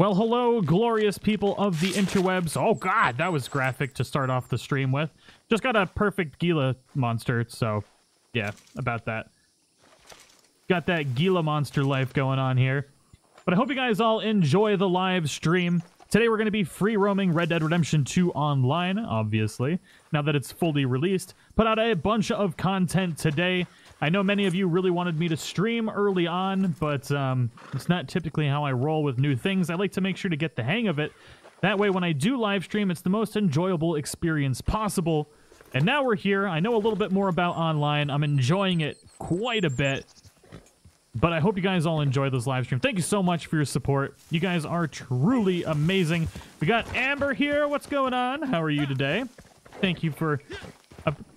Well, hello, glorious people of the interwebs. Oh god, that was graphic to start off the stream with. Just got a perfect Gila monster, so yeah, about that. Got that Gila monster life going on here. But I hope you guys all enjoy the live stream. Today we're going to be free roaming Red Dead Redemption 2 online, obviously, now that it's fully released. Put out a bunch of content today. I know many of you really wanted me to stream early on, but it's not typically how I roll with new things. I like to make sure to get the hang of it. That way, when I do live stream, it's the most enjoyable experience possible. And now we're here. I know a little bit more about online. I'm enjoying it quite a bit. But I hope you guys all enjoy this live stream. Thank you so much for your support. You guys are truly amazing. We got Amber here. What's going on? How are you today? Thank you for...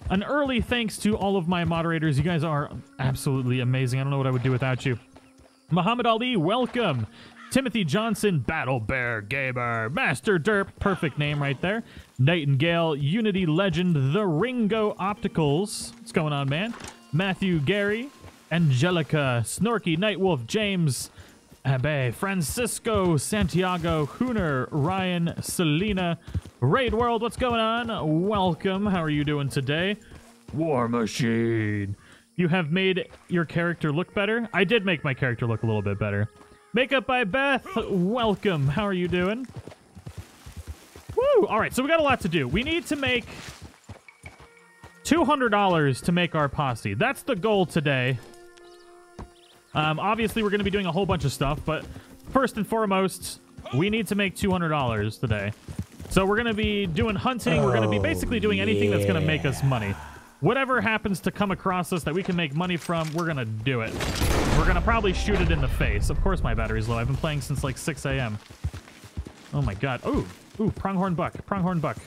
an early thanks to all of my moderators. You guys are absolutely amazing. I don't know what I would do without you. Muhammad Ali, welcome. Timothy Johnson, Battle Bear Gamer, Master Derp, perfect name right there. Nightingale, Unity Legend, The Ringo Opticals. What's going on, man? Matthew Gary, Angelica, Snorky, Nightwolf, James, Abe, Francisco, Santiago, Hooner, Ryan, Selena, Raid World, what's going on? Welcome, how are you doing today? War Machine. You have made your character look better? I did make my character look a little bit better. Makeup by Beth, welcome, how are you doing? Woo, alright, so we got a lot to do. We need to make $200 to make our posse. That's the goal today. Obviously we're going to be doing a whole bunch of stuff, but first and foremost, we need to make $200 today. So we're going to be doing hunting, we're going to be basically doing anything that's going to make us money. Whatever happens to come across us that we can make money from, we're going to do it. We're going to probably shoot it in the face. Of course my battery's low. I've been playing since like 6 a.m. Oh my god. Ooh, ooh, pronghorn buck, pronghorn buck.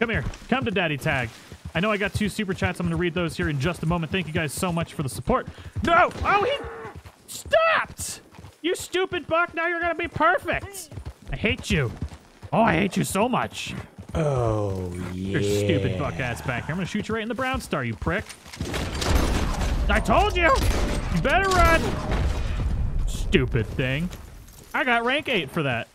Come here, come to daddy tag. I know I got 2 super chats. I'm going to read those here in just a moment. Thank you guys so much for the support. No! Oh, he stopped! You stupid buck, now you're going to be perfect. I hate you. Oh, I hate you so much. Oh, yeah. You're stupid buck ass back here. I'm going to shoot you right in the brown star, you prick. I told you! You better run! Stupid thing. I got rank 8 for that.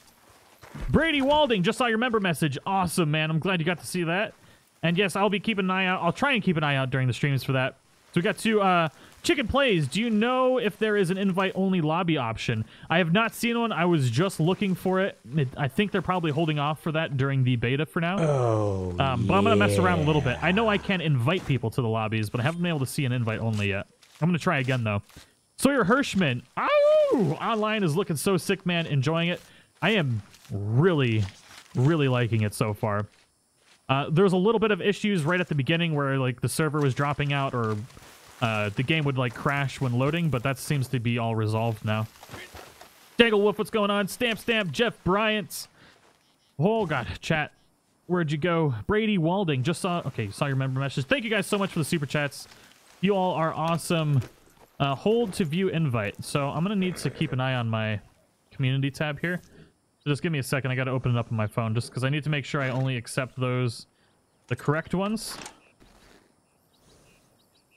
Brady Walding, just saw your member message. Awesome, man. I'm glad you got to see that. And yes, I'll be keeping an eye out. I'll try and keep an eye out during the streams for that. So we got 2 Chicken Plays. Do you know if there is an invite-only lobby option? I have not seen one. I was just looking for it. I think they're probably holding off for that during the beta for now. Oh, but I'm going to mess around a little bit. I know I can invite people to the lobbies, but I haven't been able to see an invite-only yet. I'm going to try again, though. Sawyer Hirschman. Oh, online is looking so sick, man. Enjoying it. I am really, really liking it so far. There was a little bit of issues right at the beginning where like the server was dropping out or the game would like crash when loading, but that seems to be all resolved now. Danglewolf, what's going on? Stamp Stamp, Jeff Bryant. Oh god, chat. Where'd you go? Brady Walding, just saw... Okay, saw your member message. Thank you guys so much for the super chats. You all are awesome. Hold to view invite. So I'm going to need to keep an eye on my community tab here. Just give me a second. I got to open it up on my phone just because I need to make sure I only accept those, the correct ones.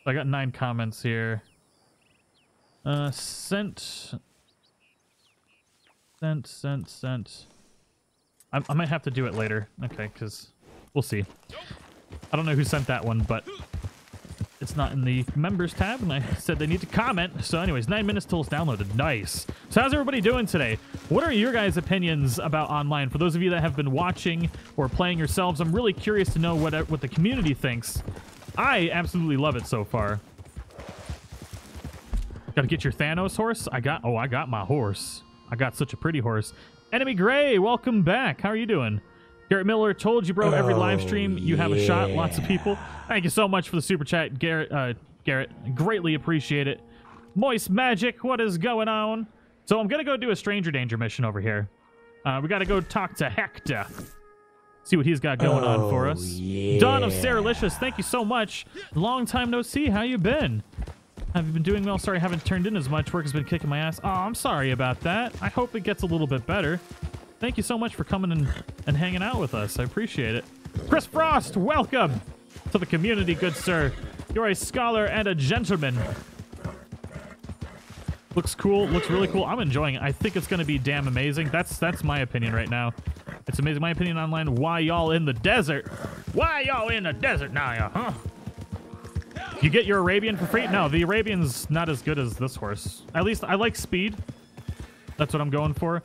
I got 9 comments here. Sent. I might have to do it later. Okay, because we'll see. I don't know who sent that one, but it's not in the members tab, and I said they need to comment. So anyways, 9 minutes till it's downloaded. Nice. So how's everybody doing today? What are your guys' opinions about online? For those of you that have been watching or playing yourselves, I'm really curious to know what the community thinks. I absolutely love it so far. Gotta get your Thanos horse? I got my horse. I got such a pretty horse. Enemy Gray, welcome back. How are you doing? Garrett Miller, told you, bro, every live stream you have a shot. Lots of people. Thank you so much for the super chat, Garrett. Greatly appreciate it. Moist Magic, what is going on? So I'm going to go do a Stranger Danger mission over here. We got to go talk to Hector. See what he's got going on for us. Yeah. Dawn of Saralicious, thank you so much. Long time no see. How you been? Have you been doing well? Sorry, I haven't turned in as much. Work has been kicking my ass. Oh, I'm sorry about that. I hope it gets a little bit better. Thank you so much for coming and hanging out with us. I appreciate it. Chris Frost, welcome to the community, good sir. You're a scholar and a gentleman. Looks cool. Looks really cool. I'm enjoying it. I think it's going to be damn amazing. That's my opinion right now. It's amazing. My opinion online. Why y'all in the desert? Why y'all in the desert now, y'all, huh? You get your Arabian for free? No, the Arabian's not as good as this horse. At least I like speed. That's what I'm going for.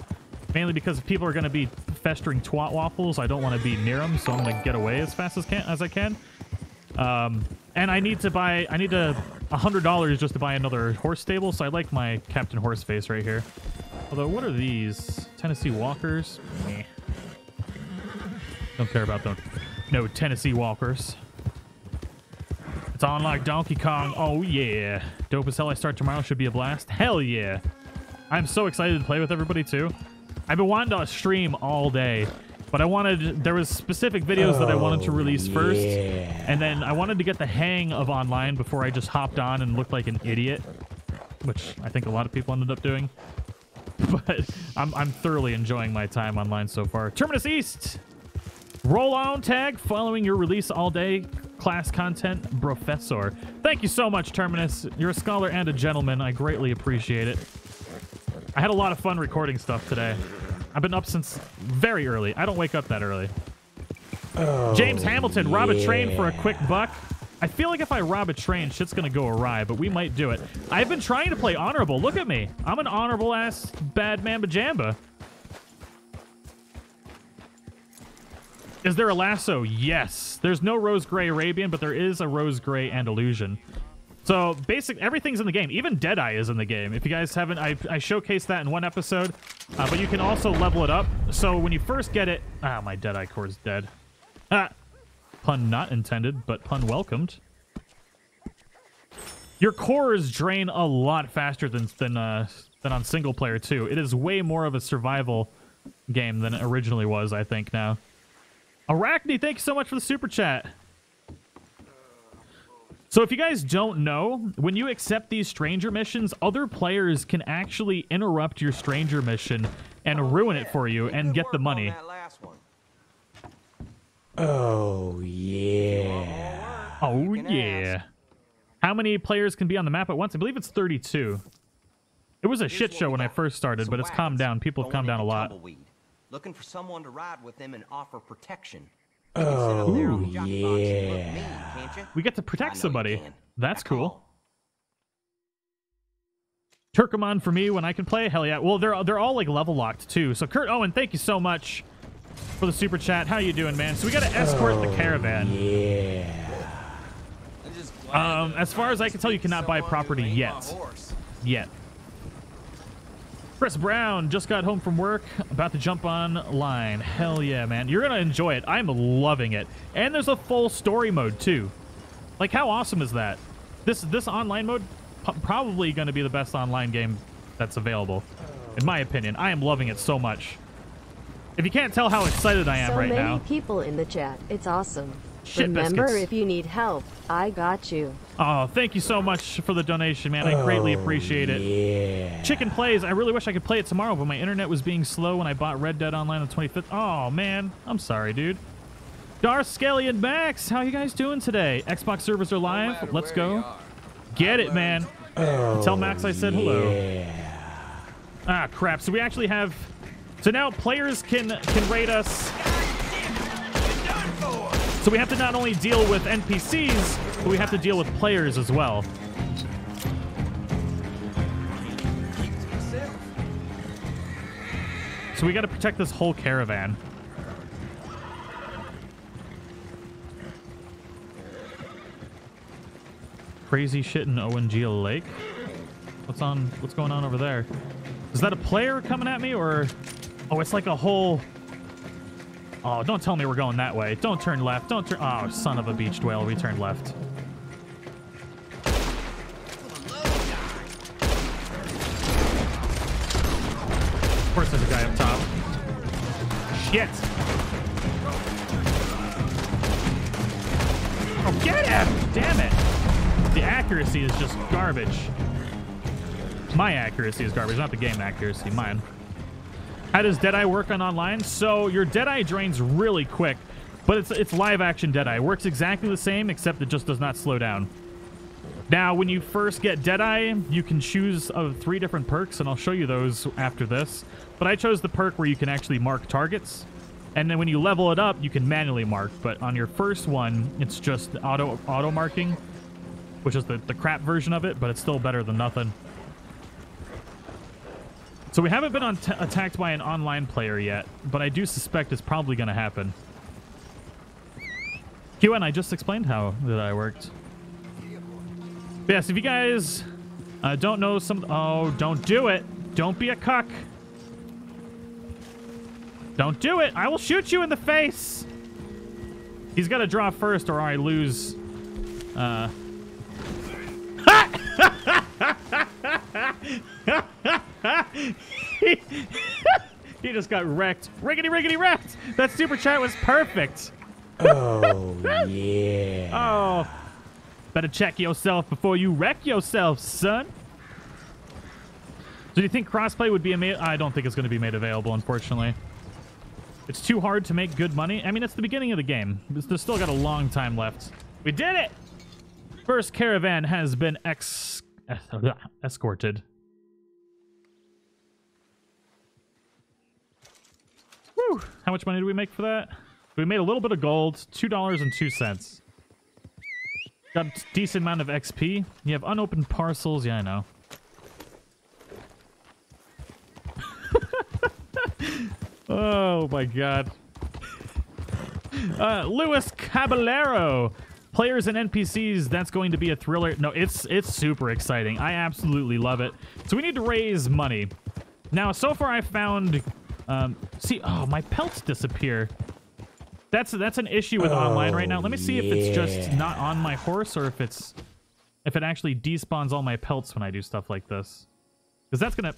Mainly because if people are going to be festering twat waffles, I don't want to be near them, so I'm going to get away as fast as I can. And I need to buy... I need to... $100 just to buy another horse stable, so I like my Captain Horseface right here. Although, what are these? Tennessee Walkers? Meh. Don't care about them. No Tennessee Walkers. It's on like Donkey Kong. Oh, yeah. Dope as hell. I start tomorrow. Should be a blast. Hell yeah. I'm so excited to play with everybody, too. I've been wanting to stream all day, but I wanted... There was specific videos that I wanted to release first, and then I wanted to get the hang of online before I just hopped on and looked like an idiot, which I think a lot of people ended up doing. But I'm thoroughly enjoying my time online so far. Terminus East! Roll on tag following your release all day. Class content, Professor. Thank you so much, Terminus. You're a scholar and a gentleman. I greatly appreciate it. I had a lot of fun recording stuff today. I've been up since very early. I don't wake up that early. Oh, James Hamilton, rob a train for a quick buck. I feel like if I rob a train, shit's going to go awry, but we might do it. I've been trying to play honorable. Look at me. I'm an honorable-ass bad mamba jamba. Is there a lasso? Yes. There's no Rose Gray Arabian, but there is a Rose Gray Andalusian. So, basically, everything's in the game. Even Deadeye is in the game. If you guys haven't, I showcased that in one episode. But you can also level it up. So, when you first get it... Ah, my Deadeye core is dead. Ah! Pun not intended, but pun welcomed. Your cores drain a lot faster than on single player, too. It is way more of a survival game than it originally was, I think, now. Arachne, thank you so much for the super chat. So if you guys don't know, when you accept these stranger missions, other players can actually interrupt your stranger mission and ruin it for you and get the money. Oh, yeah. Oh, yeah. How many players can be on the map at once? I believe it's 32. It was a shit show when I first started, but it's calmed down. People have calmed down a lot. Looking for someone to ride with them and offer protection. Oh, yeah. We get to protect somebody. That's cool. Turkomon for me when I can play? Hell yeah. Well, they're all like level locked too. So Kurt Owen, thank you so much for the super chat. How you doing, man? So we got to escort the caravan. Yeah. As far as I can tell, you cannot buy property yet. Yet. Chris Brown just got home from work, about to jump online. Hell yeah, man. You're going to enjoy it. I'm loving it. And there's a full story mode, too. Like, how awesome is that? This online mode, probably going to be the best online game that's available, in my opinion. I am loving it so much. If you can't tell how excited I am right now. So many people in the chat. It's awesome. Shit Remember, biscuits. If you need help, I got you. Oh, thank you so much for the donation, man. I greatly appreciate it. Yeah. Chicken Plays. I really wish I could play it tomorrow, but my internet was being slow when I bought Red Dead Online on the 25th. Oh, man. I'm sorry, dude. Darth, Skelly, and Max. How you guys doing today? Xbox servers are live. No Let's go. Get it, man. Tell Max I said hello. Ah, crap. So we actually have... So now players can raid us... So we have to not only deal with NPCs, but we have to deal with players as well. So we got to protect this whole caravan. Crazy shit in Owengea Lake. What's going on over there? Is that a player coming at me or... Oh, it's like a whole... Oh, don't tell me we're going that way. Don't turn left. Don't turn... Oh, son of a beached whale. We turned left. Of course there's a guy up top. Shit! Oh, get him! Damn it! The accuracy is just garbage. My accuracy is garbage, not the game accuracy. Mine. How does Deadeye work on online? So your Deadeye drains really quick, but it's live action Deadeye. It works exactly the same, except it just does not slow down. Now, when you first get Deadeye, you can choose three different perks, and I'll show you those after this. But I chose the perk where you can actually mark targets. And then when you level it up, you can manually mark. But on your first one, it's just auto marking, which is the crap version of it, but it's still better than nothing. So we haven't been attacked by an online player yet, but I do suspect it's probably going to happen. QN, I just explained how that I worked. But yes, if you guys don't know some... Oh, don't do it. Don't be a cuck. Don't do it. I will shoot you in the face. He's got to draw first or I lose. He just got wrecked. Riggity wrecked. That super chat was perfect. Oh, yeah. Oh. Better check yourself before you wreck yourself, son. So do you think crossplay would be made? I don't think it's going to be made available, unfortunately. It's too hard to make good money. I mean, it's the beginning of the game. There's still got a long time left. We did it! First caravan has been escorted. Whew. How much money did we make for that? We made a little bit of gold, $2.02. Got a decent amount of XP. You have unopened parcels. Yeah, I know. Oh, my God. Luis Caballero. Players and NPCs, that's going to be a thriller. No, it's super exciting. I absolutely love it. So we need to raise money. Now, so far I found... see, oh, my pelts disappear. That's an issue with online right now. Let me see if it's just not on my horse or if it's if it actually despawns all my pelts when I do stuff like this. Because that's gonna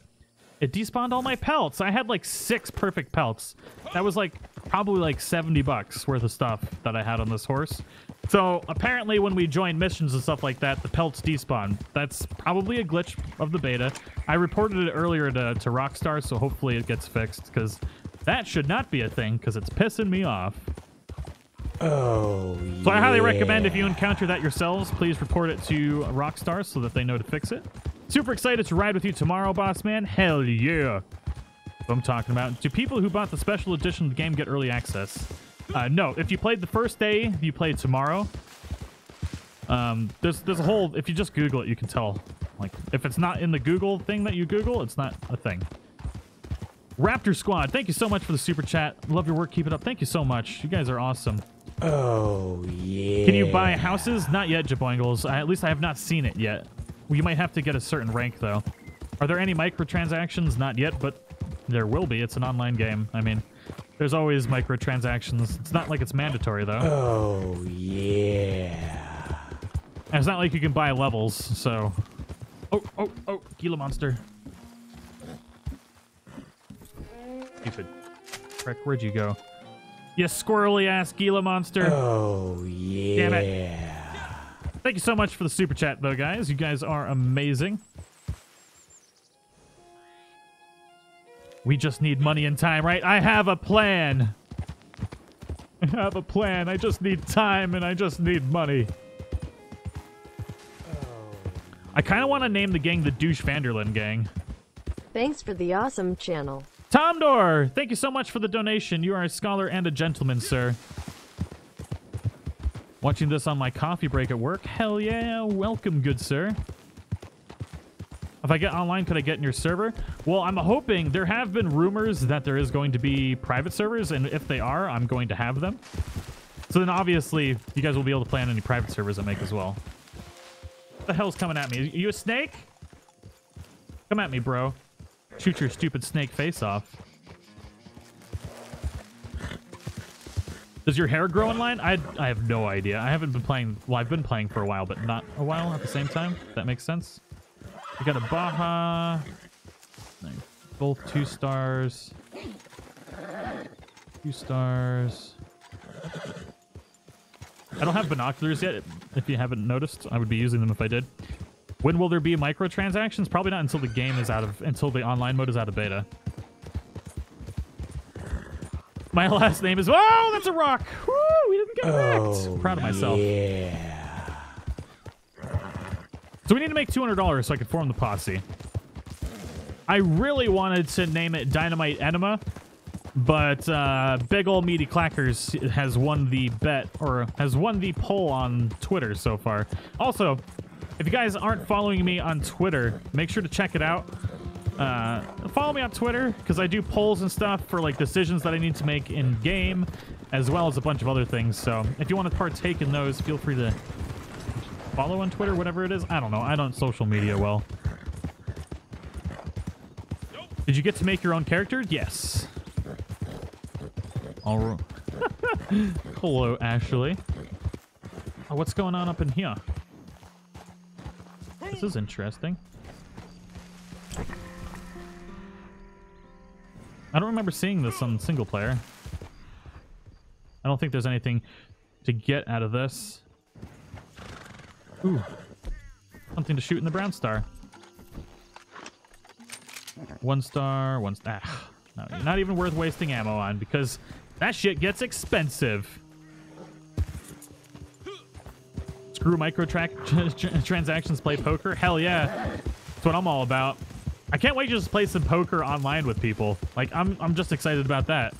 it despawned all my pelts. I had like 6 perfect pelts. That was like probably like $70 worth of stuff that I had on this horse. So apparently when we join missions and stuff like that, the pelts despawn. That's probably a glitch of the beta. I reported it earlier to Rockstar, so hopefully it gets fixed because that should not be a thing because it's pissing me off. Oh, so I highly recommend if you encounter that yourselves, please report it to Rockstar so that they know to fix it. Super excited to ride with you tomorrow, boss man. Hell yeah. That's what I'm talking about. Do people who bought the special edition of the game get early access? No. If you played the first day, you play tomorrow. There's a whole... If you just Google it, you can tell. Like, if it's not in the Google thing that you Google, it's not a thing. Raptor Squad, thank you so much for the super chat. Love your work. Keep it up. Thank you so much. You guys are awesome. Oh, yeah. Can you buy houses? Not yet, Jaboingles. At least I have not seen it yet. You might have to get a certain rank, though. Are there any microtransactions? Not yet, but there will be. It's an online game. I mean, there's always microtransactions. It's not like it's mandatory, though. Oh, yeah. And it's not like you can buy levels, so... Oh, Gila Monster. Stupid. Frick, where'd you go? You squirrely ass Gila monster. Oh, yeah. Damn it. Thank you so much for the super chat, though, guys. You guys are amazing. We just need money and time, right? I have a plan. I have a plan. I just need time and I just need money. Oh. I kind of want to name the gang the Douche Vanderlyn Gang. Thanks for the awesome channel. Tomdor, thank you so much for the donation. You are a scholar and a gentleman, sir. Watching this on my coffee break at work. Hell yeah. Welcome, good sir. If I get online, could I get in your server? Well, I'm hoping there have been rumors that there is going to be private servers, and if they are, I'm going to have them. So then obviously you guys will be able to play on any private servers I make as well. What the hell's coming at me? Are you a snake? Come at me, bro. Shoot your stupid snake face off. Does your hair grow in line? I have no idea. I haven't been playing... Well, I've been playing for a while, but not a while at the same time. That makes sense. We got a Baja. Both 2 stars. 2 stars. I don't have binoculars yet. If you haven't noticed, I would be using them if I did. When will there be microtransactions? Probably not until the game is until the online mode is out of beta. My last name is... Oh, that's a rock! Woo! We didn't get wrecked! I'm proud of myself. Yeah. So we need to make $200 so I can form the posse. I really wanted to name it Dynamite Enema, but Big Ol' Meaty Clackers has won the bet, or has won the poll on Twitter so far. Also, if you guys aren't following me on Twitter, make sure to check it out. Follow me on Twitter, because I do polls and stuff for like decisions that I need to make in game, as well as a bunch of other things. So if you want to partake in those, feel free to follow on Twitter, whatever it is. I don't know. I don't social media well. Did you get to make your own character? Yes. All right. Hello, Ashley. Oh, what's going on up in here? This is interesting. I don't remember seeing this on single player. I don't think there's anything to get out of this. Ooh. Something to shoot in the brown star. One star, one star. Ah, no, you're not even worth wasting ammo on, because that shit gets expensive. Screw microtransactions, play poker. Hell yeah. That's what I'm all about. I can't wait to just play some poker online with people. Like, I'm just excited about that.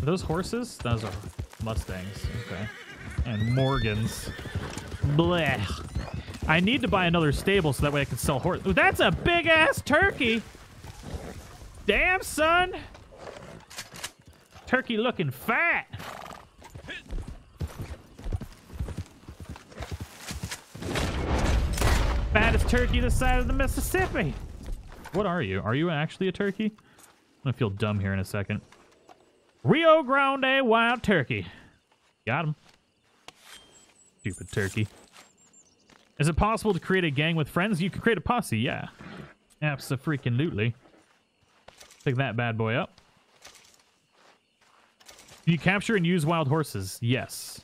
Are those horses? Those are Mustangs. Okay. And Morgans. Blech. I need to buy another stable so that way I can sell horse. That's a big ass turkey. Damn, son. Turkey looking fat. Fattest turkey this side of the Mississippi. What are you? Are you actually a turkey? I'm gonna feel dumb here in a second. Rio Grande wild turkey. Got him. Stupid turkey. Is it possible to create a gang with friends? You can create a posse, yeah. Abso-freaking-lutely. Pick that bad boy up. Can you capture and use wild horses? Yes.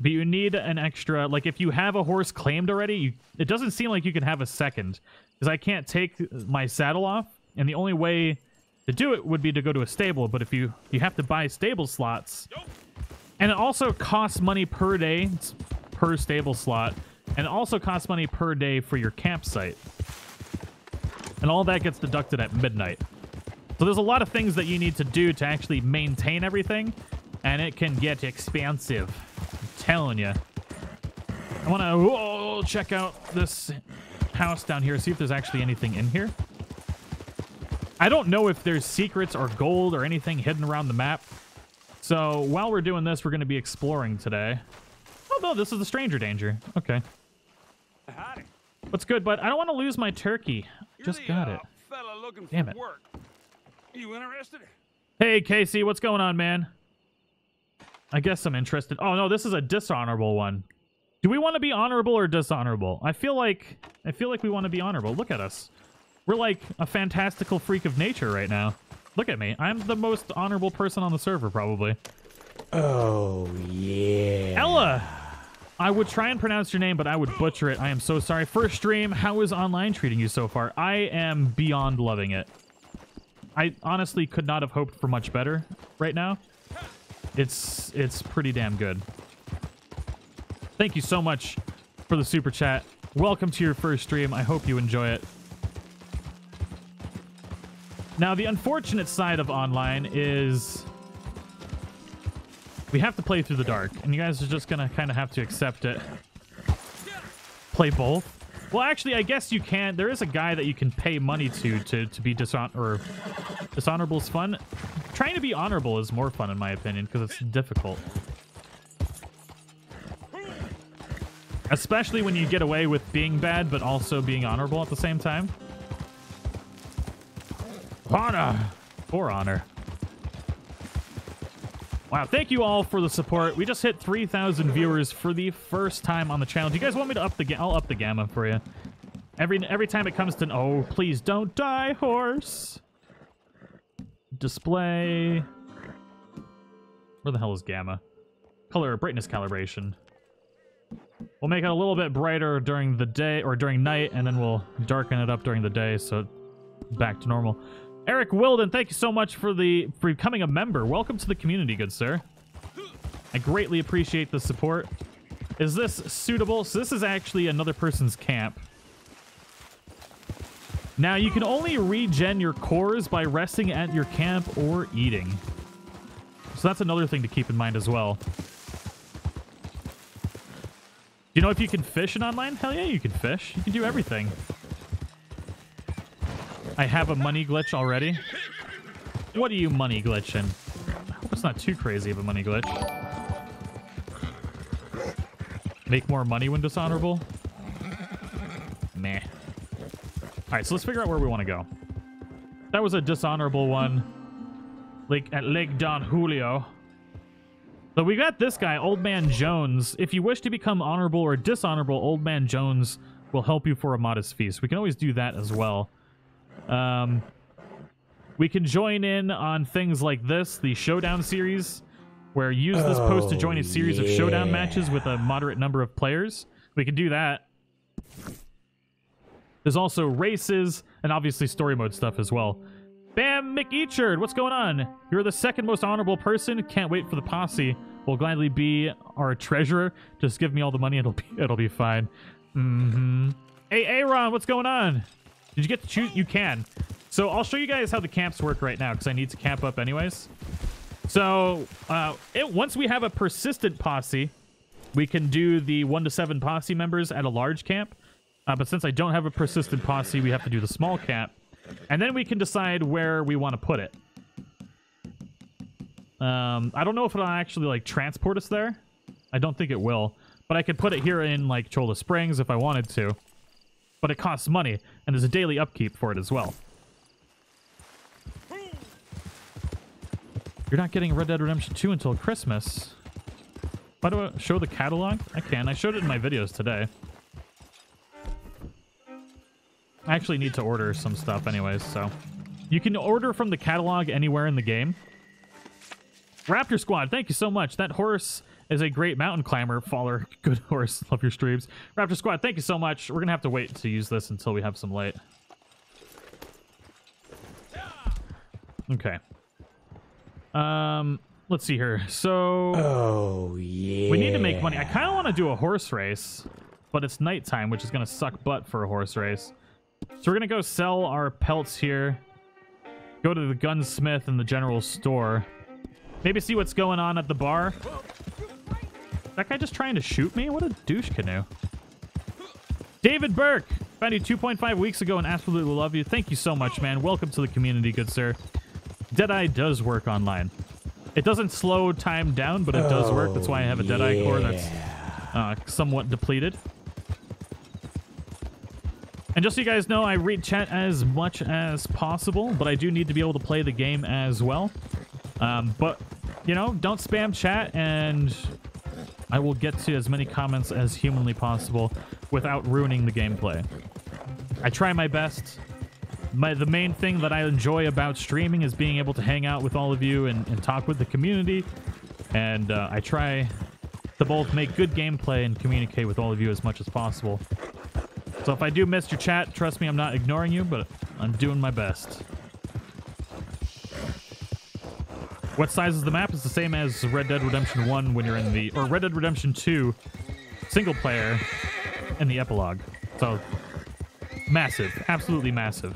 But you need an extra... Like, if you have a horse claimed already, it doesn't seem like you can have a second. Because I can't take my saddle off, and the only way to do it would be to go to a stable. But if you have to buy stable slots... And it also costs money per day, per stable slot. And it also costs money per day for your campsite. And all that gets deducted at midnight. So there's a lot of things that you need to do to actually maintain everything. And it can get expensive. I'm telling you. I want to check out this house down here. See if there's actually anything in here. I don't know if there's secrets or gold or anything hidden around the map. So while we're doing this, we're going to be exploring today. Oh, no, this is the stranger danger. Okay. What's good, bud? I don't want to lose my turkey. Just got it. Damn it. You interested? Hey, Casey, what's going on, man? I guess I'm interested. Oh, no, this is a dishonorable one. Do we want to be honorable or dishonorable? I feel like we want to be honorable. Look at us. We're like a fantastical freak of nature right now. Look at me. I'm the most honorable person on the server, probably. Oh, yeah. Ella! I would try and pronounce your name, but I would butcher it. I am so sorry. First stream, how is online treating you so far? I am beyond loving it. I honestly could not have hoped for much better right now. It's pretty damn good. Thank you so much for the super chat. Welcome to your first stream. I hope you enjoy it. Now, the unfortunate side of online is... We have to play through the dark, and you guys are just gonna kind of have to accept it. Play both? Well, actually, I guess you can. There is a guy that you can pay money to be dishonorable is fun. Trying to be honorable is more fun, in my opinion, because it's difficult. Especially when you get away with being bad, but also being honorable at the same time. Honor! For honor. Wow, thank you all for the support. We just hit 3,000 viewers for the first time on the channel. Do you guys want me to up the gamma? I'll up the gamma for you. Every time it comes to... Oh, please don't die, horse. Display. Where the hell is gamma? Color, brightness calibration. We'll make it a little bit brighter during the day, or during night, and then we'll darken it up during the day, so back to normal. Eric Wilden, thank you so much for becoming a member. Welcome to the community, good sir. I greatly appreciate the support. Is this suitable? So this is actually another person's camp. Now, you can only regen your cores by resting at your camp or eating. So that's another thing to keep in mind as well. Do you know if you can fish in online? Hell yeah, you can fish. You can do everything. I have a money glitch already. What are you money glitching? I hope it's not too crazy of a money glitch. Make more money when dishonorable? Meh. Alright, so let's figure out where we want to go. That was a dishonorable one. Like at Lake Don Julio. So we got this guy, Old Man Jones. If you wish to become honorable or dishonorable, Old Man Jones will help you for a modest feast. We can always do that as well. We can join in on things like this, the Showdown series, where use this post to join a series of Showdown matches with a moderate number of players. We can do that. There's also races and obviously story mode stuff as well. Bam McEachard, what's going on? You're the second most honorable person. Can't wait for the posse. We'll gladly be our treasurer. Just give me all the money. It'll be fine. Mm-hmm. Hey, Aaron, what's going on? Did you get to choose? You can. So I'll show you guys how the camps work right now because I need to camp up anyways. So once we have a persistent posse, we can do the 1 to 7 posse members at a large camp. But since I don't have a persistent posse, we have to do the small camp. And then we can decide where we want to put it. I don't know if it'll actually, like, transport us there. I don't think it will. But I could put it here in, like, Chola Springs if I wanted to. But it costs money, and there's a daily upkeep for it as well. You're not getting Red Dead Redemption 2 until Christmas. Why do I show the catalog? I can. I showed it in my videos today. I actually need to order some stuff anyways, so. You can order from the catalog anywhere in the game. Raptor Squad, thank you so much. That horse is a great mountain climber, faller. Good horse, love your streams. Raptor Squad, thank you so much. We're going to have to wait to use this until we have some light. Okay. Let's see here. So... Oh, yeah. We need to make money. I kind of want to do a horse race, but it's nighttime, which is going to suck butt for a horse race. So we're going to go sell our pelts here, go to the gunsmith and the general store, maybe see what's going on at the bar. That guy just trying to shoot me? What a douche canoe. David Burke, found you 2.5 weeks ago and absolutely love you. Thank you so much, man. Welcome to the community, good sir. Deadeye does work online. It doesn't slow time down, but it does work. That's why I have a Deadeye core that's somewhat depleted. And just so you guys know, I read chat as much as possible, but I do need to be able to play the game as well. But, you know, don't spam chat, and I will get to as many comments as humanly possible without ruining the gameplay. I try my best. The main thing that I enjoy about streaming is being able to hang out with all of you and talk with the community. And I try to both make good gameplay and communicate with all of you as much as possible. So if I do miss your chat, trust me, I'm not ignoring you, but I'm doing my best. What size is the map? It's the same as Red Dead Redemption 1 when you're in the... Or Red Dead Redemption 2 single player in the epilogue. So massive. Absolutely massive.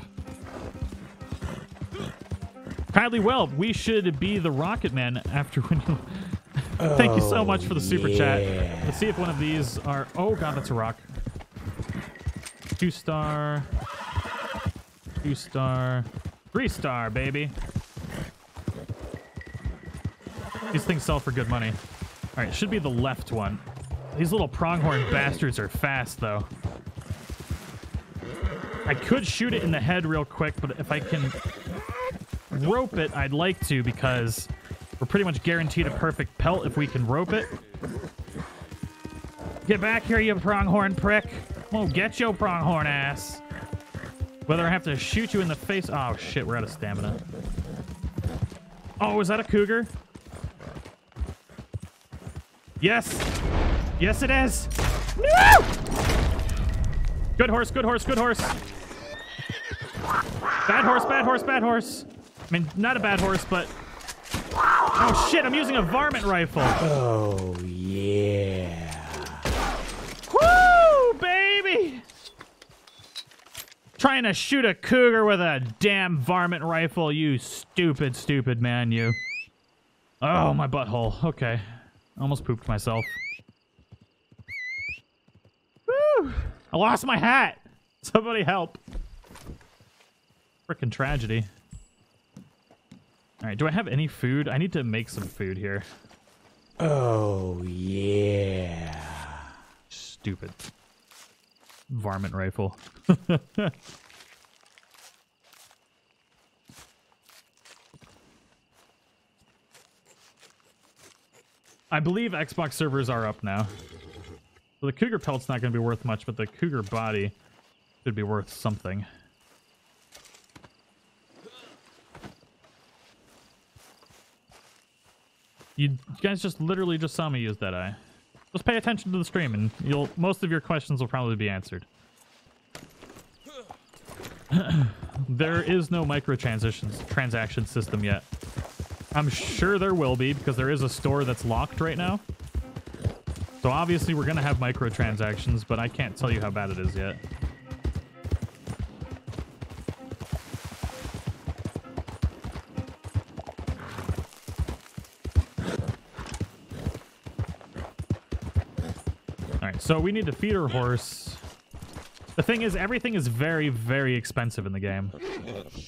Kylie Welb, we should be the Rocket Man after when you... Thank you so much for the super chat. Let's see if one of these are... Oh god, that's a rock. 2-star, 2-star, 3-star, baby. These things sell for good money. All right, should be the left one. These little pronghorn bastards are fast, though. I could shoot it in the head real quick, but if I can rope it, I'd like to because we're pretty much guaranteed a perfect pelt if we can rope it. Get back here, you pronghorn prick. Well, get your pronghorn ass. Whether I have to shoot you in the face... Oh, shit, we're out of stamina. Oh, is that a cougar? Yes. Yes, it is. No! Good horse, good horse, good horse. Bad horse, bad horse, bad horse. I mean, not a bad horse, but... Oh, shit, I'm using a varmint rifle. Oh, yeah. Trying to shoot a cougar with a damn varmint rifle, you stupid, stupid man, you. Oh, my butthole. Okay. Almost pooped myself. Woo! I lost my hat! Somebody help. Frickin' tragedy. Alright, do I have any food? I need to make some food here. Oh, yeah. Stupid. Varmint rifle. I believe Xbox servers are up now. So the cougar pelt's not going to be worth much, but the cougar body should be worth something. You guys just literally just saw me use that eye. Just pay attention to the stream and you'll most of your questions will probably be answered. There is no microtransaction system yet. I'm sure there will be because there is a store that's locked right now. So obviously we're going to have microtransactions, but I can't tell you how bad it is yet. So we need to feed our horse. The thing is, everything is very, very expensive in the game.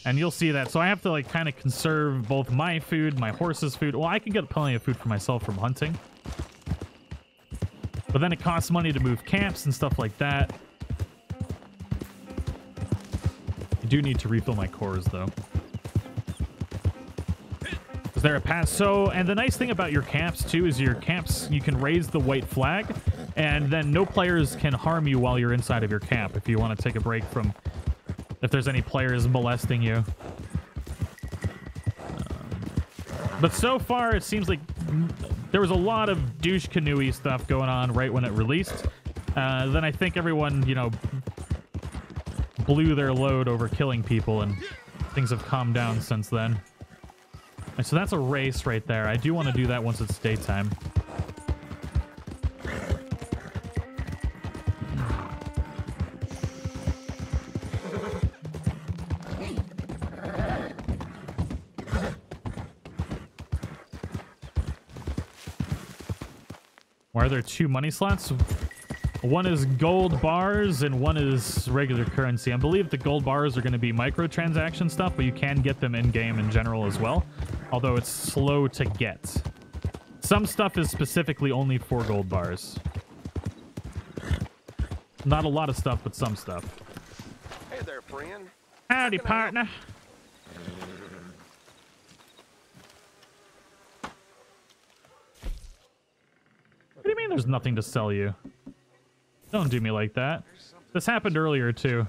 And you'll see that. So I have to like kind of conserve both my food, my horse's food. Well, I can get plenty of food for myself from hunting. But then it costs money to move camps and stuff like that. I do need to refill my cores though. Is there a path? So, and the nice thing about your camps too is your camps, you can raise the white flag. And then no players can harm you while you're inside of your camp if you want to take a break from if there's any players molesting you. But so far, it seems like there was a lot of douche canoey stuff going on right when it released. Then I think everyone, you know, blew their load over killing people and things have calmed down since then. And so that's a race right there. I do want to do that once it's daytime. Are there two money slots? One is gold bars and one is regular currency. I believe the gold bars are going to be microtransaction stuff, but you can get them in-game in general as well, although it's slow to get. Some stuff is specifically only for gold bars. Not a lot of stuff, but some stuff. Hey there, friend. Howdy, partner. There's nothing to sell you. Don't do me like that. This happened earlier too.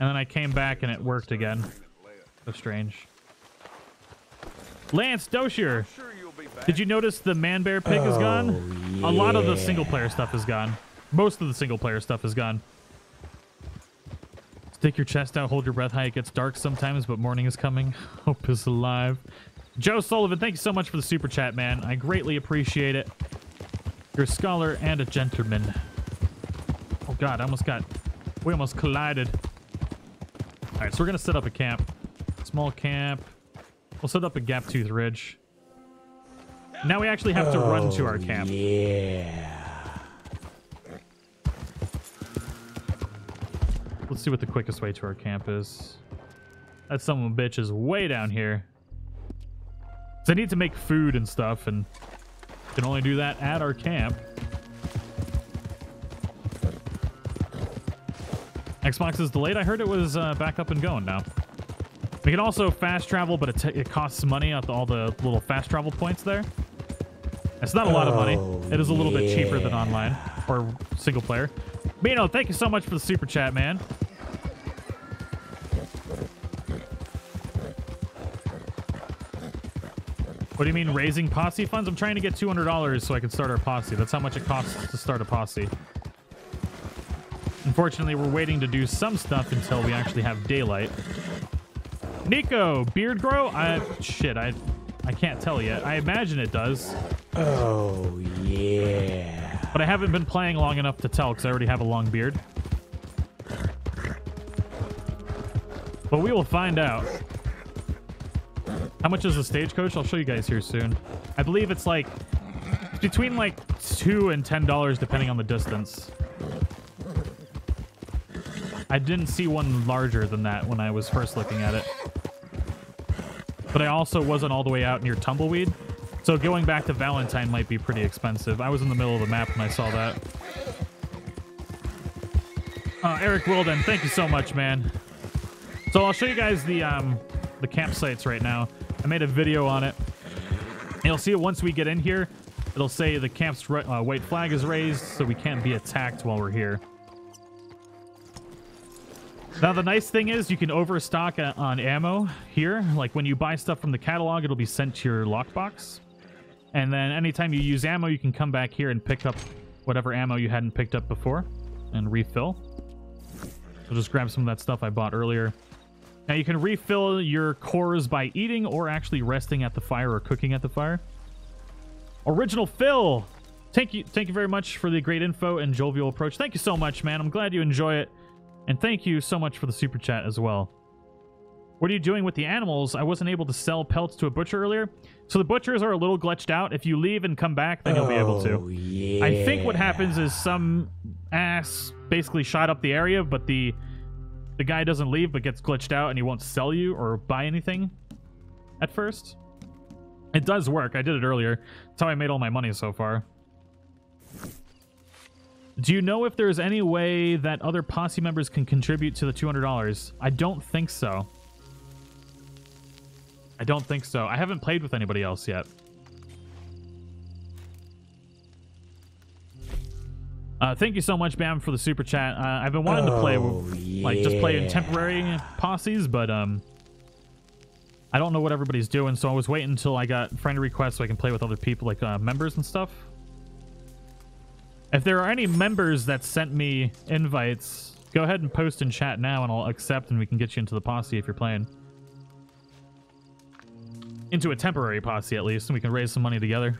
And then I came back and it worked again. So strange. Lance Dozier, did you notice the man-bear pig is gone? Yeah. A lot of the single-player stuff is gone. Most of the single-player stuff is gone. Stick your chest out, hold your breath high. It gets dark sometimes, but morning is coming. Hope is alive. Joe Sullivan, thank you so much for the super chat, man. I greatly appreciate it. You're a scholar and a gentleman. Oh god, we almost collided. Alright, so we're gonna set up a camp. Small camp. We'll set up a gap-tooth ridge. Now we actually have to run to our camp. Yeah. Let's see what the quickest way to our camp is. That son of a bitch is way down here. So I need to make food and stuff and can only do that at our camp. Xbox is delayed. I heard it was back up and going now. We can also fast travel, but it costs money at all the little fast travel points there. It's not a lot of money. It is a little bit cheaper than online or single player. Mino, thank you so much for the super chat, man. What do you mean raising posse funds? I'm trying to get $200 so I can start our posse. That's how much it costs to start a posse. Unfortunately, we're waiting to do some stuff until we actually have daylight. Nico, beard grow? Shit, I can't tell yet. I imagine it does. Oh, yeah. But I haven't been playing long enough to tell because I already have a long beard. But we will find out. How much is the stagecoach? I'll show you guys here soon. I believe it's like between like $2 and $10 depending on the distance. I didn't see one larger than that when I was first looking at it. But I also wasn't all the way out near Tumbleweed. So going back to Valentine might be pretty expensive. I was in the middle of the map when I saw that. Eric Wilden, thank you so much, man. So I'll show you guys the campsites right now. I made a video on it. You'll see it once we get in here. It'll say the camp's white flag is raised, so we can't be attacked while we're here. Now, the nice thing is you can overstock on ammo here. Like when you buy stuff from the catalog, it'll be sent to your lockbox. And then anytime you use ammo, you can come back here and pick up whatever ammo you hadn't picked up before and refill. I'll just grab some of that stuff I bought earlier. Now, you can refill your cores by eating or actually resting at the fire or cooking at the fire. Original Phil, thank you very much for the great info and jovial approach. Thank you so much, man. I'm glad you enjoy it. And thank you so much for the super chat as well. What are you doing with the animals? I wasn't able to sell pelts to a butcher earlier. So the butchers are a little glitched out. If you leave and come back, then you'll be able to. Yeah. I think what happens is some ass basically shot up the area, but the guy doesn't leave but gets glitched out and he won't sell you or buy anything at first. It does work. I did it earlier. That's how I made all my money so far. Do you know if there's any way that other posse members can contribute to the $200? I don't think so. I don't think so. I haven't played with anybody else yet. Thank you so much, Bam, for the super chat. I've been wanting to play, like, just play in temporary posses, but I don't know what everybody's doing, so I was waiting until I got friend requests so I can play with other people, like members and stuff. If there are any members that sent me invites, go ahead and post in chat now and I'll accept and we can get you into the posse if you're playing. Into a temporary posse at least, and we can raise some money together.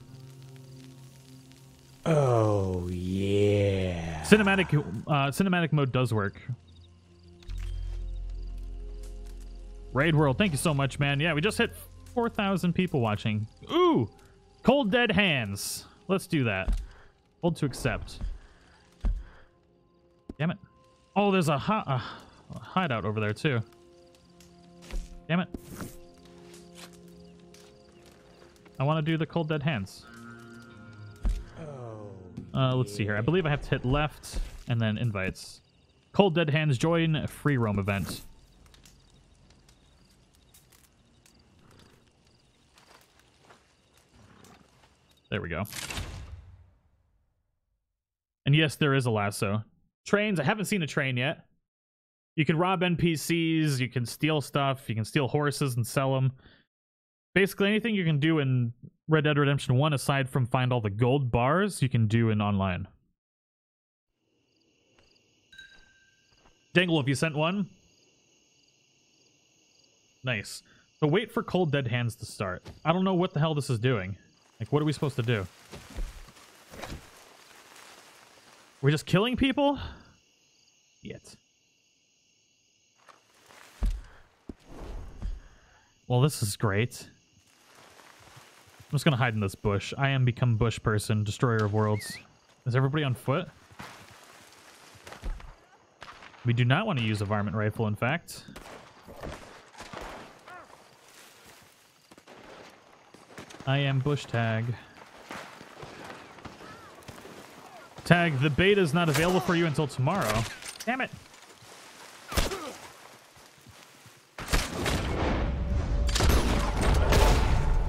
Oh, yeah. Cinematic mode does work. Raid World, thank you so much, man. Yeah, we just hit 4,000 people watching. Ooh, Cold Dead Hands. Let's do that. Hold to accept. Damn it. Oh, there's a hideout over there, too. Damn it. I want to do the Cold Dead Hands. Let's see here. I believe I have to hit left and then invites. Cold Dead Hands, join a free roam event. There we go. And yes, there is a lasso. Trains, I haven't seen a train yet. You can rob NPCs, you can steal stuff, you can steal horses and sell them. Basically anything you can do in Red Dead Redemption 1, aside from find all the gold bars, you can do in online. Dangle, have you sent one? Nice. So wait for Cold Dead Hands to start. I don't know what the hell this is doing. Like, what are we supposed to do? We're just killing people? Yet. Well, this is great. I'm just gonna hide in this bush. I am become bush person, destroyer of worlds. Is everybody on foot? We do not want to use a varmint rifle, in fact. I am bush tag. Tag, the beta is not available for you until tomorrow. Damn it.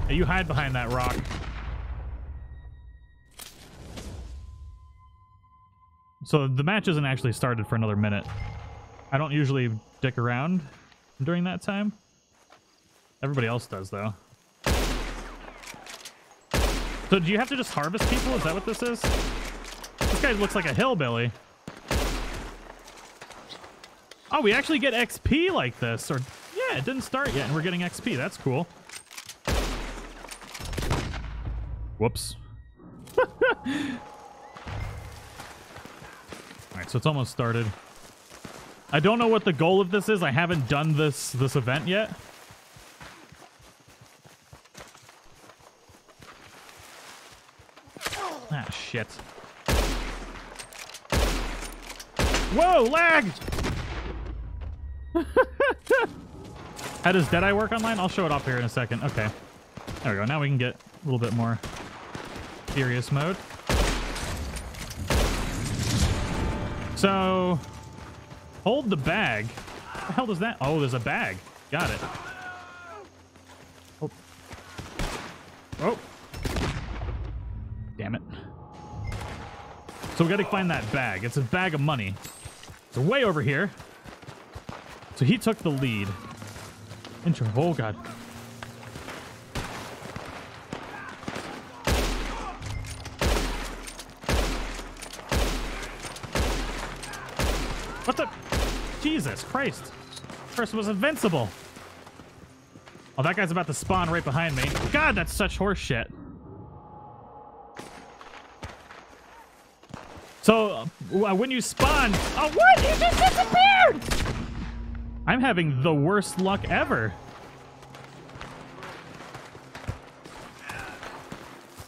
Hey, you hide behind that rock. So the match isn't actually started for another minute. I don't usually dick around during that time. Everybody else does, though. So do you have to just harvest people? Is that what this is? This guy looks like a hillbilly. Oh, we actually get XP like this. Or yeah, it didn't start yet, and we're getting XP. That's cool. Whoops. Alright, so it's almost started. I don't know what the goal of this is. I haven't done this event yet. Ah, shit. Whoa, lag! How does Deadeye work online? I'll show it off here in a second. Okay. There we go. Now we can get a little bit more serious mode. So, hold the bag. What the hell does that? Oh, there's a bag. Got it. Oh. Oh. Damn it. So we gotta find that bag. It's a bag of money. So way over here. So he took the lead. Intro. Oh, God. What the? Jesus Christ. Person was invincible. Oh, that guy's about to spawn right behind me. God, that's such horse shit. So, when you spawn... Oh, what? You just disappeared! I'm having the worst luck ever.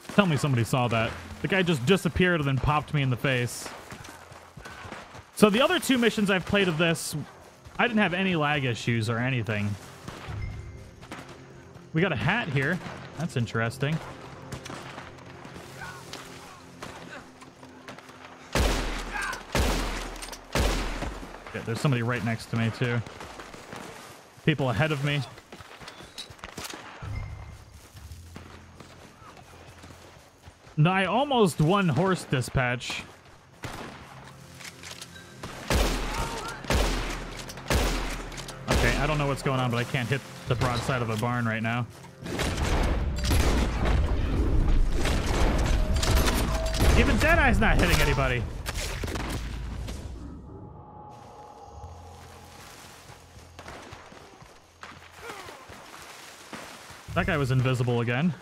Tell me somebody saw that. The guy just disappeared and then popped me in the face. So the other two missions I've played of this, I didn't have any lag issues or anything. We got a hat here. That's interesting. Yeah, there's somebody right next to me, too. People ahead of me. No, I almost won horse dispatch. Okay, I don't know what's going on, but I can't hit the broadside of a barn right now. Even Deadeye's not hitting anybody. That guy was invisible again.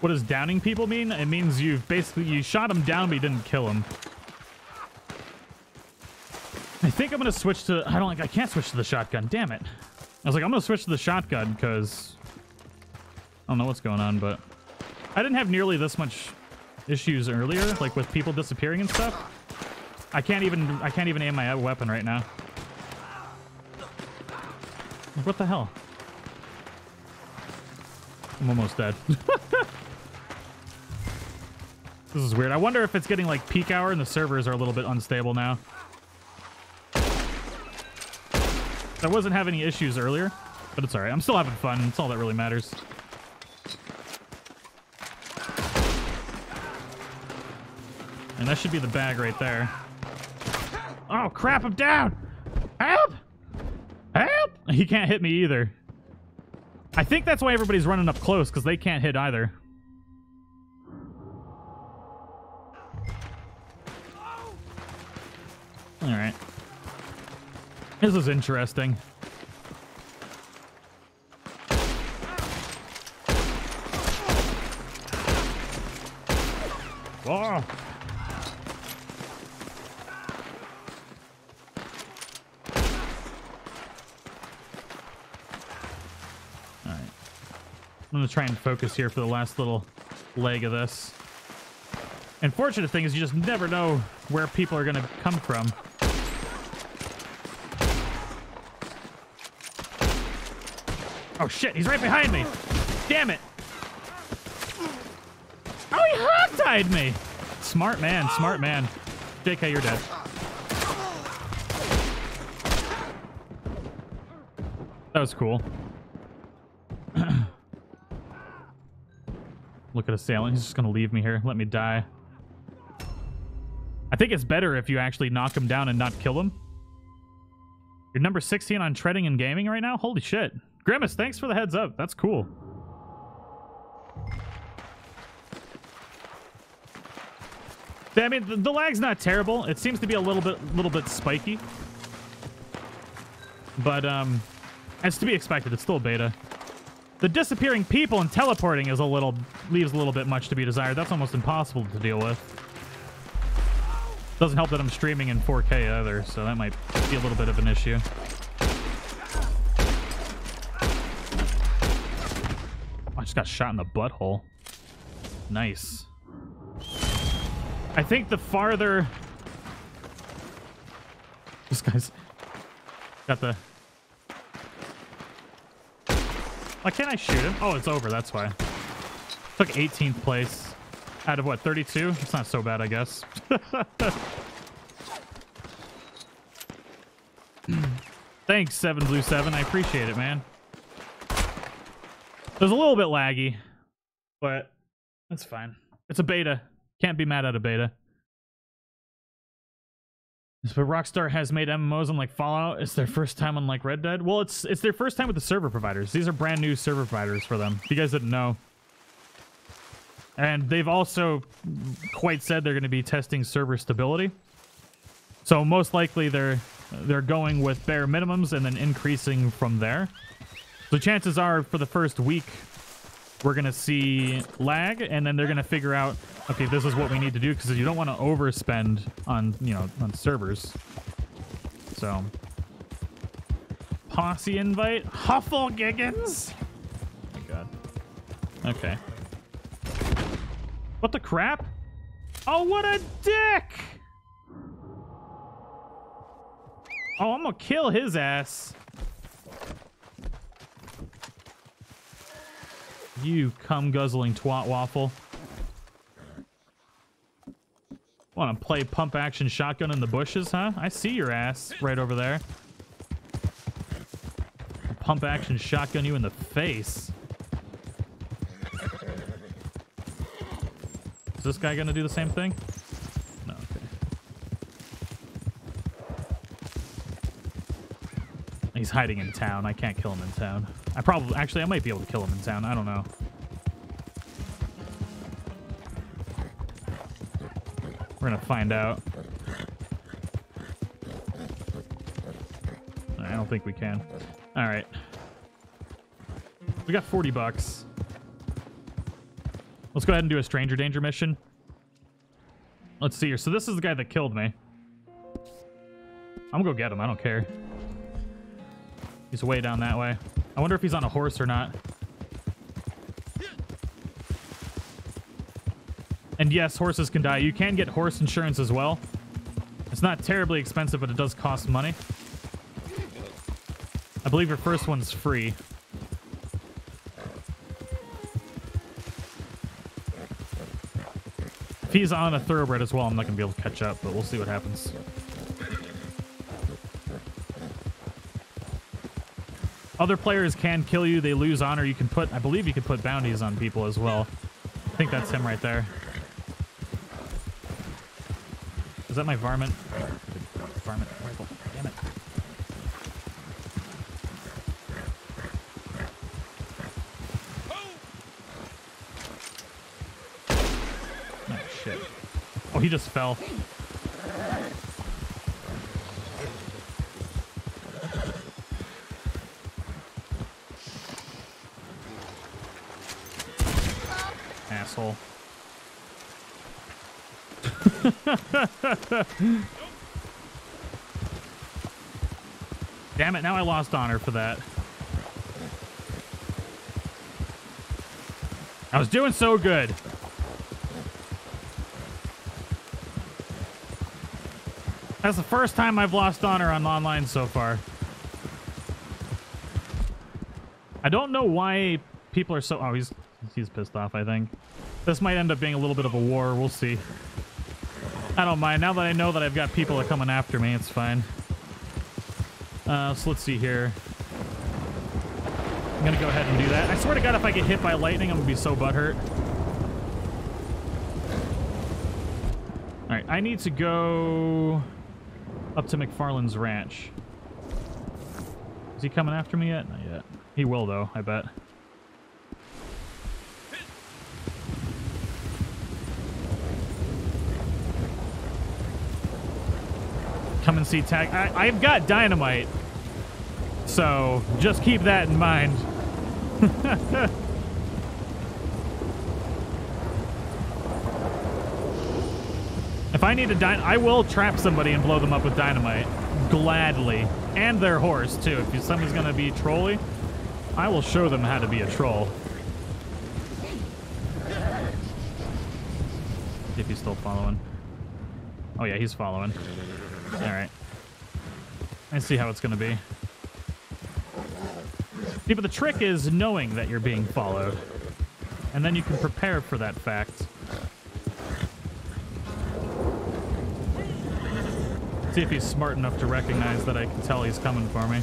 What does downing people mean? It means you've basically, you shot him down, but you didn't kill him. I think I'm going to switch to, I can't switch to the shotgun. Damn it. I was like, I'm going to switch to the shotgun because I don't know what's going on, but I didn't have nearly this much issues earlier, like with people disappearing and stuff. I can't even aim my weapon right now. What the hell? I'm almost dead. This is weird. I wonder if it's getting like peak hour and the servers are a little bit unstable now. I wasn't having any issues earlier, but it's all right. I'm still having fun. It's all that really matters. And that should be the bag right there. Oh, crap, I'm down! Help! Help! He can't hit me either. I think that's why everybody's running up close, because they can't hit either. Alright. This is interesting. Oh! I'm going to try and focus here for the last little leg of this. Unfortunate thing is you just never know where people are going to come from. Oh, shit. He's right behind me. Damn it. Oh, he hog-tied me. Smart man. Smart man. JK, you're dead. That was cool. Look at assailant. He's just going to leave me here. Let me die. I think it's better if you actually knock him down and not kill him. You're number 16 on Treading and Gaming right now? Holy shit. Grimace, thanks for the heads up. That's cool. I mean, the lag's not terrible. It seems to be a little bit spiky. But as to be expected, it's still beta. The disappearing people and teleporting is leaves a little bit much to be desired. That's almost impossible to deal with. Doesn't help that I'm streaming in 4K either, so that might be a little bit of an issue. Oh, I just got shot in the butthole. Nice. I think the farther... This guy's got the... Why can't I shoot him? Oh, it's over. That's why. Took 18th place. Out of what, 32? It's not so bad, I guess. Thanks, 7Blue7. I appreciate it, man. It was a little bit laggy, but that's fine. It's a beta. Can't be mad at a beta. But Rockstar has made MMOs unlike Fallout. It's their first time unlike Red Dead. Well, it's their first time with the server providers. These are brand new server providers for them. If you guys didn't know. And they've also quite said they're going to be testing server stability. So most likely they're going with bare minimums and then increasing from there. So chances are for the first week we're going to see lag, and then they're going to figure out, okay, this is what we need to do, because you don't want to overspend on, you know, on servers. So posse invite Huffle Giggins. Oh my god. Okay. What the crap? Oh, what a dick! Oh, I'm gonna kill his ass. You cum-guzzling twat waffle. Wanna play pump-action shotgun in the bushes, huh? I see your ass right over there. Pump-action shotgun you in the face. Is this guy gonna do the same thing? No, okay. He's hiding in town. I can't kill him in town. I probably... Actually, I might be able to kill him in town. I don't know. We're gonna find out. I don't think we can. Alright. We got 40 bucks. Let's go ahead and do a stranger danger mission. Let's see here. So this is the guy that killed me. I'm gonna go get him. I don't care. He's way down that way. I wonder if he's on a horse or not. And yes, horses can die. You can get horse insurance as well. It's not terribly expensive, but it does cost money. I believe your first one's free. If he's on a thoroughbred as well, I'm not going to be able to catch up, but we'll see what happens. Other players can kill you. They lose honor. You can put, I believe you can put bounties on people as well. I think that's him right there. Is that my varmint? Varmint rifle. Damn it. He just fell. Asshole. Damn it, now I lost honor for that. I was doing so good. That's the first time I've lost honor on online so far. I don't know why people are so... Oh, he's pissed off, I think. This might end up being a little bit of a war. We'll see. I don't mind. Now that I know that I've got people that are coming after me, it's fine. So let's see here. I'm going to go ahead and do that. I swear to God, if I get hit by lightning, I'm going to be so butthurt. All right, I need to go... up to McFarland's ranch. Is he coming after me yet? Not yet. He will, though, I bet. Come and see Tag. I've got dynamite. So just keep that in mind. If I need to I will trap somebody and blow them up with dynamite. Gladly. And their horse, too. If somebody's going to be trolly, I will show them how to be a troll. If he's still following. Oh, yeah, he's following. All right. Let's see how it's going to be. See, but the trick is knowing that you're being followed. And then you can prepare for that fact. See if he's smart enough to recognize that I can tell he's coming for me.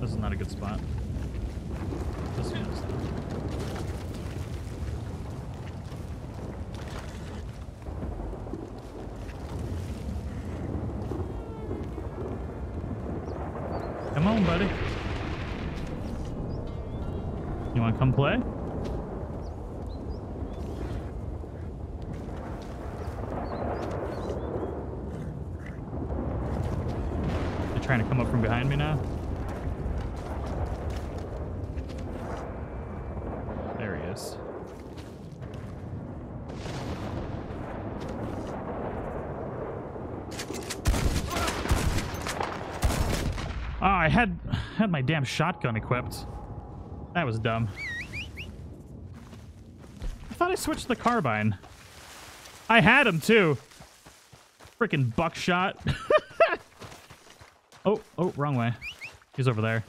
This is not a good spot. This one is. Come on, buddy. You want to come play? They're trying to come up from behind me now. There he is. Oh, I had my damn shotgun equipped. That was dumb. I thought I switched the carbine. I had him, too. Freaking buckshot. Oh, wrong way. He's over there.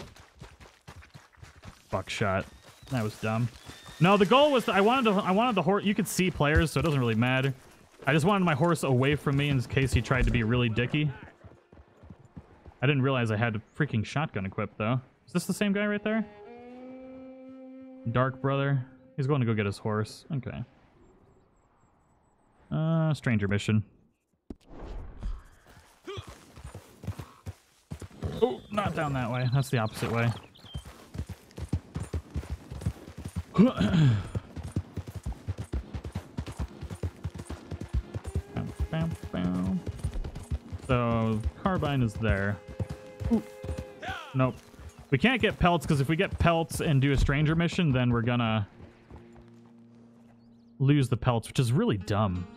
Buckshot. That was dumb. No, the goal was I wanted the horse. You could see players, so it doesn't really matter. I just wanted my horse away from me in case he tried to be really dicky. I didn't realize I had a freaking shotgun equipped, though. Is this the same guy right there? Dark brother. He's going to go get his horse. Okay. Stranger mission. Oh, not down that way. That's the opposite way. So, carbine is there. Ooh. Nope. We can't get pelts, because if we get pelts and do a stranger mission, then we're gonna lose the pelts, which is really dumb.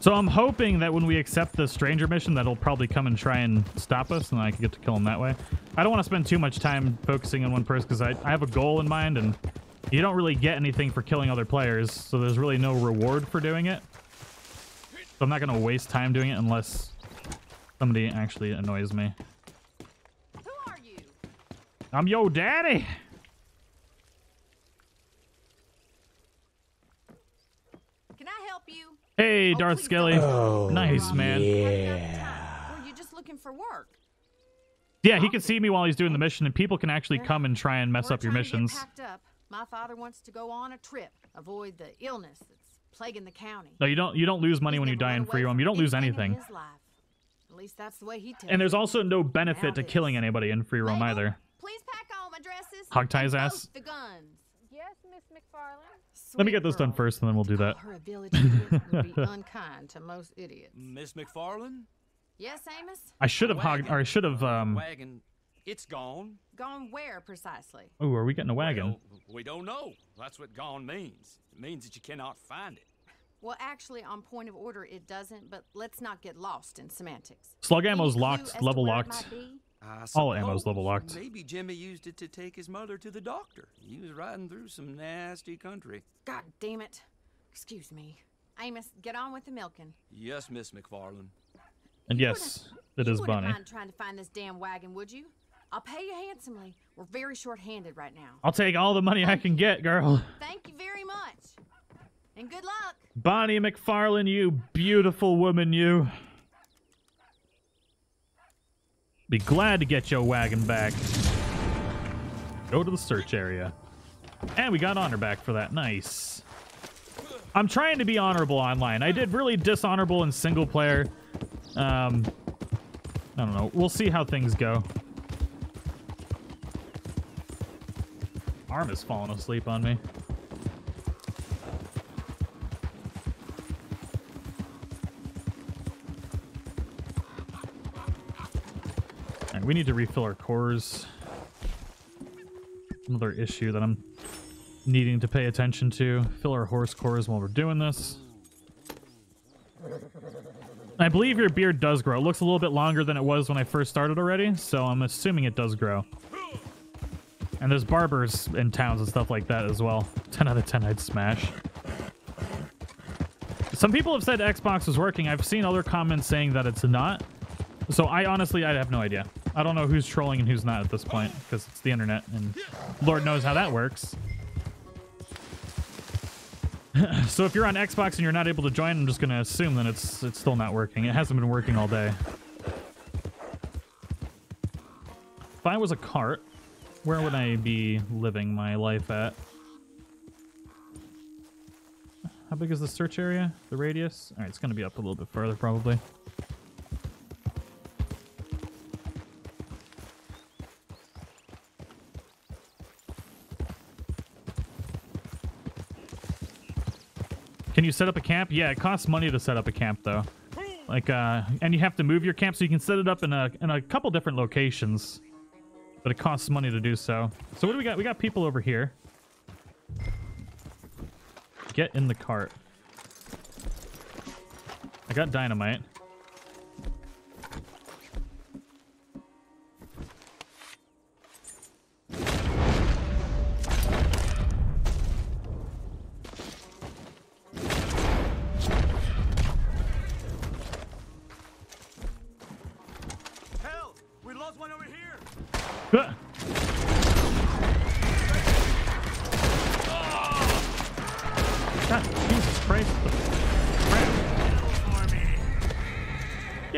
So I'm hoping that when we accept the stranger mission, that'll probably come and try and stop us, and I can get to kill him that way. I don't want to spend too much time focusing on one person, because I have a goal in mind, and you don't really get anything for killing other players, so there's really no reward for doing it. So I'm not going to waste time doing it unless somebody actually annoys me. Who are you? I'm yo daddy! Can I help you? Hey, Darth Skelly. Oh, nice, man. Yeah. Were you just looking for work? Yeah, he can see me while he's doing the mission, and people can actually come and try and mess up your missions. My father wants to go on a trip, avoid the illness that's plaguing the county. No, you don't lose money when you die in free roam. You don't lose anything. At least that's the way he tells me. And there's also no benefit to killing anybody in free roam either. Please pack all my dresses. Hogtie's ass. The guns. Yes, Miss McFarlane. Let me get this done first and then we'll do that. Her ability to would be unkind to most idiots. Miss McFarlane? Yes, Amos. I should have It's gone. Gone where, precisely? Oh, are we getting a wagon? We don't know. That's what gone means. It means that you cannot find it. Well, actually, on point of order, it doesn't, but let's not get lost in semantics. Slug ammo's locked, level locked. All ammo's level locked. Maybe Jimmy used it to take his mother to the doctor. He was riding through some nasty country. God damn it. Excuse me. Amos, get on with the milking. Yes, Miss McFarlane. And yes, it is Bonnie. You wouldn't mind trying to find this damn wagon, would you? I'll pay you handsomely. We're very short-handed right now. I'll take all the money I can get, girl. Thank you very much. And good luck. Bonnie McFarlane, you beautiful woman, you. Be glad to get your wagon back. Go to the search area. And we got honor back for that. Nice. I'm trying to be honorable online. I did really dishonorable in single player. I don't know. We'll see how things go. arm is falling asleep on me. And we need to refill our cores. Another issue that I'm needing to pay attention to. Fill our horse cores while we're doing this. I believe your beard does grow. It looks a little bit longer than it was when I first started already, so I'm assuming it does grow. And there's barbers in towns and stuff like that as well. 10 out of 10, I'd smash. Some people have said Xbox is working. I've seen other comments saying that it's not. So I honestly, I have no idea. I don't know who's trolling and who's not at this point, because it's the internet, and Lord knows how that works. So if you're on Xbox and you're not able to join, I'm just going to assume that it's still not working. It hasn't been working all day. If I was a cart, where would I be living my life at? How big is the search area? The radius? All right, it's going to be up a little bit further probably. Can you set up a camp? Yeah, it costs money to set up a camp though. Like, and you have to move your camp, so you can set it up in a couple different locations, but it costs money to do so. So what do we got? We got people over here. Get in the cart. I got dynamite.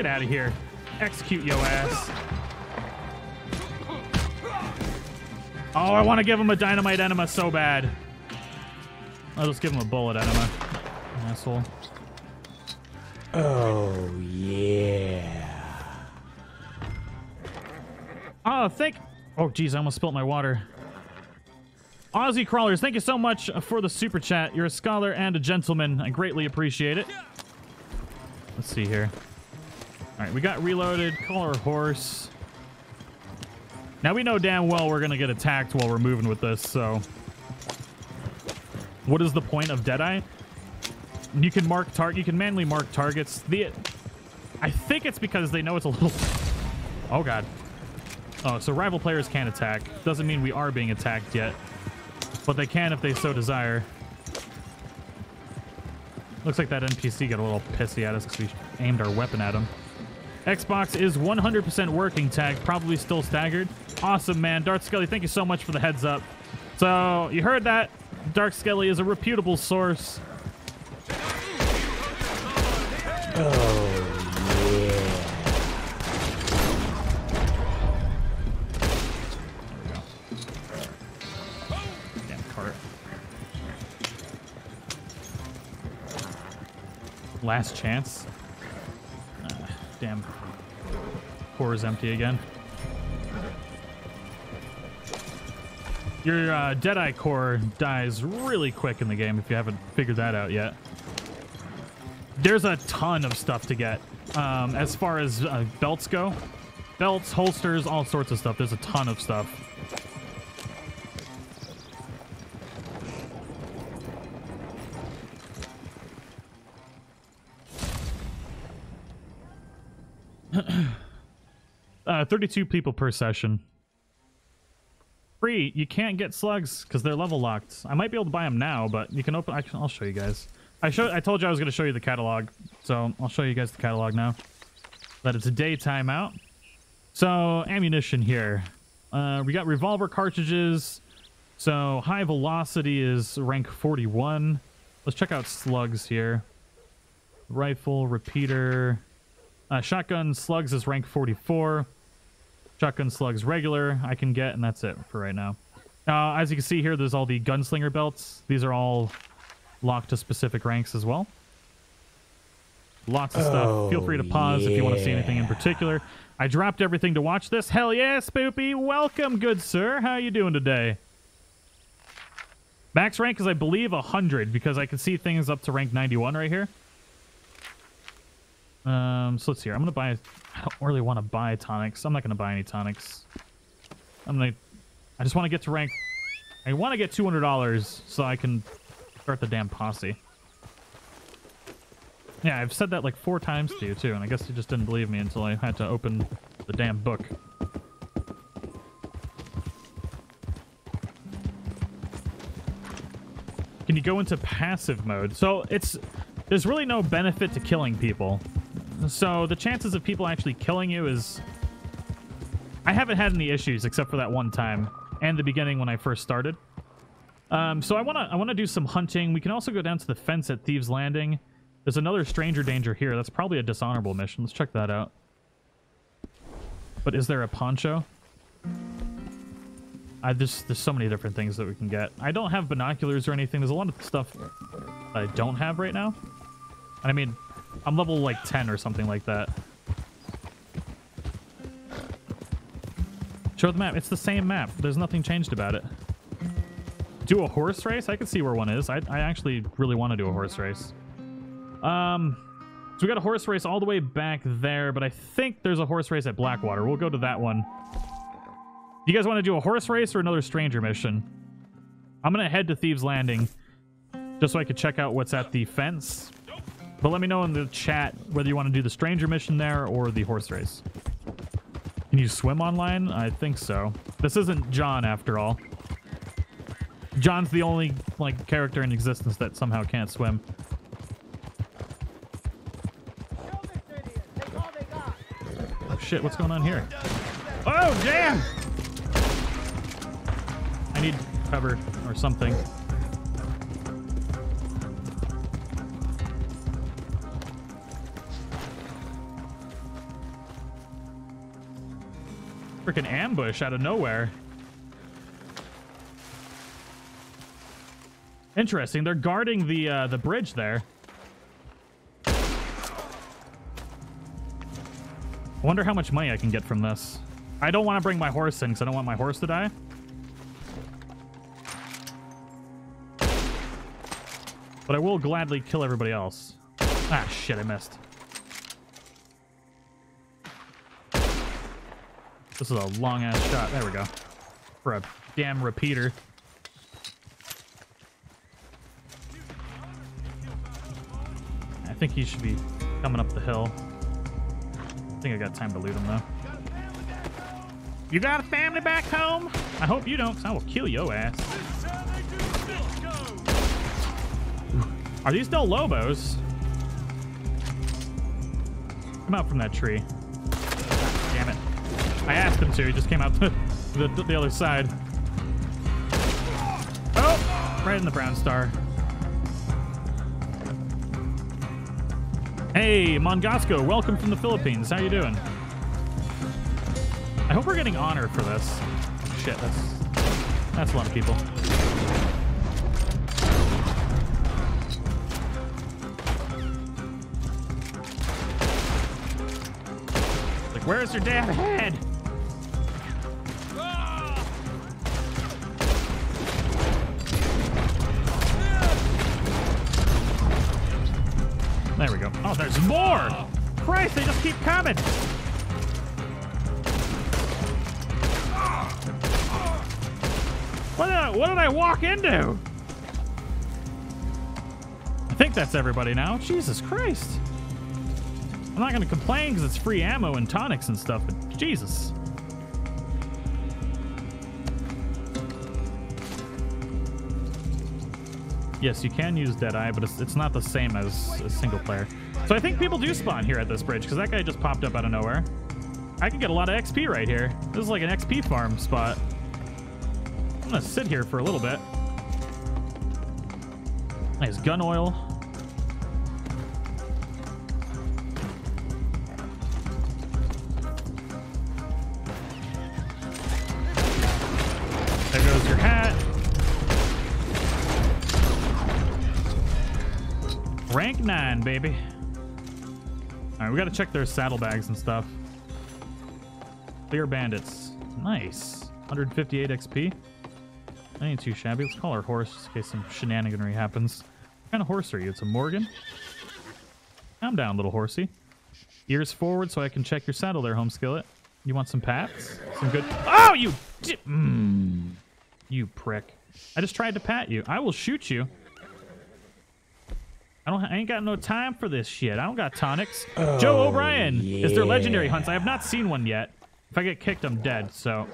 Out of here. Execute yo ass. Oh, I want to give him a dynamite enema so bad. I'll just give him a bullet enema. Asshole. Oh, yeah. Oh, oh, geez, I almost spilt my water. Aussie Crawlers, thank you so much for the super chat. You're a scholar and a gentleman. I greatly appreciate it. Let's see here. All right, we got reloaded, call our horse. Now we know damn well we're gonna get attacked while we're moving with this, so. What is the point of Deadeye? You can mark manually mark targets. I think it's because they know it's a little, oh God. Oh, so rival players can attack. Doesn't mean we are being attacked yet, but they can if they so desire. Looks like that NPC got a little pissy at us because we aimed our weapon at him. Xbox is 100% working, tag, probably still staggered. Awesome, man. Dark Skelly, thank you so much for the heads up. So, you heard that. Dark Skelly is a reputable source. Oh, yeah. There we go. Damn cart. Last chance. Damn, core is empty again. Your Deadeye core dies really quick in the game if you haven't figured that out yet. There's a ton of stuff to get as far as belts go. Belts, holsters, all sorts of stuff. There's a ton of stuff. Uh, 32 people per session. Free. You can't get slugs because they're level locked. I might be able to buy them now, but you can open. I'll show you guys. I told you I was going to show you the catalog, so I'll show you guys the catalog now. But it's a day timeout. So ammunition here. We got revolver cartridges. So high velocity is rank 41. Let's check out slugs here. Rifle, repeater. Shotgun slugs is rank 44. Shotgun slugs regular I can get, and that's it for right now. As you can see here, there's all the gunslinger belts. These are all locked to specific ranks as well. Lots of stuff. Feel free to pause if you want to see anything in particular. I dropped everything to watch this. Hell yeah, Spoopy. Welcome, good sir. How are you doing today? Max rank is, I believe, 100, because I can see things up to rank 91 right here. So let's see here. I'm going to buy... I don't really want to buy tonics. I'm not going to buy any tonics. I just want to get to rank... I want to get $200 so I can start the damn posse. Yeah, I've said that like 4 times to you, too, and I guess you just didn't believe me until I had to open the damn book. Can you go into passive mode? So there's really no benefit to killing people. So the chances of people actually killing you is... I haven't had any issues except for that one time and the beginning when I first started. So I wanna do some hunting. We can also go down to the fence at Thieves' Landing. There's another stranger danger here. That's probably a dishonorable mission. Let's check that out. But is there a poncho? There's so many different things that we can get. I don't have binoculars or anything. There's a lot of stuff that I don't have right now. And I mean, I'm level like 10 or something like that. Show the map. It's the same map. There's nothing changed about it. Do a horse race? I can see where one is. I actually really want to do a horse race. So we got a horse race all the way back there, but I think there's a horse race at Blackwater. We'll go to that one. You guys want to do a horse race or another stranger mission? I'm going to head to Thieves' Landing just so I could check out what's at the fence. But let me know in the chat whether you want to do the stranger mission there or the horse race. Can you swim online? I think so. This isn't John, after all. John's the only, like, character in existence that somehow can't swim. Oh, shit. What's going on here? Oh, damn! I need cover or something. Freaking ambush out of nowhere. Interesting. They're guarding the bridge there. I wonder how much money I can get from this. I don't want to bring my horse in because I don't want my horse to die. But I will gladly kill everybody else. Ah, shit, I missed. This is a long-ass shot. There we go. For a damn repeater. I think he should be coming up the hill. I think I got time to loot him, though. You got a family back home? I hope you don't, because I will kill your ass. Are these still Lobos? Come out from that tree. Damn it. I asked him to. He just came out the other side. Oh! Right in the brown star. Hey, Mongasco, welcome from the Philippines. How you doing? I hope we're getting honor for this. Shit, that's a lot of people. Like, where's your damn head? There we go. Oh, there's more! Christ, they just keep coming! What did I walk into? I think that's everybody now. Jesus Christ. I'm not going to complain because it's free ammo and tonics and stuff, but Jesus. Yes, you can use Deadeye, but it's not the same as a single player. So I think people do spawn here at this bridge, because that guy just popped up out of nowhere. I could get a lot of XP right here. This is like an XP farm spot. I'm going to sit here for a little bit. Nice gun oil. There goes your hat. Rank 9, baby. All right, we got to check their saddlebags and stuff. Clear bandits. Nice. 158 XP. That ain't too shabby. Let's call her horse just in case some shenaniganry happens. What kind of horse are you? It's a Morgan? Calm down, little horsey. Ears forward so I can check your saddle there, Home Skillet. You want some pats? Some good... Oh, you... You prick. I just tried to pat you. I will shoot you. I ain't got no time for this shit. I don't got tonics. Oh, Joe O'Brien is their legendary hunts. I have not seen one yet. If I get kicked, I'm dead, so...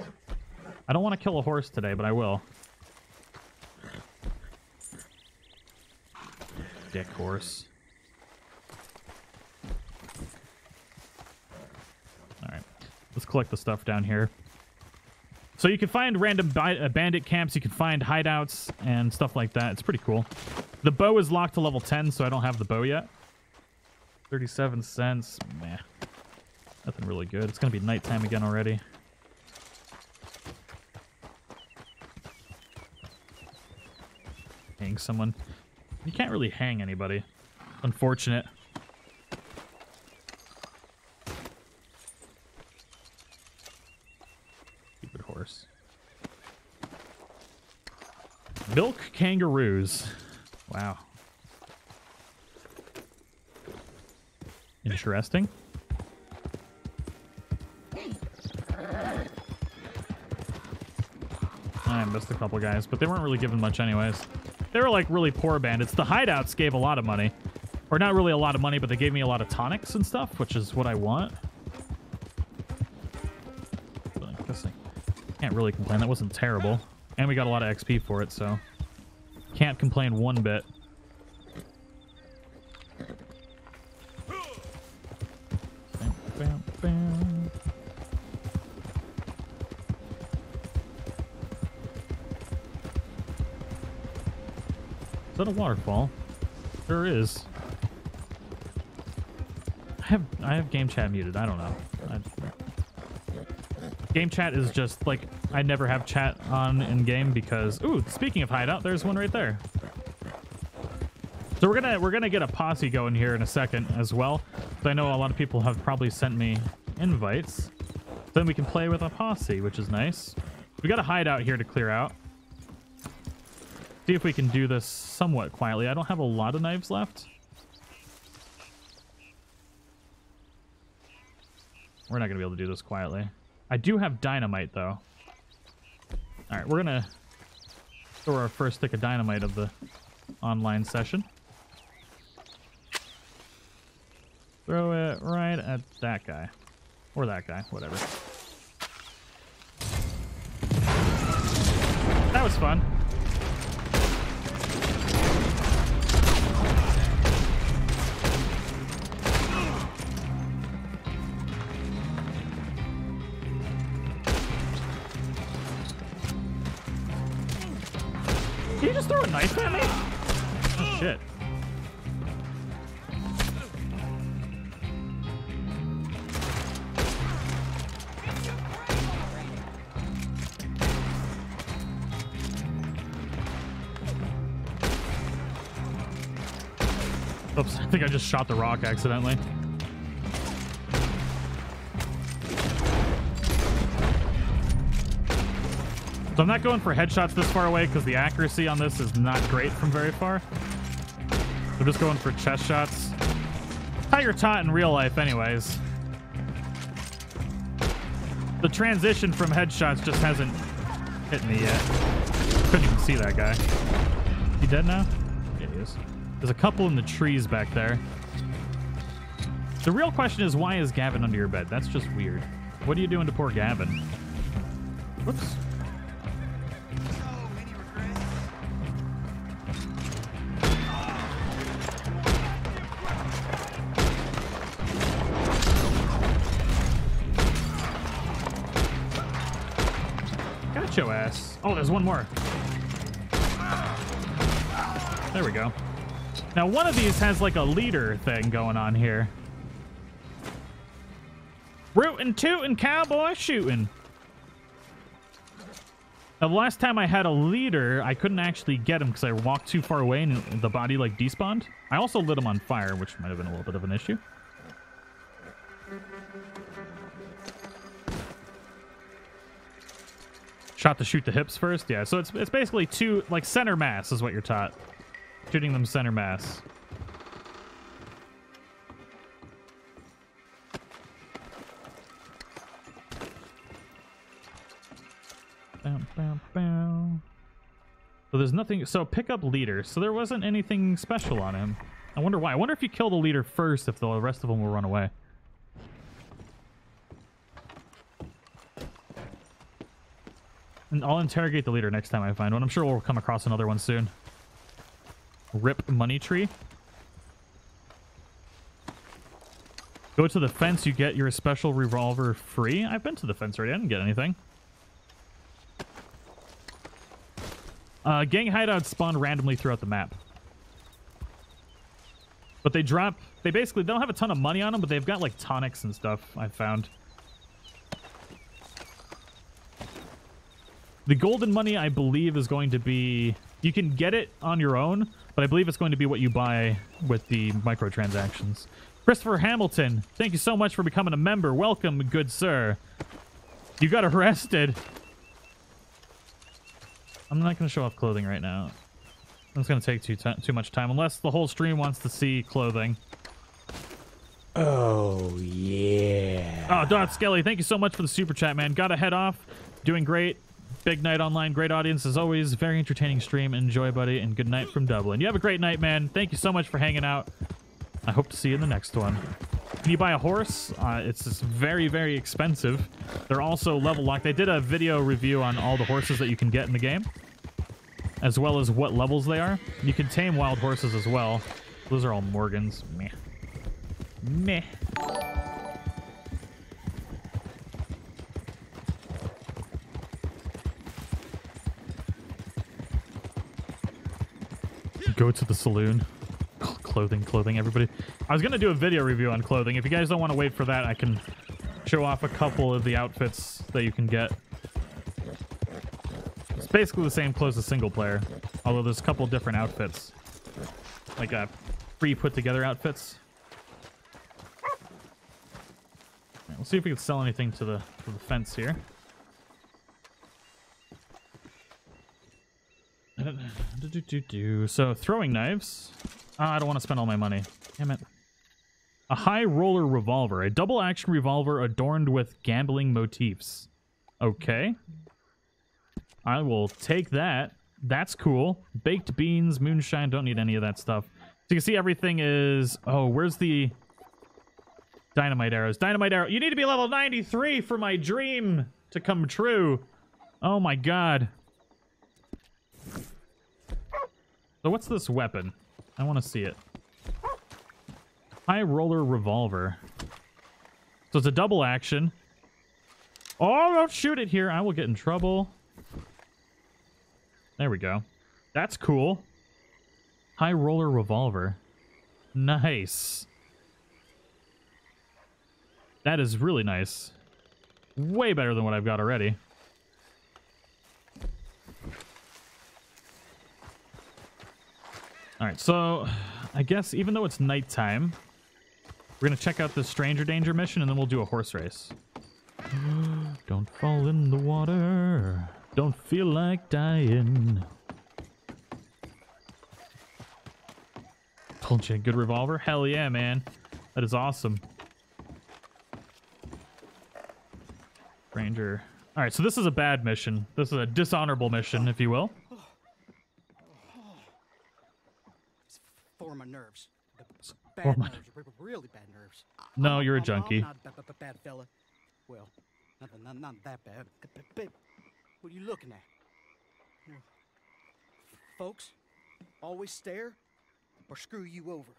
I don't want to kill a horse today, but I will. Dick horse. Alright. Let's collect the stuff down here. So you can find random bandit camps, you can find hideouts, and stuff like that. It's pretty cool. The bow is locked to level 10, so I don't have the bow yet. 37 cents. Meh. Nothing really good. It's going to be nighttime again already. Hang someone. You can't really hang anybody. Unfortunate. Stupid horse. Milk kangaroos. Wow. Interesting. I missed a couple guys, but they weren't really given much anyways. They were like really poor bandits. The hideouts gave a lot of money. Or not really a lot of money, but they gave me a lot of tonics and stuff, which is what I want. But I guess I can't really complain. That wasn't terrible. And we got a lot of XP for it, so... Can't complain one bit. Is that a waterfall? Sure is. I have game chat muted. I don't know. Game chat is just, like, I never have chat on in-game because... Ooh, speaking of hideout, there's one right there. So we're gonna get a posse going here in a second as well. So I know a lot of people have probably sent me invites. Then we can play with a posse, which is nice. We got a hideout here to clear out. See if we can do this somewhat quietly. I don't have a lot of knives left. We're not gonna be able to do this quietly. I do have dynamite, though. All right, we're going to throw our first stick of dynamite of the online session. Throw it right at that guy. Or that guy, whatever. That was fun. Did you just throw a knife at me? Oh, shit. Oops, I think I just shot the rock accidentally. So I'm not going for headshots this far away because the accuracy on this is not great from very far. I'm just going for chest shots. How you're taught in real life anyways. The transition from headshots just hasn't hit me yet. Couldn't even see that guy. He dead now? Yeah, he is. There's a couple in the trees back there. The real question is, why is Gavin under your bed? That's just weird. What are you doing to poor Gavin? Whoops. Your ass. Oh, there's one more. There we go. Now, one of these has like a leader thing going on here. Rootin', tootin', cowboy shootin'. Now, the last time I had a leader, I couldn't actually get him because I walked too far away and the body like despawned. I also lit him on fire, which might have been a little bit of an issue. Shot to shoot the hips first? Yeah, so it's basically two, like, center mass is what you're taught. Shooting them center mass. Bam, bam, bam. So there's nothing... So pick up leader. So there wasn't anything special on him. I wonder why. I wonder if you kill the leader first, if the rest of them will run away. And I'll interrogate the leader next time I find one. I'm sure we'll come across another one soon. Rip money tree. Go to the fence, you get your special revolver free. I've been to the fence already. I didn't get anything. Gang hideouts spawn randomly throughout the map. But they drop... They don't have a ton of money on them, but they've got, like, tonics and stuff, I've found. The golden money, I believe, is going to be... You can get it on your own, but I believe it's going to be what you buy with the microtransactions. Christopher Hamilton, thank you so much for becoming a member. Welcome, good sir. You got arrested. I'm not going to show off clothing right now. It's going to take too much time, unless the whole stream wants to see clothing. Oh, yeah. Oh, Dot Skelly, thank you so much for the super chat, man. Gotta head off. Doing great. Big night online, great audience as always, very entertaining stream. Enjoy, buddy, and good night from Dublin. You have a great night, man. Thank you so much for hanging out. I hope to see you in the next one. Can you buy a horse? It's just very, very expensive. They're also level locked. They did a video review on all the horses that you can get in the game, as well as what levels they are. You can tame wild horses as well. Those are all Morgans. Meh. Meh. Go to the saloon. Clothing, everybody. I was going to do a video review on clothing. If you guys don't want to wait for that, I can show off a couple of the outfits that you can get. It's basically the same clothes as single player, although there's a couple different outfits. Like free put together outfits. We'll see if we can sell anything to the fence here. So, throwing knives. I don't want to spend all my money. Damn it. A high roller revolver. A double action revolver adorned with gambling motifs. Okay. I will take that. That's cool. Baked beans, moonshine. Don't need any of that stuff. So you can see everything is... Oh, where's the... Dynamite arrows. Dynamite arrow. You need to be level 93 for my dream to come true. Oh my god. So what's this weapon? I want to see it. High roller revolver. So it's a double action. Oh, don't shoot it here. I will get in trouble. There we go. That's cool. High roller revolver. Nice. That is really nice. Way better than what I've got already. All right, so I guess even though it's nighttime, we're going to check out the Stranger Danger mission, and then we'll do a horse race. Don't fall in the water. Don't feel like dying. Told you a good revolver. Hell yeah, man. That is awesome. Ranger. All right, so this is a bad mission. This is a dishonorable mission, if you will. My nerves. Bad nerves. Really bad nerves. No, you're a junkie. I'm not a bad fella. Well, not that bad. What are you looking at? Folks always stare or screw you over.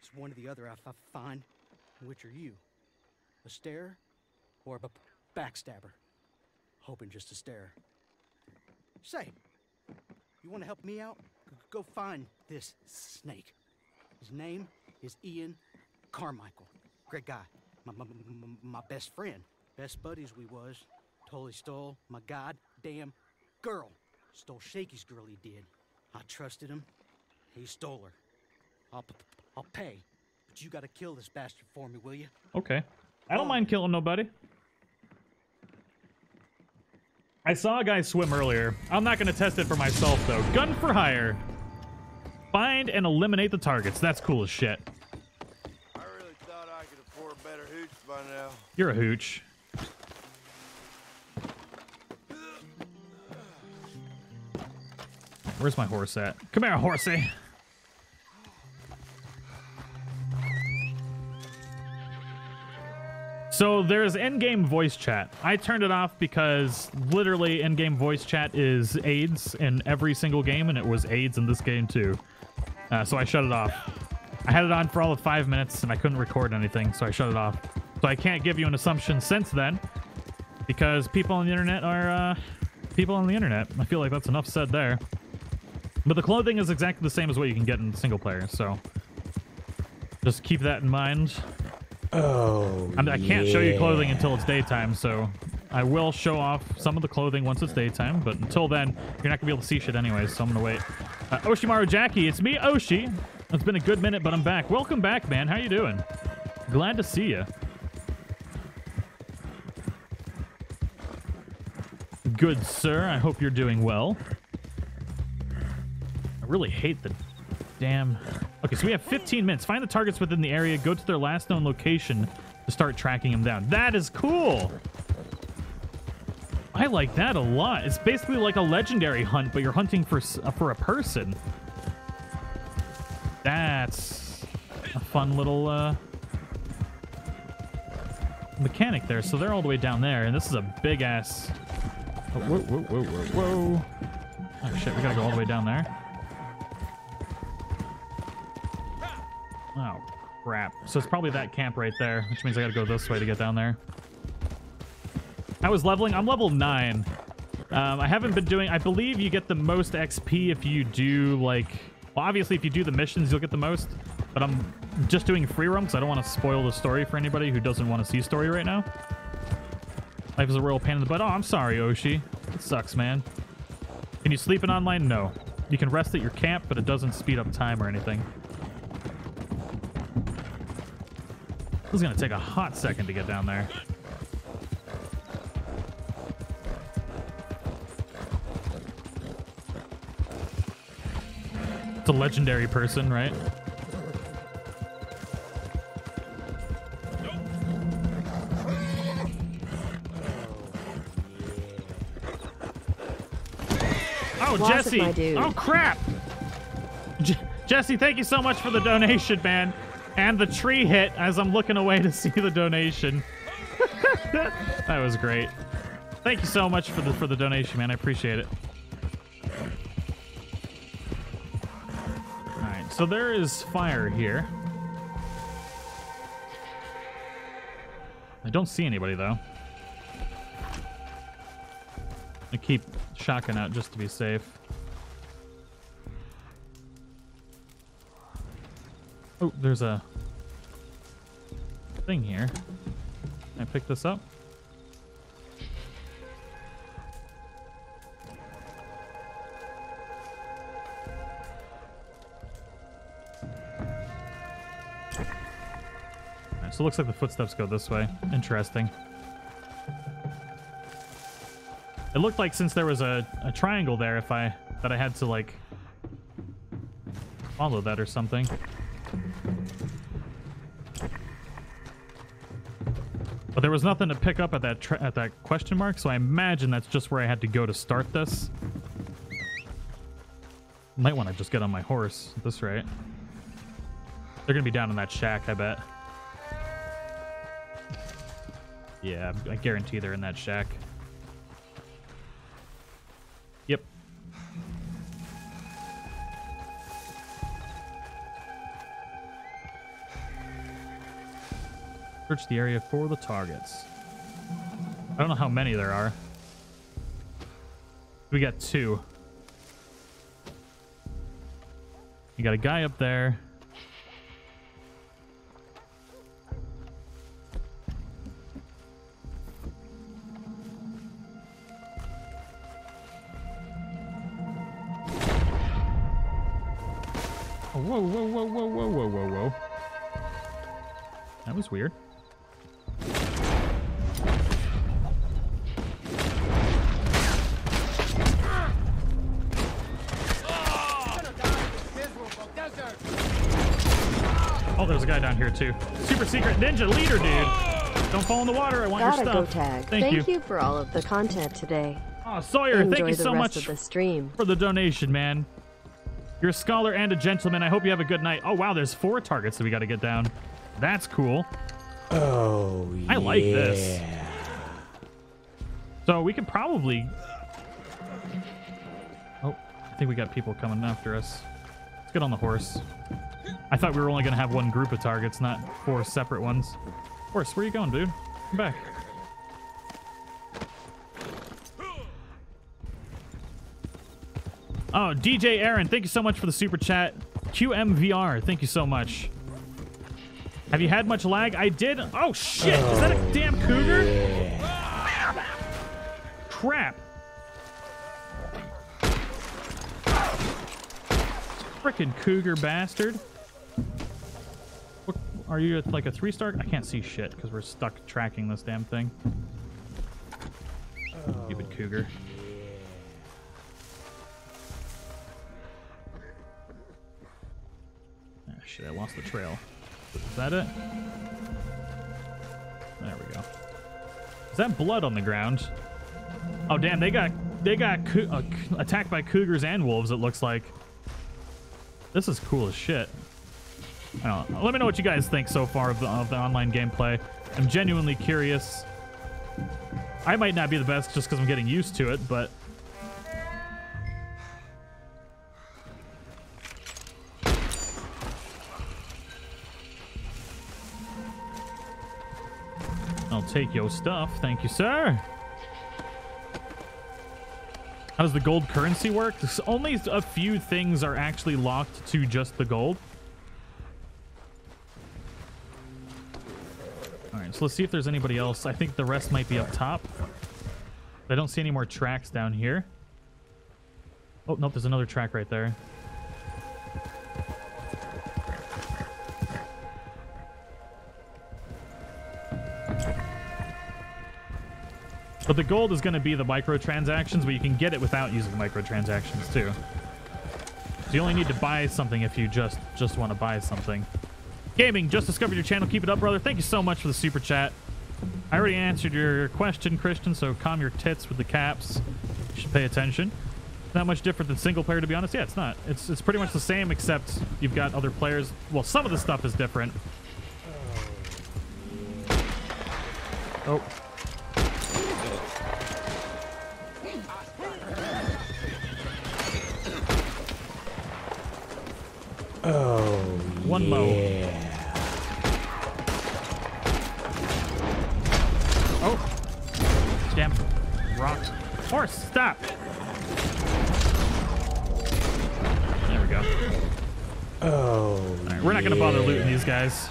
It's one or the other I find. Which are you? A starer or a backstabber? Hoping just to stare. Say, you want to help me out? Go find this snake. His name is Ian Carmichael. Great guy. My best friend. Best buddies we was. Totally stole my goddamn girl. Stole Shaky's girl, he did. I trusted him. He stole her. I'll pay. But you gotta kill this bastard for me, will you? Okay. I don't mind killing nobody. I saw a guy swim earlier. I'm not going to test it for myself, though. Gun for hire. Find and eliminate the targets. That's cool as shit. I really thought I could afford better hooch by now. You're a hooch. Where's my horse at? Come here, horsey. So there's in-game voice chat. I turned it off because literally in-game voice chat is AIDS in every single game, and it was AIDS in this game too. So I shut it off. I had it on for all of 5 minutes, and I couldn't record anything, so I shut it off. So I can't give you an assumption since then, because people on the internet are people on the internet. I feel like that's enough said there. But the clothing is exactly the same as what you can get in single player, so just keep that in mind. Oh, I can't show you clothing until it's daytime, so I will show off some of the clothing once it's daytime, but until then, you're not going to be able to see shit anyways, so I'm going to wait. Oshimaru Jackie, it's me, Oshi. It's been a good minute, but I'm back. Welcome back, man. How you doing? Glad to see you. Good, sir. I hope you're doing well. I really hate the damn... Okay, so we have 15 minutes. Find the targets within the area, go to their last known location to start tracking them down. That is cool! I like that a lot. It's basically like a legendary hunt, but you're hunting for a person. That's a fun little mechanic there. So they're all the way down there, and this is a big ass... Oh, whoa, whoa, whoa, whoa. Oh shit, we gotta go all the way down there. Oh, crap. So it's probably that camp right there, which means I gotta go this way to get down there. I was leveling. I'm level 9. I haven't been doing... I believe you get the most XP if you do, like... Well, obviously, if you do the missions, you'll get the most. But I'm just doing free roam, because I don't want to spoil the story for anybody who doesn't want to see story right now. Life is a real pain in the butt. Oh, I'm sorry, Oshi. It sucks, man. Can you sleep in online? No. You can rest at your camp, but it doesn't speed up time or anything. This is going to take a hot second to get down there. It's a legendary person, right? Oh, Jesse! Oh, crap! Jesse, thank you so much for the donation, man. And the tree hit as I'm looking away to see the donation. That was great. Thank you so much for the donation, man. I appreciate it. All right, so there is fire here. I don't see anybody though. I keep shotgun out just to be safe. Oh, there's a thing here. Can I pick this up? Alright, so it looks like the footsteps go this way. Interesting. It looked like since there was a triangle there, that I had to like follow that or something. But there was nothing to pick up at that question mark, so I imagine that's just where I had to go to start this. Might want to just get on my horse at this rate. They're going to be down in that shack, I bet. Yeah, I guarantee they're in that shack. Yep. Search the area for the targets. I don't know how many there are. We got 2. You got a guy up there. Oh, whoa, whoa, whoa, whoa, whoa, whoa, whoa, whoa. That was weird. Oh, there's a guy down here too. Super secret ninja leader, dude. Don't fall in the water. I want your stuff. Thank you for all of the content today. Oh, Sawyer, thank you so much for the donation, man. You're a scholar and a gentleman. I hope you have a good night. Oh, wow, there's 4 targets that we got to get down. That's cool. Oh, yeah. I like this. So we could probably... Oh, I think we got people coming after us. Let's get on the horse. I thought we were only going to have one group of targets, not 4 separate ones. Horse, where are you going, dude? Come back. Oh, DJ Aaron, thank you so much for the super chat. QMVR, thank you so much. Have you had much lag? I did. Oh, shit. Is that a damn cougar? Yeah. Crap. Frickin' cougar bastard. What, are you at like a 3-star? I can't see shit because we're stuck tracking this damn thing. Stupid cougar. Shit, I lost the trail. Is that it? There we go. Is that blood on the ground? Oh damn, they got attacked by cougars and wolves, it looks like. This is cool as shit. I don't know. Let me know what you guys think so far of the online gameplay. I'm genuinely curious. I might not be the best just because I'm getting used to it, but... I'll take your stuff. Thank you, sir. How does the gold currency work? Only a few things are actually locked to just the gold. All right, so let's see if there's anybody else. I think the rest might be up top. I don't see any more tracks down here. Oh, nope, there's another track right there. But the gold is going to be the microtransactions, but you can get it without using microtransactions too. So you only need to buy something if you just want to buy something. Gaming, just discovered your channel. Keep it up, brother. Thank you so much for the super chat. I already answered your question, Christian, so calm your tits with the caps. You should pay attention. Not much different than single player, to be honest. Yeah, it's not. It's pretty much the same, except you've got other players. Well, some of the stuff is different. Oh. Oh, one low. Yeah. Oh, damn rocks! Horse, stop! There we go. Oh, right, we're not gonna bother looting these guys.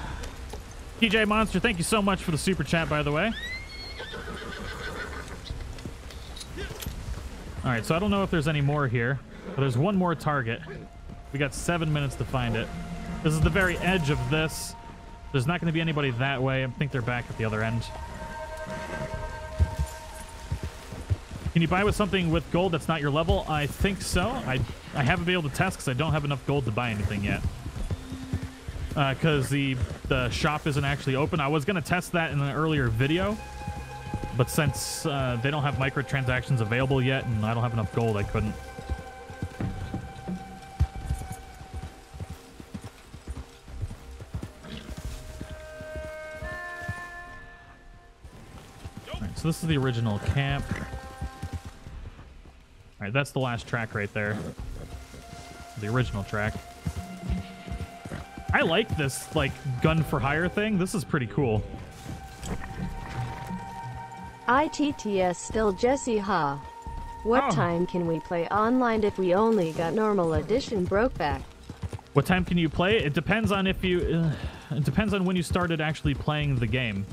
DJ Monster, thank you so much for the super chat, by the way. All right, so I don't know if there's any more here, but there's one more target. We got 7 minutes to find it. This is the very edge of this. There's not going to be anybody that way. I think they're back at the other end. Can you buy with something with gold that's not your level? I think so. I haven't been able to test because I don't have enough gold to buy anything yet. Because the shop isn't actually open. I was going to test that in an earlier video. But since they don't have microtransactions available yet and I don't have enough gold, I couldn't. So this is the original camp. All right, that's the last track right there. The original track. I like this, like, gun for hire thing. This is pretty cool. ITTS still Jesse, huh? What time can we play online if we only got normal edition Brokeback? What time can you play? It depends on if you... it depends on when you started actually playing the game.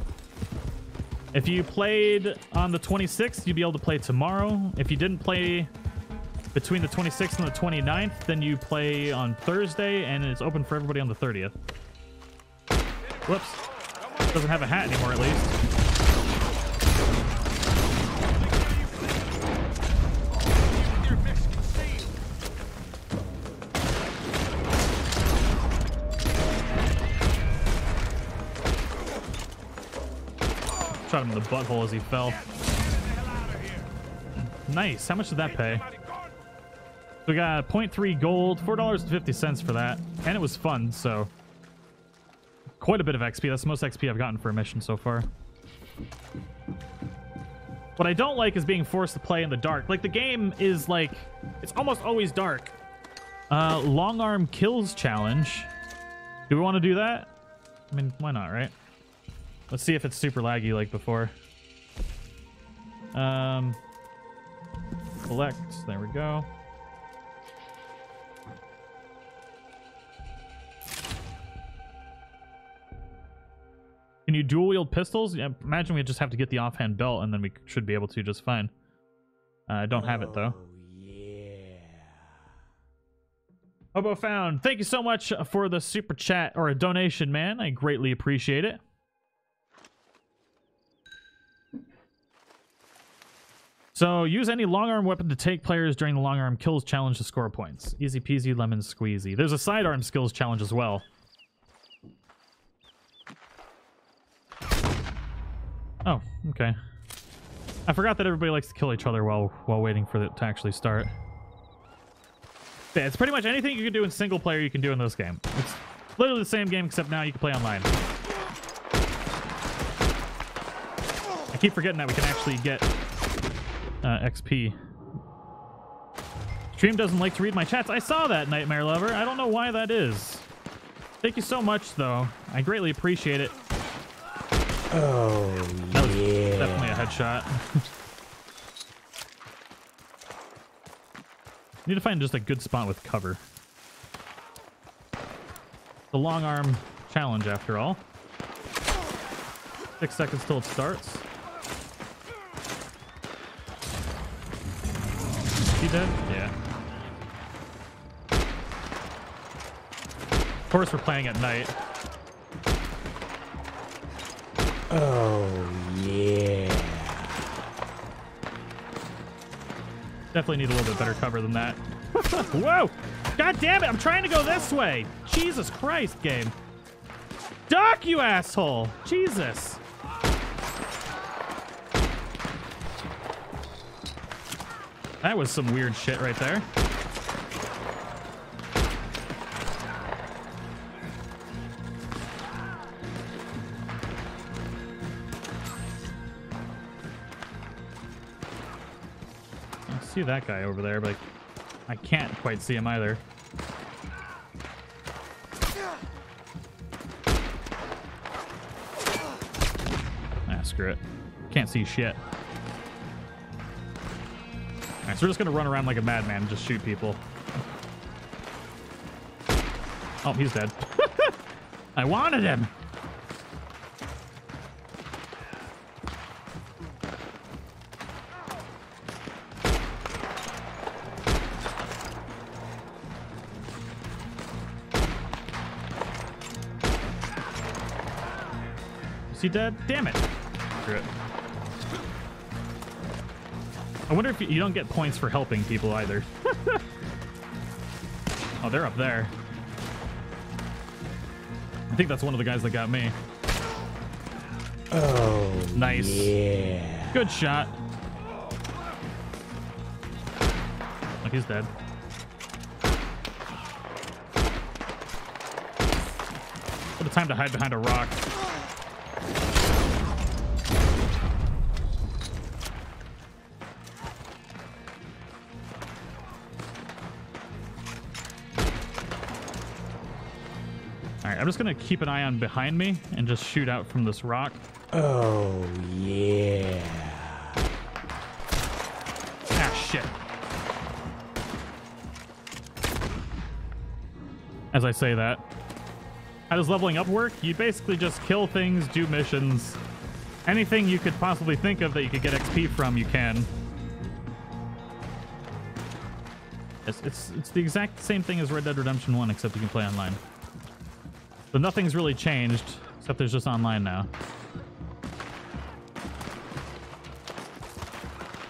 If you played on the 26th, you'd be able to play tomorrow. If you didn't play between the 26th and the 29th, then you play on Thursday, and it's open for everybody on the 30th. Whoops. Doesn't have a hat anymore, at least. shot him in the butthole as he fell. Nice. How much did that pay? We got 0.3 gold, $4.50 for that, and it was fun, so quite a bit of XP. That's the most XP I've gotten for a mission so far. What I don't like is being forced to play in the dark. Like, the game is like, it's almost always dark. Long arm kills challenge. Do we want to do that? I mean, why not, right? Let's see if it's super laggy like before. Select. There we go. Can you dual wield pistols? Yeah, imagine we just have to get the offhand belt and then we should be able to just fine. I don't have it though. Yeah. Hobo Found, thank you so much for the super chat or a donation, man. I greatly appreciate it. So use any long arm weapon to take players during the long arm kills challenge to score points. Easy peasy lemon squeezy. There's a sidearm skills challenge as well. Oh, okay. I forgot that everybody likes to kill each other while waiting for it to actually start. Yeah, it's pretty much anything you can do in single player you can do in this game. It's literally the same game except now you can play online. I keep forgetting that we can actually get XP. Stream doesn't like to read my chats. I saw that, Nightmare Lover. I don't know why that is. Thank you so much, though. I greatly appreciate it. Oh, that was definitely a headshot. Need to find just a good spot with cover. The long arm challenge, after all. 6 seconds till it starts. Is he dead? Yeah. Of course, we're playing at night. Oh, yeah. Definitely need a little bit better cover than that. Whoa! God damn it, I'm trying to go this way! Jesus Christ, game. Duck, you asshole! Jesus! That was some weird shit right there. See that guy over there, but I can't quite see him either. Ah, screw it. Can't see shit. All right, so we're just gonna run around like a madman and just shoot people. Oh, he's dead. I wanted him. Is he dead? Damn it. Screw it. I wonder if you don't get points for helping people either. Oh, they're up there. I think that's one of the guys that got me. Oh, nice. Yeah. Good shot. Oh, he's dead. What a time to hide behind a rock. I'm just gonna keep an eye on behind me and just shoot out from this rock. Oh yeah. Ah shit. As I say that. How does leveling up work? You basically just kill things, do missions. Anything you could possibly think of that you could get XP from, you can. It's the exact same thing as Red Dead Redemption 1, except you can play online. So nothing's really changed, except there's just online now.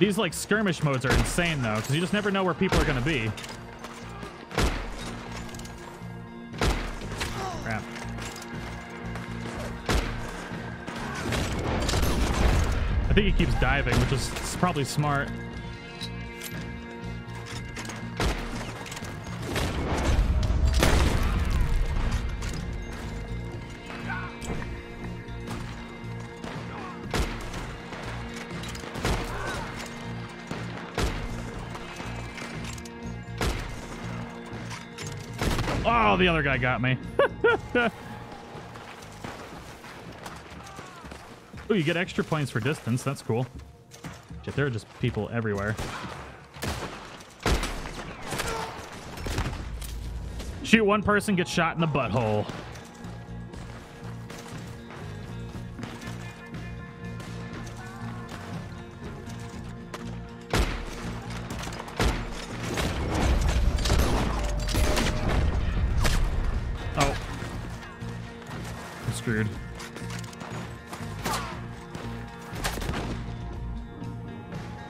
These, like, skirmish modes are insane, though, because you just never know where people are going to be. Crap. think he keeps diving, which is probably smart. Oh, the other guy got me. Oh, you get extra points for distance. That's cool. Shit, there are just people everywhere. Shoot one person, get shot in the butthole.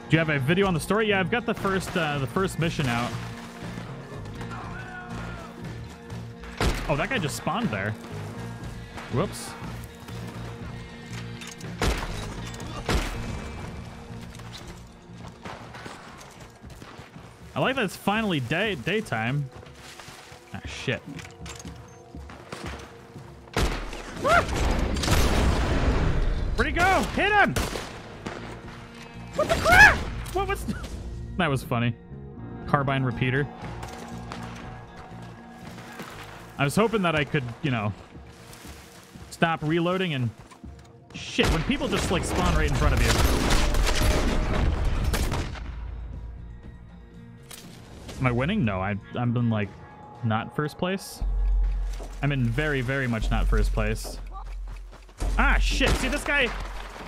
Do you have a video on the story? Yeah, I've got the first mission out. Oh, that guy just spawned there. Whoops. I like that it's finally daytime. Ah, shit. Ah! Where'd he go? Hit him! What the crap? What was... That was funny. Carbine repeater. I was hoping that I could, you know, stop reloading and... Shit, when people just, like, spawn right in front of you. Am I winning? No, I've been, like, not first place. I'm in very, very much not first place. Ah, shit. See, this guy...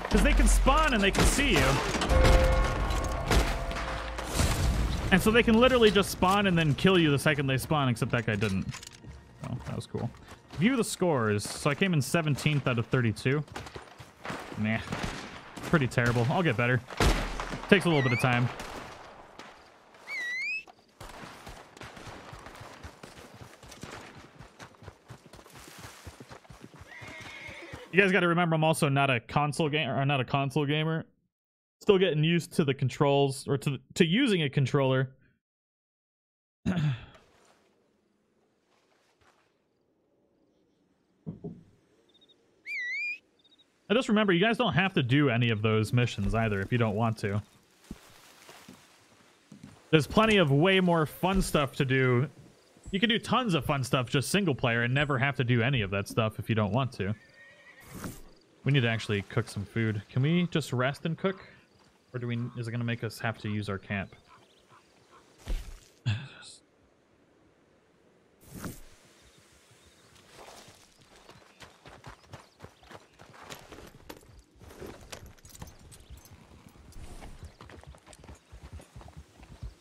Because they can spawn and they can see you. And so they can literally just spawn and then kill you the second they spawn, except that guy didn't. Oh, that was cool. View the scores. So I came in 17th out of 32. Nah. Pretty terrible. I'll get better. Takes a little bit of time. You guys got to remember, I'm also not a console gamer, or not a console gamer. Still getting used to the controls, or to using a controller. I just remember, you guys don't have to do any of those missions either if you don't want to. There's plenty of way more fun stuff to do. You can do tons of fun stuff just single player and never have to do any of that stuff if you don't want to. We need to actually cook some food. Can we just rest and cook? Or do we... Is it going to make us have to use our camp?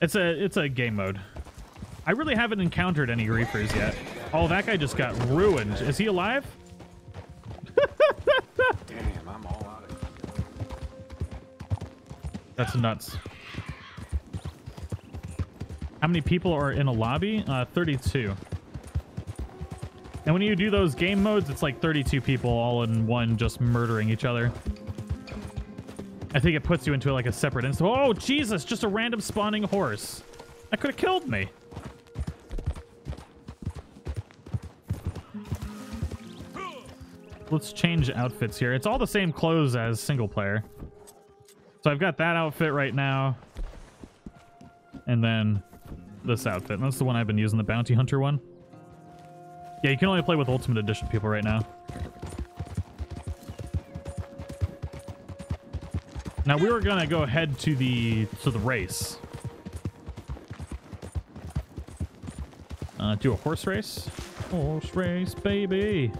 It's a game mode. I really haven't encountered any reefers yet. Oh, that guy just got ruined. Is he alive? Damn, I'm all out of it. That's nuts. How many people are in a lobby? 32. And when you do those game modes, it's like 32 people all in one just murdering each other. I think it puts you into like a separate instance. Oh, Jesus, just a random spawning horse. That could have killed me. Let's change outfits here. It's all the same clothes as single player. So I've got that outfit right now. And then this outfit. And that's the one I've been using, the Bounty Hunter one. Yeah, you can only play with Ultimate Edition people right now. Now we were gonna go ahead to the race. Do a horse race. Horse race, baby.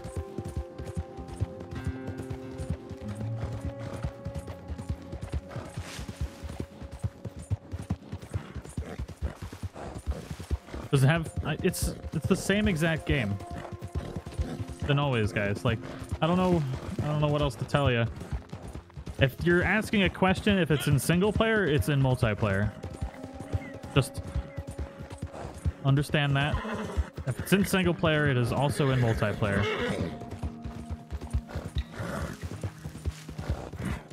Does it have... It's the same exact game than always, guys. Like, I don't know what else to tell you. If you're asking a question, if it's in single player, it's in multiplayer. Just understand that. If it's in single player, it is also in multiplayer.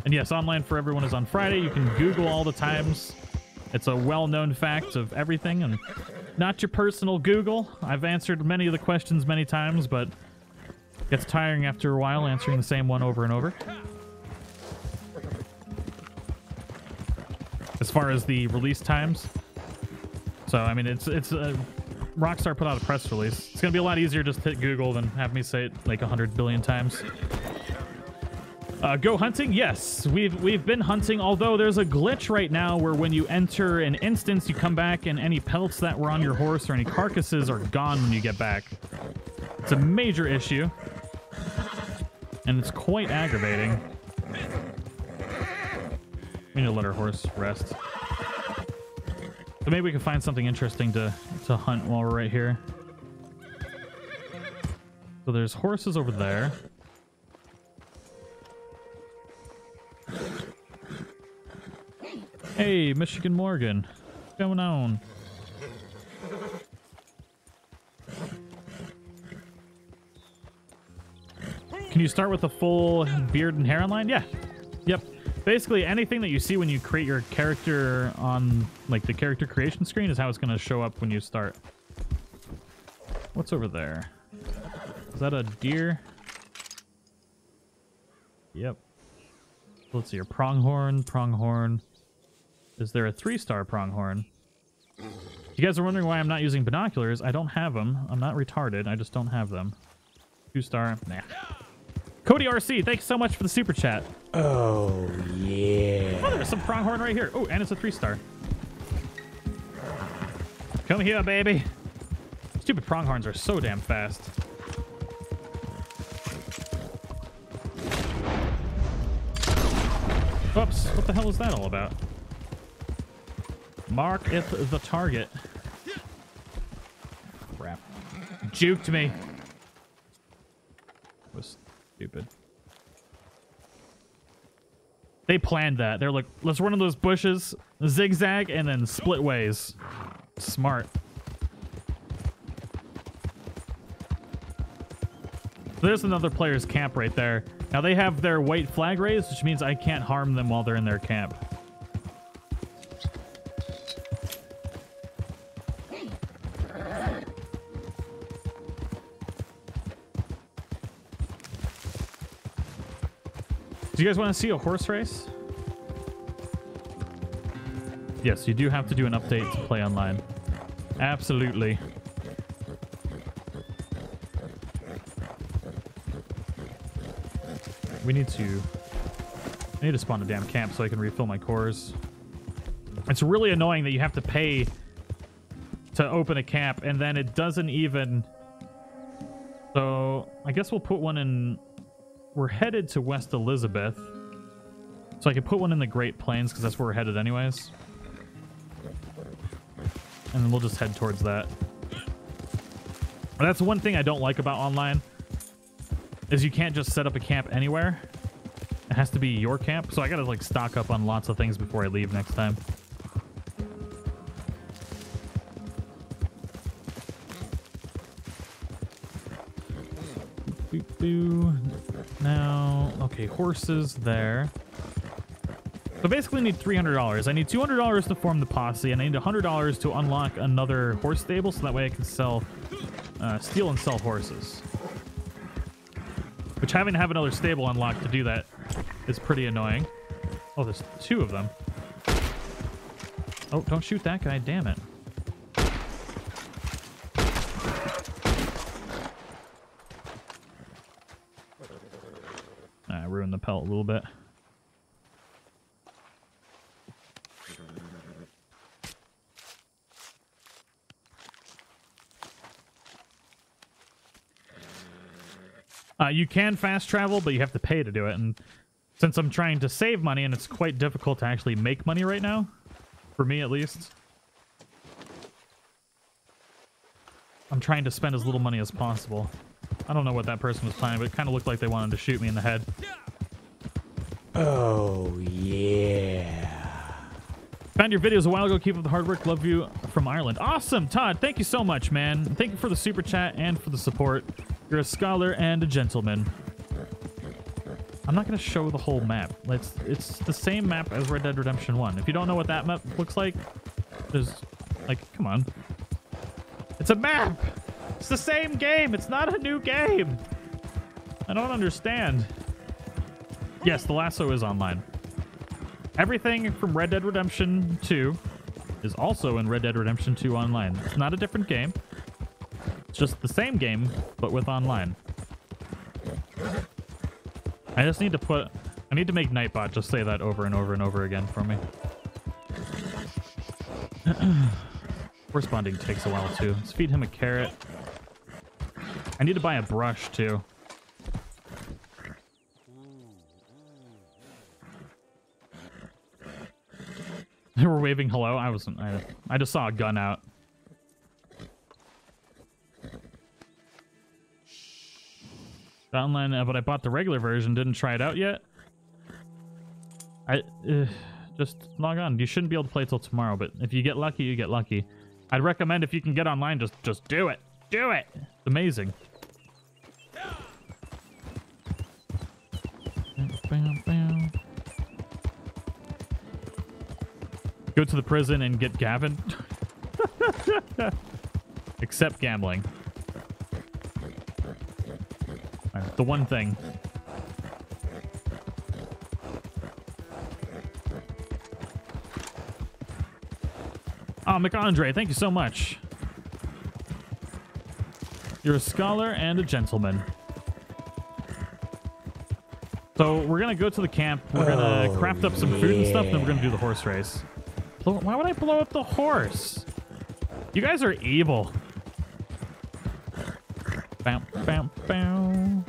And yes, Online for Everyone is on Friday. You can Google all the times. It's a well-known fact of everything, and not your personal Google. I've answered many of the questions many times, but it gets tiring after a while answering the same one over and over. As far as the release times. So, I mean, Rockstar put out a press release. It's going to be a lot easier just to hit Google than have me say it like 100 billion times. Go hunting? Yes, we've been hunting, although there's a glitch right now where when you enter an instance, you come back and any pelts that were on your horse or any carcasses are gone when you get back. It's a major issue, and it's quite aggravating. We need to let our horse rest. So maybe we can find something interesting to hunt while we're right here. So there's horses over there. Hey, Michigan Morgan. What's going on? Can you start with a full beard and hair online? Yeah. Yep. Basically, anything that you see when you create your character on, like, the character creation screen is how it's going to show up when you start. What's over there? Is that a deer? Yep. Let's see here. Pronghorn, pronghorn. Is there a 3-star pronghorn? If you guys are wondering why I'm not using binoculars, I don't have them. I'm not retarded. I just don't have them. 2-star. Nah. Cody RC, thanks so much for the super chat. Oh, yeah. Oh, there's some pronghorn right here. Oh, and it's a 3-star. Come here, baby. Stupid pronghorns are so damn fast. Oops. What the hell is that all about? Marketh the target. Crap. Juked me. That was stupid. They planned that. They're like, let's run into those bushes, zigzag, and then split ways. Smart. There's another player's camp right there. Now they have their white flag raised, which means I can't harm them while they're in their camp. Do you guys want to see a horse race? Yes, you do have to do an update to play online. Absolutely. I need to spawn a damn camp so I can refill my cores. It's really annoying that you have to pay to open a camp, and then it doesn't even... So, I guess we'll put one in... We're headed to West Elizabeth, so I can put one in the Great Plains because that's where we're headed anyways. And then we'll just head towards that. But that's one thing I don't like about online, is you can't just set up a camp anywhere. It has to be your camp, so I gotta like stock up on lots of things before I leave next time. Boop, boop. Now, okay, horses there. So basically I need $300. I need $200 to form the posse, and I need $100 to unlock another horse stable, so that way I can sell, steal and sell horses. Which, having to have another stable unlocked to do that is pretty annoying. Oh, there's 2 of them. Oh, don't shoot that guy, damn it. Ruin the pelt a little bit. You can fast travel, but you have to pay to do it. And since I'm trying to save money, and it's quite difficult to actually make money right now, for me at least, I'm trying to spend as little money as possible. I don't know what that person was planning, but it kind of looked like they wanted to shoot me in the head. Oh, yeah. Found your videos a while ago. Keep up the hard work. Love you from Ireland. Awesome, Todd. Thank you so much, man. Thank you for the super chat and for the support. You're a scholar and a gentleman. I'm not going to show the whole map. It's the same map as Red Dead Redemption 1. If you don't know what that map looks like, there's, like, come on. It's a map! It's the same game! It's not a new game! I don't understand. Yes, the lasso is online. Everything from Red Dead Redemption 2 is also in Red Dead Redemption 2 Online. It's not a different game. It's just the same game, but with online. I just need to put... I need to make Nightbot just say that over and over and over again for me. Corresponding takes a while, too. Let's feed him a carrot. I need to buy a brush, too. They were waving hello? I wasn't... I just saw a gun out. Online, but I bought the regular version. Didn't try it out yet. Just log on. You shouldn't be able to play till tomorrow, but if you get lucky, you get lucky. I'd recommend if you can get online, just do it. Do it. It's amazing. Go to the prison and get Gavin. Except gambling. The one thing. Oh, McAndre, thank you so much. You're a scholar and a gentleman. So we're going to go to the camp. We're going to craft up some food and stuff. Then we're going to do the horse race. Why would I blow up the horse? You guys are evil. Bam, bam, bam.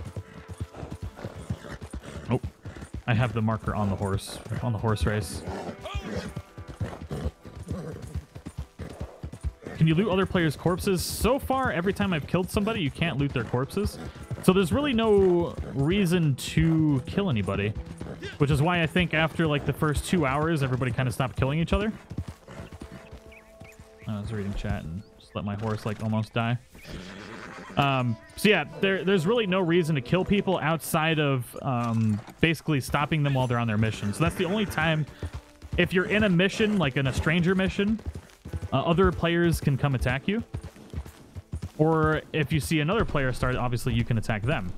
Oh, I have the marker on the horse, race. Can you loot other players' corpses? So far, every time I've killed somebody, you can't loot their corpses. So there's really no reason to kill anybody, which is why I think after like the first 2 hours, everybody kind of stopped killing each other. I was reading chat and just let my horse like almost die. So yeah, there's really no reason to kill people outside of basically stopping them while they're on their mission. So that's the only time, if you're in a mission, like in a stranger mission, other players can come attack you. Or if you see another player start, obviously you can attack them.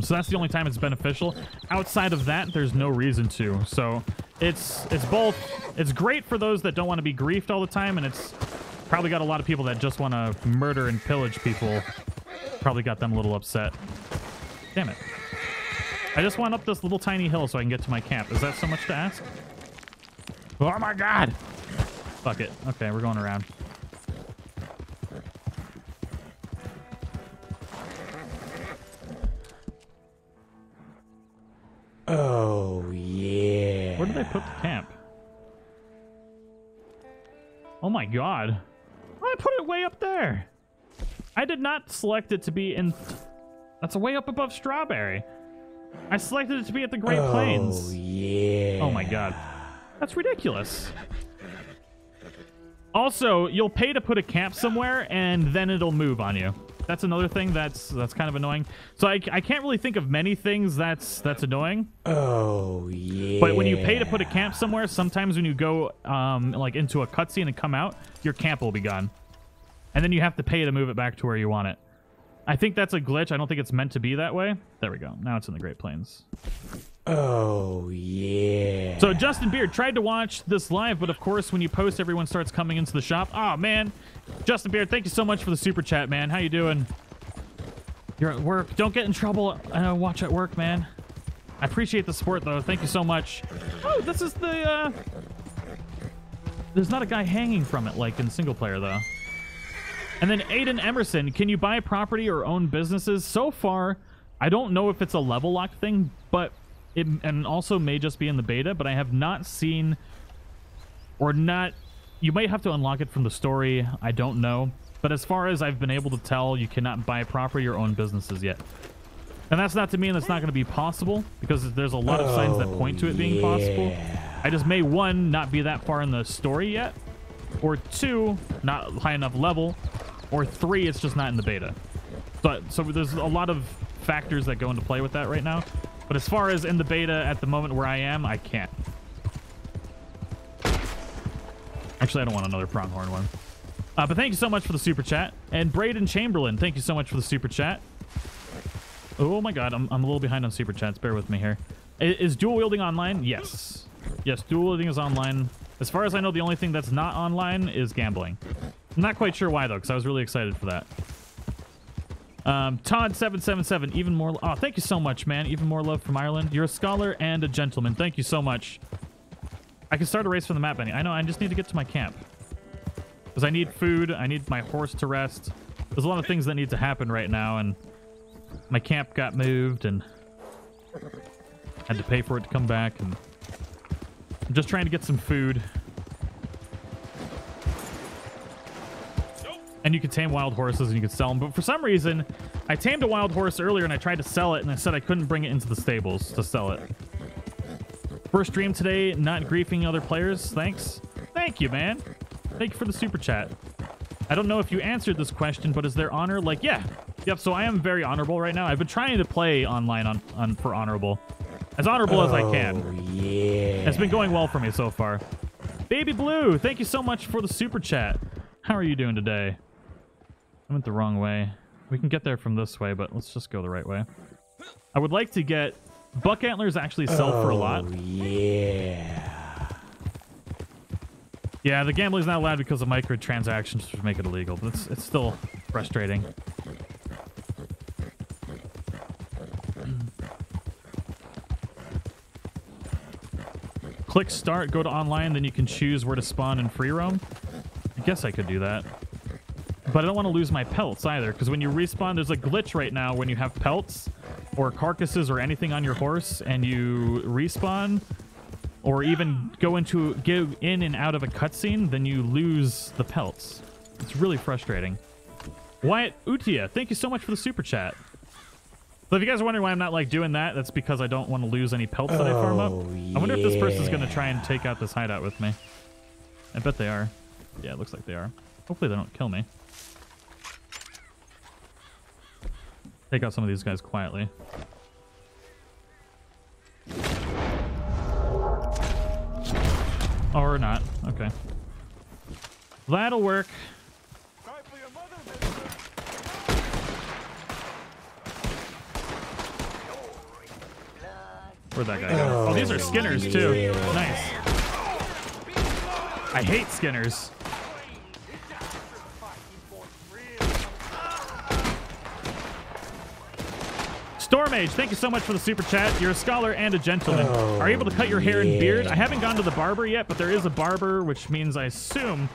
So that's the only time it's beneficial. Outside of that, there's no reason to. So it's both. It's great for those that don't want to be griefed all the time, and it's... Probably got a lot of people that just want to murder and pillage people. Probably got them a little upset. Damn it. I just went up this little tiny hill so I can get to my camp. Is that so much to ask? Oh my god! Fuck it. Okay, we're going around. Oh, yeah. Where did I put the camp? Oh my god. I put it way up there. I did not select it to be in... That's way up above Strawberry. I selected it to be at the Great Plains. Oh, yeah. Oh, my God. That's ridiculous. Also, you'll pay to put a camp somewhere, and then it'll move on you. That's another thing that's kind of annoying. So I can't really think of many things that's annoying. Oh, yeah. But when you pay to put a camp somewhere, sometimes when you go like into a cutscene and come out, your camp will be gone. And then you have to pay to move it back to where you want it. I think that's a glitch. I don't think it's meant to be that way. There we go. Now it's in the Great Plains. Oh, yeah. So Justin Beard tried to watch this live, but of course, when you post, everyone starts coming into the shop. Oh, man. Justin Beard, thank you so much for the super chat, man. How you doing? You're at work. Don't get in trouble. Watch at work, man. I appreciate the support, though. Thank you so much. Oh, this is the... There's not a guy hanging from it, like in single player, though. And then Aiden Emerson, can you buy property or own businesses? So far, I don't know if it's a level lock thing, but it and also may just be in the beta, but I have not seen or not... You might have to unlock it from the story. I don't know. But as far as I've been able to tell, you cannot buy property or own businesses yet. And that's not to mean that's not going to be possible, because there's a lot of signs that point to it being possible. I just may, one, not be that far in the story yet, or two, not high enough level, or three, it's just not in the beta. But so there's a lot of factors that go into play with that right now. But as far as in the beta at the moment where I am, I can't. Actually, I don't want another pronghorn one. But thank you so much for the super chat. And Braden Chamberlain, thank you so much for the super chat. Oh my god, I'm a little behind on super chats. Bear with me here. Is dual wielding online? Yes. Yes, dual wielding is online. As far as I know, the only thing that's not online is gambling. I'm not quite sure why, though, because I was really excited for that. Todd777, even more... Oh, thank you so much, man. Even more love from Ireland. You're a scholar and a gentleman. Thank you so much. I can start a race from the map, Benny. I know, I just need to get to my camp. Because I need food, I need my horse to rest. There's a lot of things that need to happen right now, and my camp got moved, and had to pay for it to come back, and I'm just trying to get some food. And you can tame wild horses and you can sell them. But for some reason, I tamed a wild horse earlier and I tried to sell it, and I said I couldn't bring it into the stables to sell it. First stream today, not griefing other players. Thanks. Thank you, man. Thank you for the super chat. I don't know if you answered this question, but is there honor? Like, yeah. Yep, so I am very honorable right now. I've been trying to play online on for honorable. As honorable as I can. Yeah. It's been going well for me so far. Baby Blue, thank you so much for the super chat. How are you doing today? I went the wrong way. We can get there from this way, but let's just go the right way. I would like to get... Buck antlers actually sell for a lot. Yeah. Yeah, the gambling's not allowed because of microtransactions, which make it illegal, but it's still frustrating. Click start, go to online, then you can choose where to spawn and free roam. I guess I could do that. But I don't want to lose my pelts either, because when you respawn, there's a glitch right now when you have pelts or carcasses or anything on your horse and you respawn or even go in and out of a cutscene, then you lose the pelts. It's really frustrating. Wyatt Utia, thank you so much for the super chat. So if you guys are wondering why I'm not like doing that, that's because I don't want to lose any pelts that I farm up. I wonder if this person's going to try and take out this hideout with me. I bet they are. Yeah, it looks like they are. Hopefully they don't kill me. Take out some of these guys quietly. Or not. Okay. That'll work. Where'd that guy go? Oh, these are skinners too. Yeah. Nice. I hate skinners. Stormage, thank you so much for the super chat. You're a scholar and a gentleman. Are you able to cut your hair and beard? I haven't gone to the barber yet, but there is a barber, which means I assume,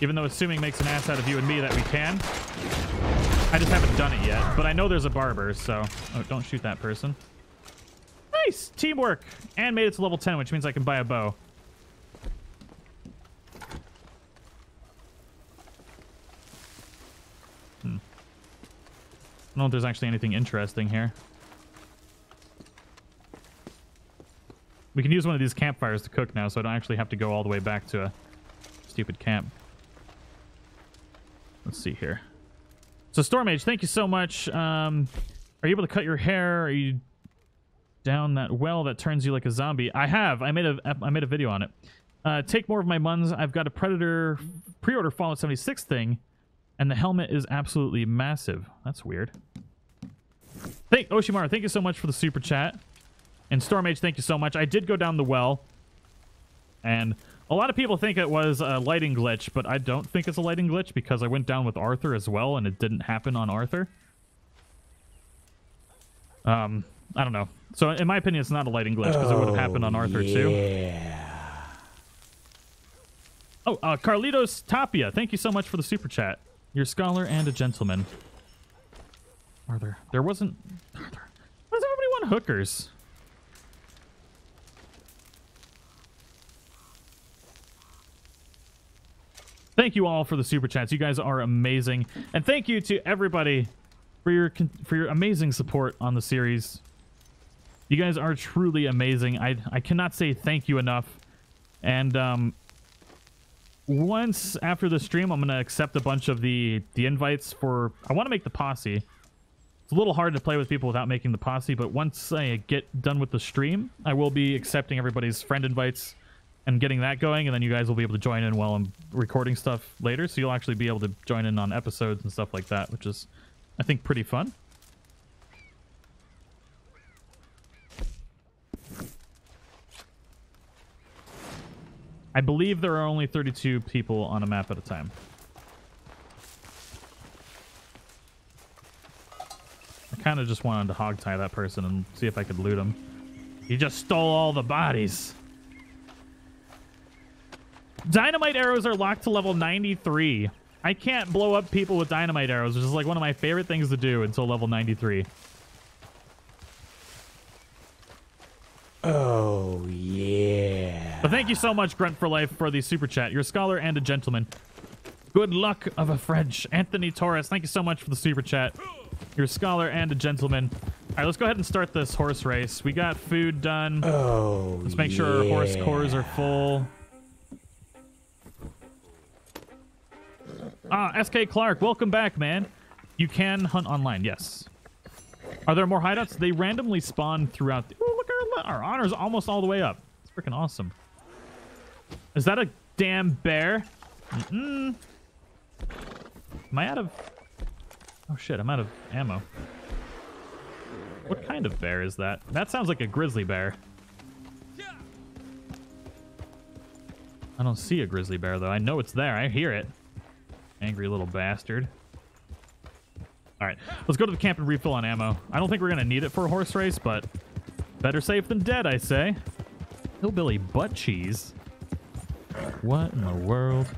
even though assuming makes an ass out of you and me, that we can. I just haven't done it yet, but I know there's a barber, so don't shoot that person. Nice! Teamwork! And made it to level 10, which means I can buy a bow. I don't know if there's actually anything interesting here. We can use one of these campfires to cook now, so I don't actually have to go all the way back to a stupid camp. Let's see here. So Stormage, thank you so much. Are you able to cut your hair? Are you down that well that turns you like a zombie? I have. I made a video on it. Take more of my muns. I've got a Predator pre-order Fallout 76 thing. And the helmet is absolutely massive. That's weird. Oshimaru, thank you so much for the super chat. And Stormage, thank you so much. I did go down the well. And a lot of people think it was a lighting glitch, but I don't think it's a lighting glitch because I went down with Arthur as well, and it didn't happen on Arthur. I don't know. So in my opinion, it's not a lighting glitch because it would have happened on Arthur too. Yeah. Oh, Carlitos Tapia, thank you so much for the super chat. You're a scholar and a gentleman. Arthur, there wasn't... Arthur, why does everybody want hookers? Thank you all for the super chats. You guys are amazing. And thank you to everybody for your amazing support on the series. You guys are truly amazing. I cannot say thank you enough. And, once after the stream, I'm going to accept a bunch of the invites for... I want to make the posse. It's a little hard to play with people without making the posse, but once I get done with the stream, I will be accepting everybody's friend invites and getting that going, and then you guys will be able to join in while I'm recording stuff later, so you'll actually be able to join in on episodes and stuff like that, which is, I think, pretty fun. I believe there are only 32 people on a map at a time. I kind of just wanted to hogtie that person and see if I could loot him. He just stole all the bodies. Dynamite arrows are locked to level 93. I can't blow up people with dynamite arrows, which is like one of my favorite things to do until level 93. Oh, yeah. But thank you so much, Grunt for Life, for the super chat. You're a scholar and a gentleman. Good luck of a French. Anthony Torres, thank you so much for the super chat. You're a scholar and a gentleman. All right, let's go ahead and start this horse race. We got food done. Oh, let's make sure our horse cores are full. Ah, SK Clark, welcome back, man. You can hunt online, yes. Are there more hideouts? They randomly spawn throughout the... Ooh, look, our honor's almost all the way up. It's freaking awesome. Is that a damn bear? Mm-mm. Am I out of... Oh, shit, I'm out of ammo. What kind of bear is that? That sounds like a grizzly bear. I don't see a grizzly bear, though. I know it's there. I hear it. Angry little bastard. All right, let's go to the camp and refill on ammo. I don't think we're going to need it for a horse race, but better safe than dead, I say. Hillbilly butt cheese. What in the world?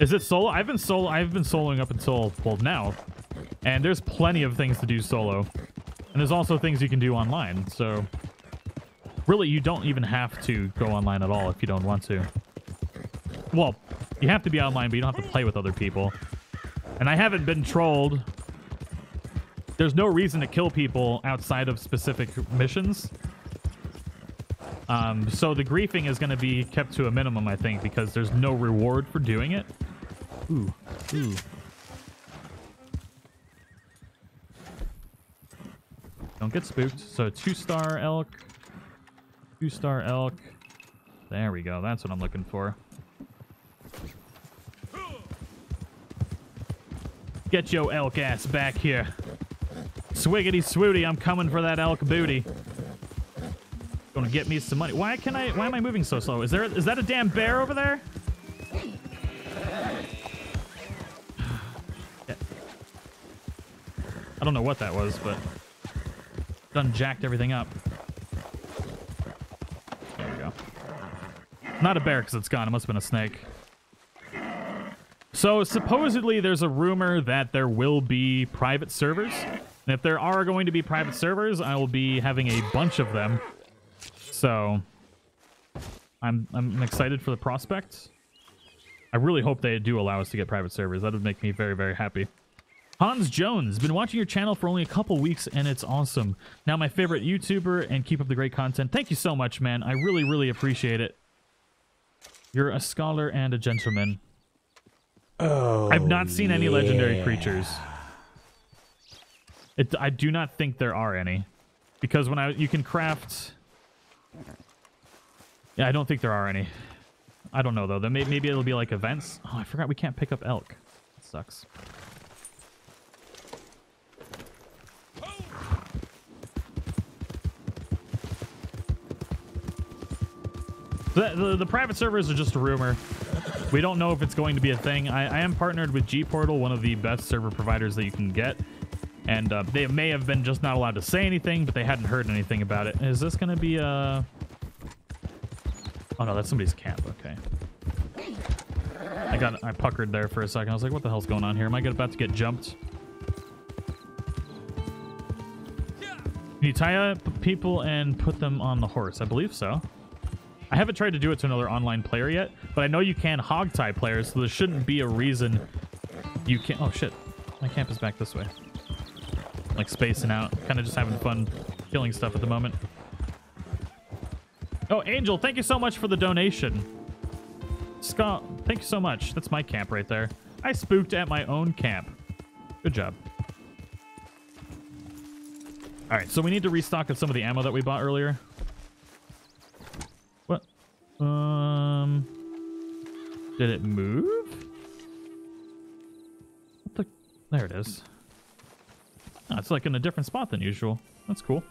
Is it solo? I've been soloing up until, well, now. And there's plenty of things to do solo. And there's also things you can do online, so really you don't even have to go online at all if you don't want to. Well, you have to be online, but you don't have to play with other people. And I haven't been trolled. There's no reason to kill people outside of specific missions. So the griefing is going to be kept to a minimum, I think, because there's no reward for doing it. Ooh, ooh. Don't get spooked. So 2-star elk. 2-star elk. There we go. That's what I'm looking for. Get your elk ass back here. Swiggity swooty, I'm coming for that elk booty. Gonna get me some money. Why am I moving so slow? Is that a damn bear over there? Yeah. I don't know what that was, but... Done jacked everything up. There we go. Not a bear because it's gone. It must have been a snake. So supposedly there's a rumor that there will be private servers. And if there are going to be private servers, I will be having a bunch of them. So I'm excited for the prospect. I really hope they do allow us to get private servers. That would make me very, very happy. Hans Jones, been watching your channel for only a couple weeks, and it's awesome. Now my favorite YouTuber, and keep up the great content. Thank you so much, man. I really, really appreciate it. You're a scholar and a gentleman. Oh, I've not seen any legendary creatures. I do not think there are any. Because when you can craft... Yeah, I don't think there are any. I don't know, though. Maybe it'll be like events. Oh, I forgot we can't pick up elk. That sucks. The private servers are just a rumor. We don't know if it's going to be a thing. I am partnered with G-Portal, one of the best server providers that you can get. And they may have been just not allowed to say anything, but they hadn't heard anything about it. Is this going to be a... Oh, no, that's somebody's camp. Okay. I puckered there for a second. I was like, what the hell's going on here? Am I about to get jumped? Can you tie up people and put them on the horse? I believe so. I haven't tried to do it to another online player yet, but I know you can hogtie players, so there shouldn't be a reason you can't... Oh, shit. My camp is back this way. I'm, like, spacing out. Kind of just having fun killing stuff at the moment. Oh, Angel, thank you so much for the donation. Scott, thank you so much. That's my camp right there. I spooked at my own camp. Good job. All right, so we need to restock some of the ammo that we bought earlier. What? Did it move? What the? There it is. Oh, it's like in a different spot than usual. That's cool.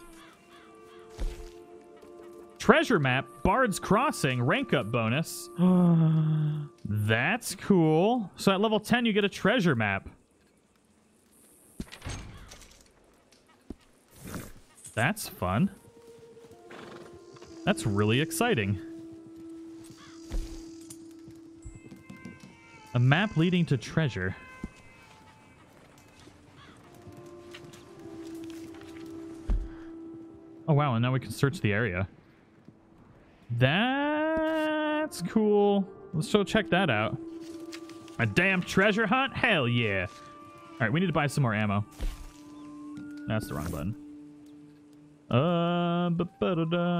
Treasure map, Bard's Crossing, rank up bonus. That's cool. So at level 10, you get a treasure map. That's fun. That's really exciting. A map leading to treasure. Oh, wow, and now we can search the area. That's cool. Let's go check that out. A damn treasure hunt? Hell yeah. All right, we need to buy some more ammo. That's the wrong button.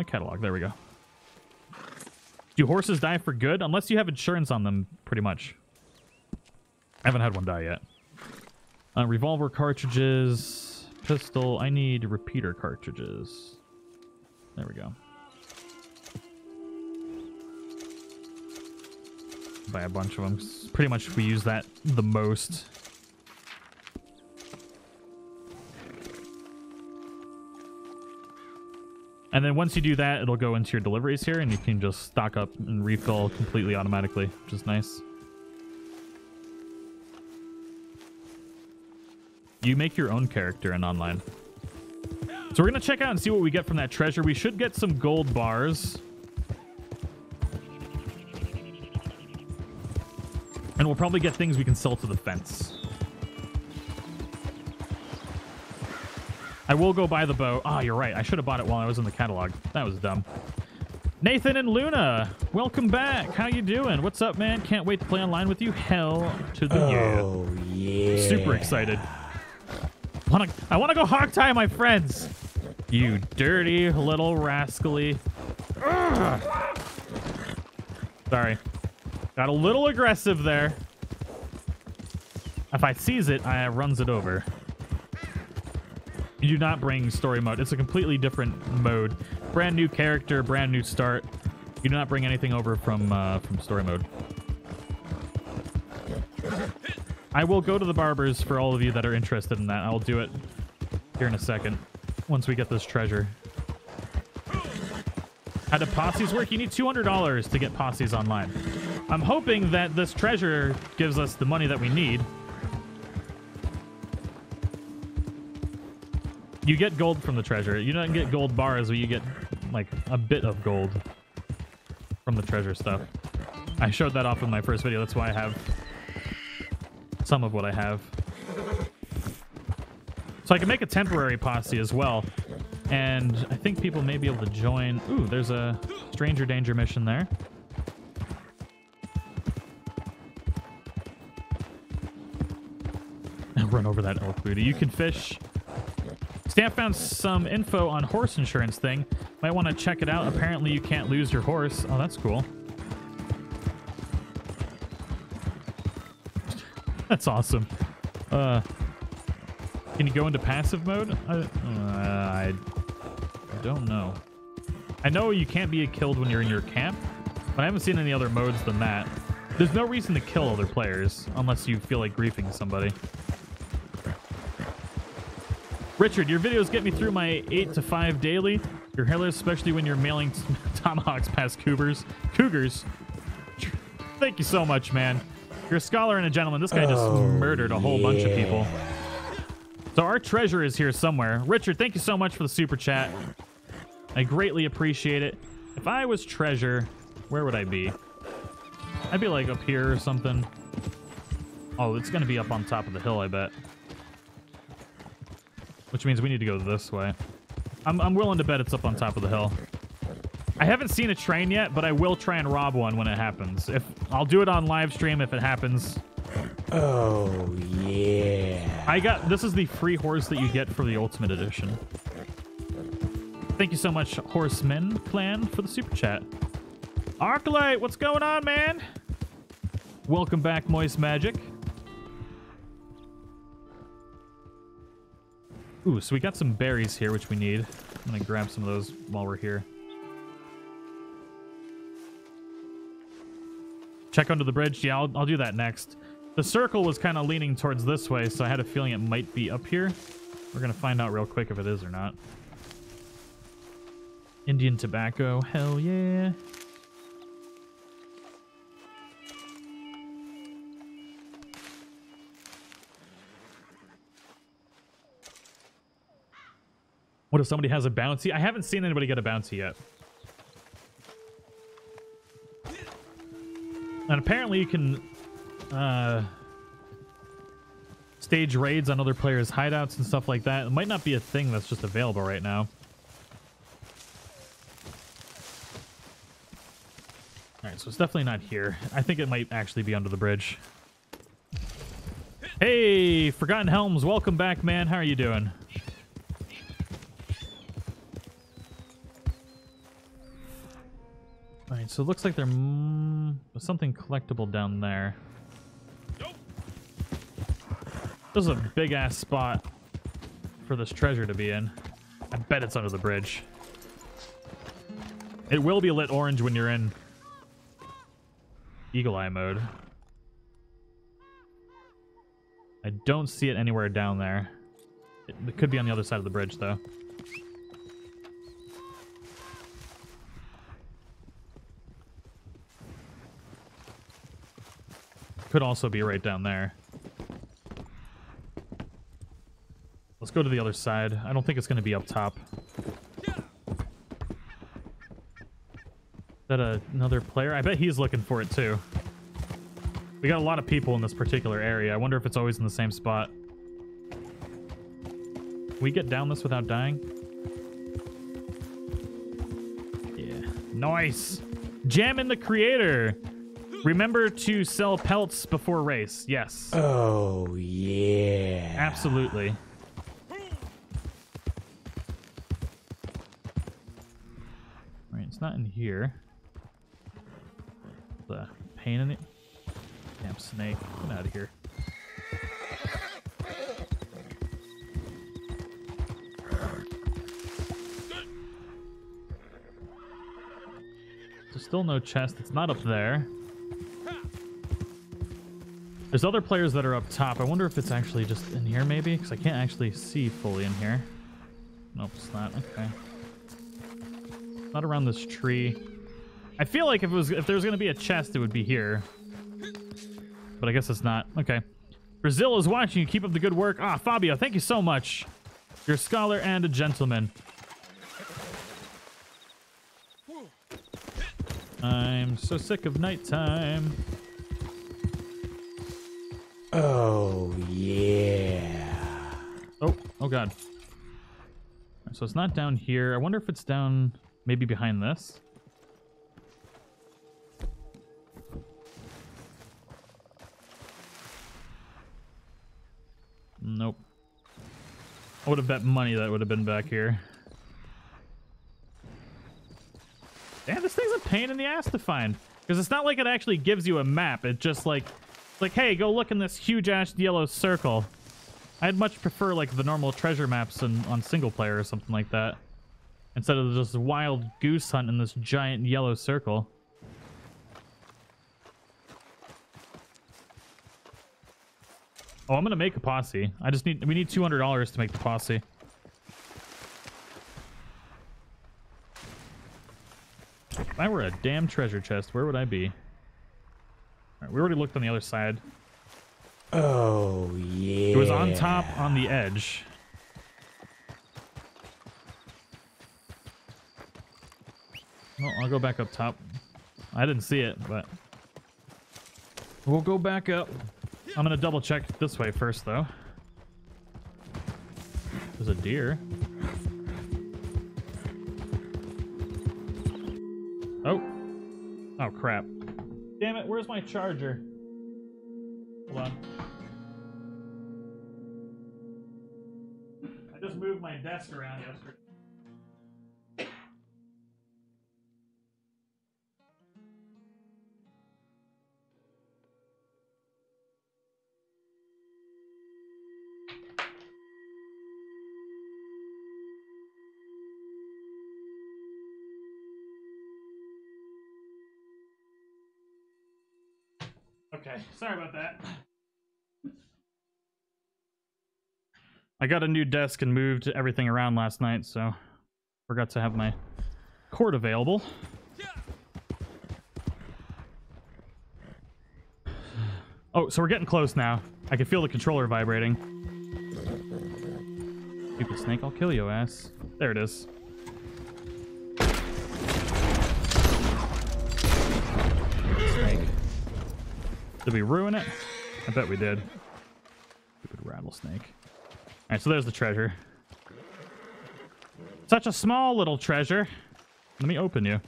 Catalog. There we go. Do horses die for good? Unless you have insurance on them, pretty much. I haven't had one die yet. Revolver cartridges, pistol. I need repeater cartridges. There we go. Buy a bunch of them. Pretty much we use that the most. And then once you do that, it'll go into your deliveries here, and you can just stock up and refill completely automatically, which is nice. You make your own character in online. So we're going to check out and see what we get from that treasure. We should get some gold bars. And we'll probably get things we can sell to the fence. I will go buy the bow. Ah, you're right. I should have bought it while I was in the catalog. That was dumb. Nathan and Luna, welcome back. How you doing? What's up, man? Can't wait to play online with you. Hell to the oh, yeah. Super excited. I want to go hog tie my friends. You dirty little rascally. Ugh. Sorry. Got a little aggressive there. If I seize it, I runs it over. You do not bring story mode. It's a completely different mode. Brand new character, brand new start. You do not bring anything over from story mode. I will go to the barbers for all of you that are interested in that. I'll do it here in a second once we get this treasure. How do posses work? You need $200 to get posses online. I'm hoping that this treasure gives us the money that we need. You get gold from the treasure. You don't get gold bars, but you get, like, a bit of gold from the treasure stuff. I showed that off in my first video. That's why I have some of what I have. So I can make a temporary posse as well. And I think people may be able to join. Ooh, there's a Stranger Danger mission there. I'll run over that elk booty. You can fish. Stamp found some info on horse insurance thing. Might want to check it out. Apparently you can't lose your horse. Oh, that's cool. That's awesome. Can you go into passive mode? I don't know. I know you can't be killed when you're in your camp, but I haven't seen any other modes than that. There's no reason to kill other players unless you feel like griefing somebody. Richard, your videos get me through my 8 to 5 daily. You're hilarious, especially when you're mailing tomahawks past cougars. Thank you so much, man. You're a scholar and a gentleman. This guy just murdered a whole bunch of people. So our treasure is here somewhere. Richard, thank you so much for the super chat. I greatly appreciate it. If I was treasure, where would I be? I'd be like up here or something. Oh, it's going to be up on top of the hill, I bet. Which means we need to go this way. I'm willing to bet it's up on top of the hill. I haven't seen a train yet, but I will try and rob one when it happens. If I'll do it on live stream if it happens. Oh, yeah. This is the free horse that you get for the Ultimate Edition. Thank you so much, Horseman Clan, for the super chat. Arclight, what's going on, man? Welcome back, Moist Magic. Ooh, so we got some berries here, which we need. I'm gonna grab some of those while we're here. Check under the bridge. Yeah, I'll do that next. The circle was kind of leaning towards this way, so I had a feeling it might be up here. We're gonna find out real quick if it is or not. Indian tobacco, hell yeah. What if somebody has a bounty? I haven't seen anybody get a bounty yet. And apparently you can stage raids on other players' hideouts and stuff like that. It might not be a thing that's just available right now. Alright, so it's definitely not here. I think it might actually be under the bridge. Hey, Forgotten Helms, welcome back, man. How are you doing? Alright, so it looks like there's something collectible down there. This is a big-ass spot for this treasure to be in. I bet it's under the bridge. It will be lit orange when you're in Eagle Eye mode. I don't see it anywhere down there. It could be on the other side of the bridge, though. Could also be right down there. Let's go to the other side. I don't think it's going to be up top. Is that another player? I bet he's looking for it too. We got a lot of people in this particular area. I wonder if it's always in the same spot. Can we get down this without dying? Yeah. Nice! Jammin' the creator! Remember to sell pelts before race. Yes. Oh, yeah. Absolutely. It's not in here. The pain in it. Damn snake. Get out of here. There's still no chest. It's not up there. There's other players that are up top. I wonder if it's actually just in here maybe, because I can't actually see fully in here. Nope, it's not. Okay. Not around this tree. I feel like if there was going to be a chest, it would be here. But I guess it's not. Okay. Brazil is watching you. Keep up the good work. Ah, Fabio, thank you so much. You're a scholar and a gentleman. I'm so sick of nighttime. Oh, yeah. Oh God. So it's not down here. I wonder if it's down maybe behind this. Nope. I would have bet money that would have been back here. Damn, this thing's a pain in the ass to find. Because it's not like it actually gives you a map. It just like, it's like, hey, go look in this huge ass yellow circle. I'd much prefer like the normal treasure maps on single player or something like that, instead of this wild goose hunt in this giant yellow circle. Oh, I'm gonna make a posse. We need $200 to make the posse. If I were a damn treasure chest, where would I be? All right, we already looked on the other side. Oh, yeah. It was on top, on the edge. Well, I'll go back up top. I didn't see it, but we'll go back up. I'm going to double check this way first, though. There's a deer. Oh. Oh, crap. Damn it, where's my charger? Hold on. I just moved my desk around yesterday. Okay, sorry about that. I got a new desk and moved everything around last night, so forgot to have my cord available. Oh, so we're getting close now. I can feel the controller vibrating. Stupid snake, I'll kill your ass. There it is. Snake. Did we ruin it? I bet we did. Stupid rattlesnake. Alright, so there's the treasure. Such a small little treasure. Let me open you.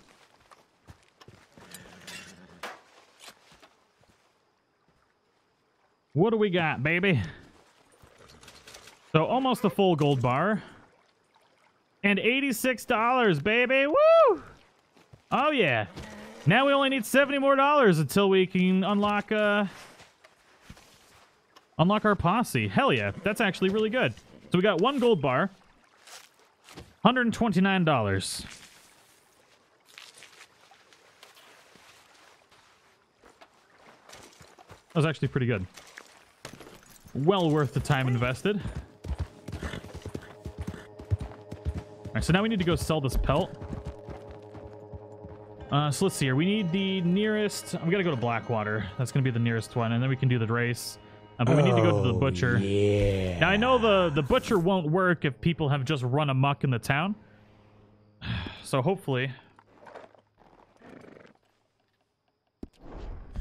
What do we got, baby? So almost a full gold bar. And $86, baby! Woo! Oh, yeah. Now we only need $70 more until we can unlock, unlock our posse. Hell yeah. That's actually really good. So we got one gold bar. $129. That was actually pretty good. Well worth the time invested. Alright, so now we need to go sell this pelt. So let's see here. We need the nearest... I'm going to go to Blackwater. That's going to be the nearest one, and then we can do the race. But we need to go to the butcher. Yeah. Now, I know the butcher won't work if people have just run amok in the town. So hopefully...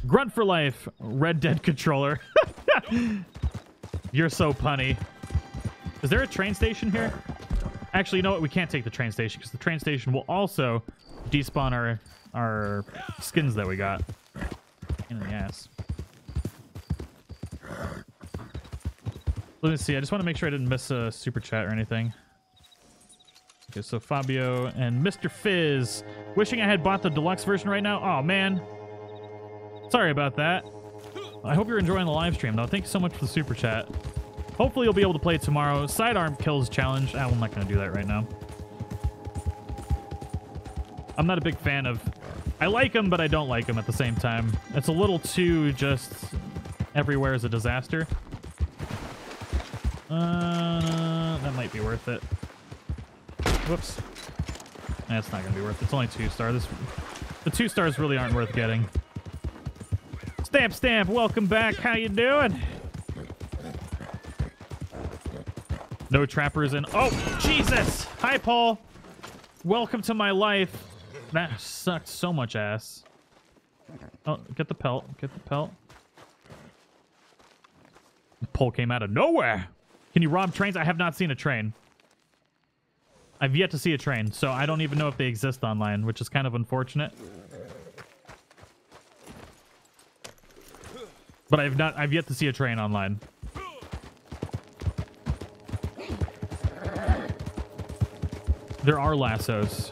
Grunt for life, Red Dead controller. You're so punny. Is there a train station here? Actually, you know what? We can't take the train station because the train station will also despawn our skins that we got. In the ass. Let me see. I just want to make sure I didn't miss a super chat or anything. Okay, so Fabio and Mr. Fizz. Wishing I had bought the deluxe version right now. Oh, man. Sorry about that. I hope you're enjoying the live stream, though. Thank you so much for the super chat. Hopefully you'll be able to play tomorrow. Sidearm kills challenge. Oh, I'm not going to do that right now. I'm not a big fan of... I like them, but I don't like them at the same time. It's a little too just... Everywhere is a disaster. That might be worth it. Whoops. That's not going to be worth it. It's only 2-star. The 2 stars really aren't worth getting. Stamp, Stamp, welcome back. How you doing? No trappers in... Oh, Jesus! Hi, Paul. Welcome to my life. That sucked so much ass. Oh, get the pelt. Get the pelt. The pole came out of nowhere. Can you rob trains? I have not seen a train. I've yet to see a train, so I don't even know if they exist online, which is kind of unfortunate. But I've yet to see a train online. There are lassos.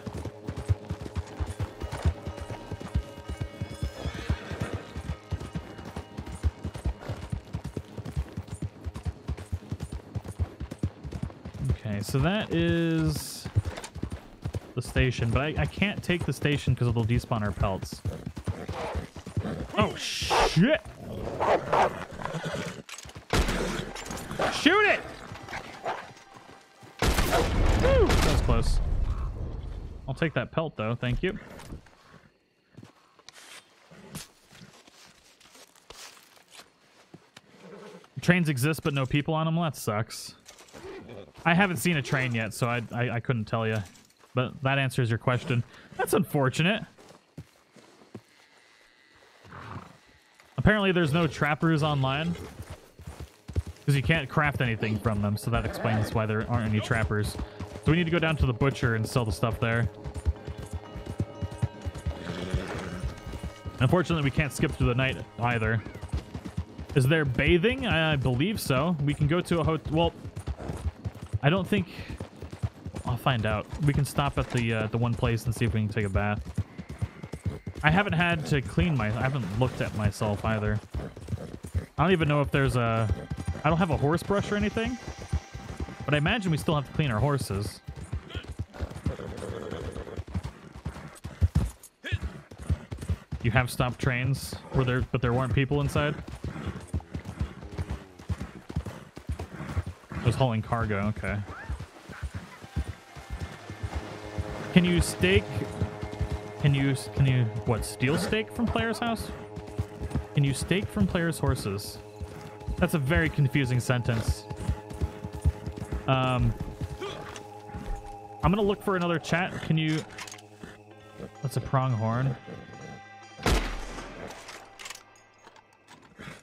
Okay, so that is the station, but I can't take the station because it'll despawn our pelts. Oh, shit! Shoot it! Woo, that was close. I'll take that pelt, though. Thank you. Trains exist, but no people on them? Well, that sucks. I haven't seen a train yet, so I couldn't tell you. But that answers your question. That's unfortunate. Apparently there's no trappers online because you can't craft anything from them, so that explains why there aren't any trappers. So we need to go down to the butcher and sell the stuff there. Unfortunately, we can't skip through the night either. Is there bathing? I believe so. We can go to a hotel. Well, I don't think... I'll find out. We can stop at the one place and see if we can take a bath. I haven't had to clean my... I haven't looked at myself either. I don't even know if there's a... I don't have a horse brush or anything. But I imagine we still have to clean our horses. You have stopped trains where there, but there weren't people inside. I was hauling cargo. Okay. Can you stake? Can you what? Steal stake from player's house? Can you stake from player's horses? That's a very confusing sentence. I'm gonna look for another chat. Can you? That's a pronghorn.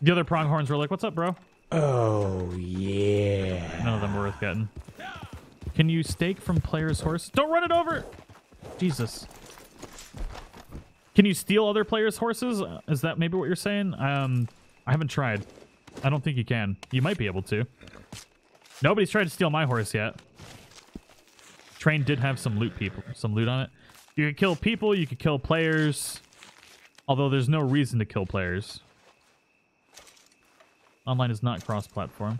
The other pronghorns were like, "What's up, bro?" Oh yeah. None of them were worth getting. Can you stake from player's horse? Don't run it over! Jesus. Can you steal other players' horses? Is that maybe what you're saying? I haven't tried. I don't think you can. You might be able to. Nobody's tried to steal my horse yet. Train did have some loot on it. You could kill people, you could kill players. Although there's no reason to kill players. Online is not cross-platform.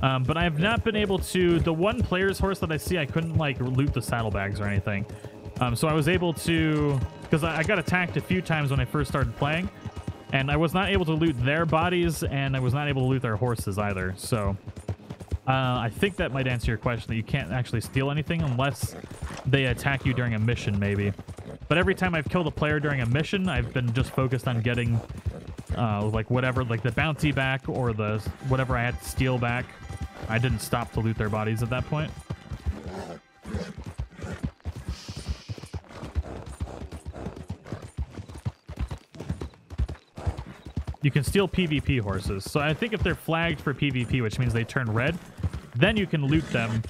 But I have not been able to... The one player's horse that I see, I couldn't, like, loot the saddlebags or anything. So I was able to... Because I got attacked a few times when I first started playing. And I was not able to loot their bodies, and I was not able to loot their horses either. So I think that might answer your question, that you can't actually steal anything unless they attack you during a mission, maybe. But every time I've killed a player during a mission, I've been just focused on getting... like whatever, like the bounty back or the whatever I had to steal back. I didn't stop to loot their bodies at that point. You can steal PvP horses. So I think if they're flagged for PvP, which means they turn red, then you can loot them.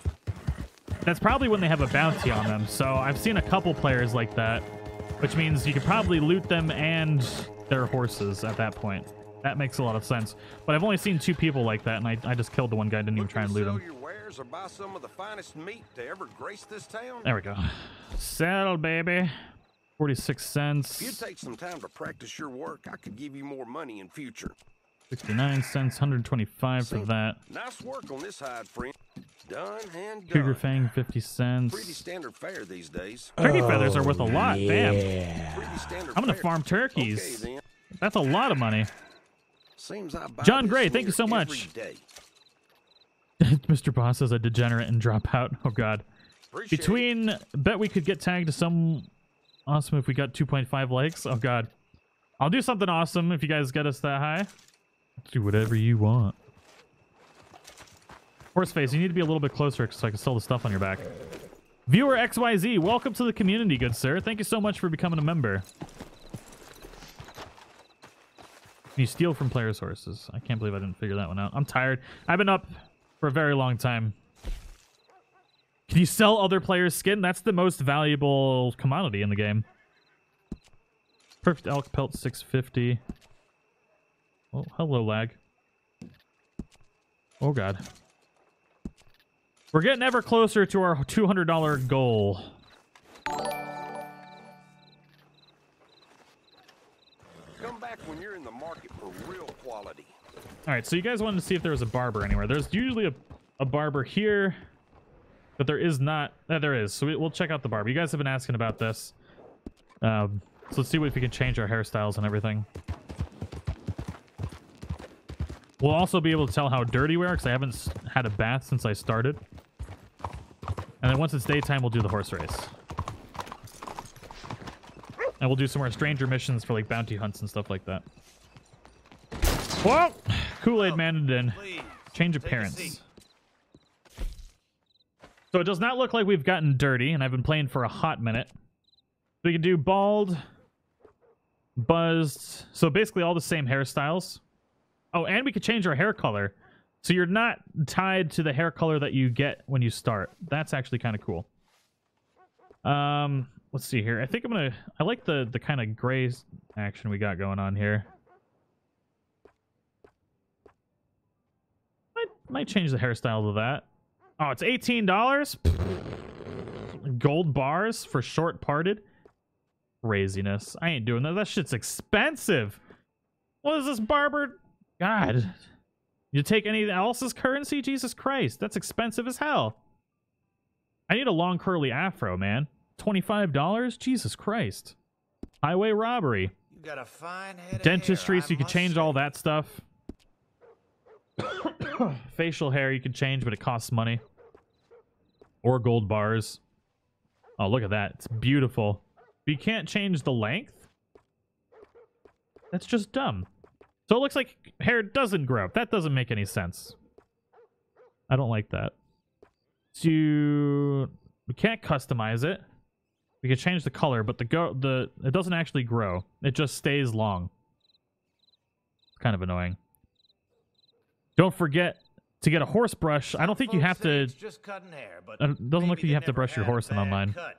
That's probably when they have a bounty on them. So I've seen a couple players like that, which means you can probably loot them and... their horses at that point. That makes a lot of sense. But I've only seen two people like that, and I just killed the one guy. Didn't even try and loot him. There we go. Settle, baby. 46 cents. If you take some time to practice your work, I could give you more money in future. 69 cents. 125 for that. Nice work on this hide, friend. Done and done. Cougar Fang, 50 cents. Pretty standard fare these days. Turkey feathers are worth a lot, yeah. Damn. I'm going to farm turkeys. Okay, that's a lot of money. Seems I buy John Gray, thank you so much. Mr. Boss is a degenerate and drop out. Oh, God. Appreciate Between, it. Bet we could get tagged to some awesome if we got 2.5 likes. Oh, God. I'll do something awesome if you guys get us that high. Let's do whatever you want. Horseface, you need to be a little bit closer so I can sell the stuff on your back. Viewer XYZ, welcome to the community, good sir. Thank you so much for becoming a member. You steal from players' horses. I can't believe I didn't figure that one out. I'm tired. I've been up for a very long time. Can you sell other players' skin? That's the most valuable commodity in the game. Perfect elk pelt, 650. Oh, hello, lag. Oh, God. We're getting ever closer to our $200 goal. Come back when you're in the market for real quality. All right, so you guys wanted to see if there was a barber anywhere. There's usually a barber here, but there is not. There is, so we'll check out the barber. You guys have been asking about this. So let's see if we can change our hairstyles and everything. We'll also be able to tell how dirty we are because I haven't had a bath since I started. And then once it's daytime, we'll do the horse race. And we'll do some more stranger missions for like bounty hunts and stuff like that. Whoa! Kool-Aid man it in. Change appearance. So it does not look like we've gotten dirty, and I've been playing for a hot minute. We can do bald, buzzed. So basically all the same hairstyles. Oh, and we could change our hair color. So you're not tied to the hair color that you get when you start. That's actually kind of cool. Let's see here. I think I'm going to... I like the kind of gray action we got going on here. Might change the hairstyle to that. Oh, it's $18? Gold bars for short-parted? Craziness. I ain't doing that. That shit's expensive. What is this barber... God, You take anything else's currency? Jesus Christ, that's expensive as hell. I need a long curly afro, man. $25? Jesus Christ. Highway robbery. You got a fine head. Dentistry, so you can change all that stuff. Facial hair you can change, but it costs money. Or gold bars. Oh, look at that. It's beautiful. But you can't change the length? That's just dumb. So it looks like hair doesn't grow. That doesn't make any sense. I don't like that. So we can't customize it. We can change the color, but it doesn't actually grow. It just stays long. It's kind of annoying. Don't forget to get a horse brush. I don't think you have to. Just cutting hair, but it doesn't look like you have to brush your horse in online. Cut.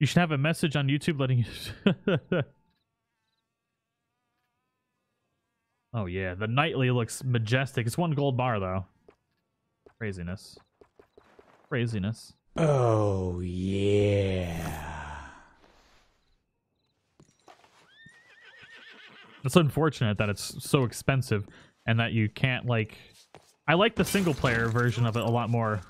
You should have a message on YouTube letting you. Oh yeah, the nightly looks majestic. It's one gold bar though. Craziness. Craziness. Oh yeah. It's unfortunate that it's so expensive and that you can't, like, I like the single player version of it a lot more.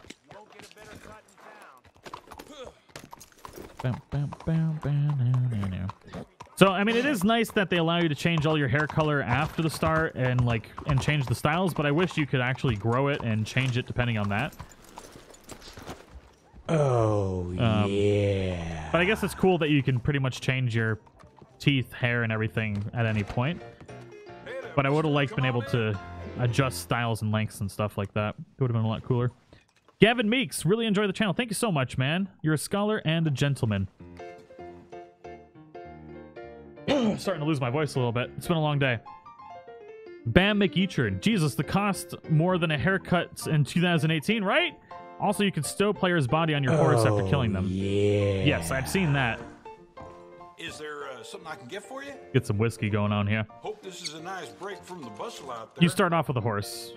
So, I mean, it is nice that they allow you to change all your hair color after the start and, like, and change the styles, but I wish you could actually grow it and change it depending on that. Oh, yeah. But I guess it's cool that you can pretty much change your teeth, hair, and everything at any point. But I would have liked been able to adjust styles and lengths and stuff like that. It would have been a lot cooler. Gavin Meeks, really enjoy the channel. Thank you so much, man. You're a scholar and a gentleman. Starting to lose my voice a little bit. It's been a long day. Bam McEachern. Jesus, the cost more than a haircut in 2018, right? Also, you can stow players' body on your horse after killing them. Yeah. Yes, I've seen that. Is there something I can get for you? Get some whiskey going on here. Hope this is a nice break from the bustle out there. You start off with a horse.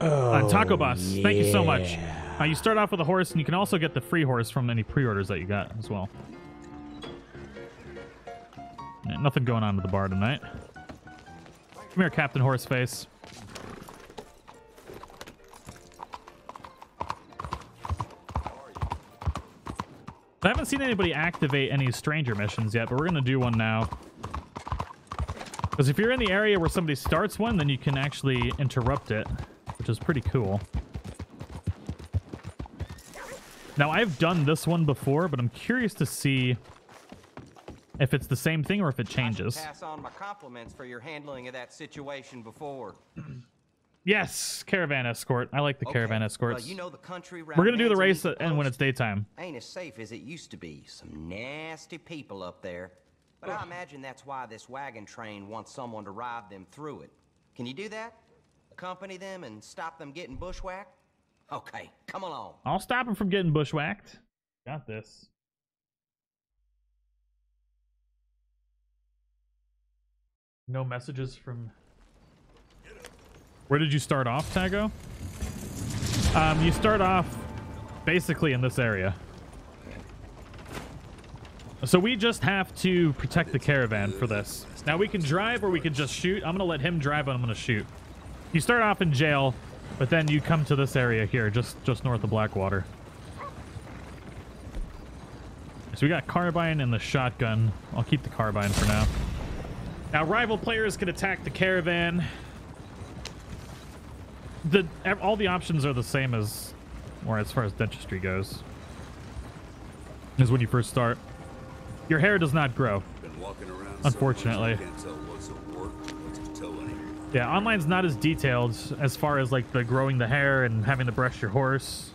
Oh, on Taco Bus. Yeah. Thank you so much. You start off with a horse, and you can also get the free horse from any pre-orders that you got as well. Yeah, nothing going on with the bar tonight. Come here, Captain Horseface. I haven't seen anybody activate any stranger missions yet, but we're going to do one now. Because if you're in the area where somebody starts one, then you can actually interrupt it, which is pretty cool. Now, I've done this one before, but I'm curious to see if it's the same thing or if it changes. I pass on my compliments for your handling of that situation before. Yes, caravan escort. I like the caravan escorts. Well, you know, the country route, we're going to do the race and when it's daytime. Ain't as safe as it used to be. Some nasty people up there. But I imagine that's why this wagon train wants someone to ride them through it. Can you do that? Accompany them and stop them getting bushwhacked? Okay, come along. I'll stop him from getting bushwhacked. Got this. No messages from... Where did you start off, Tago? You start off basically in this area. So we just have to protect the caravan for this. Now we can drive or we can just shoot. I'm going to let him drive and I'm going to shoot. You start off in jail... But then you come to this area here, just north of Blackwater. So we got carbine and the shotgun. I'll keep the carbine for now. Now rival players can attack the caravan. All the options are the same as far as dentistry goes. Is when you first start. Your hair does not grow. Been walking around, unfortunately. So yeah, online's not as detailed as far as, like, the growing the hair and having to brush your horse.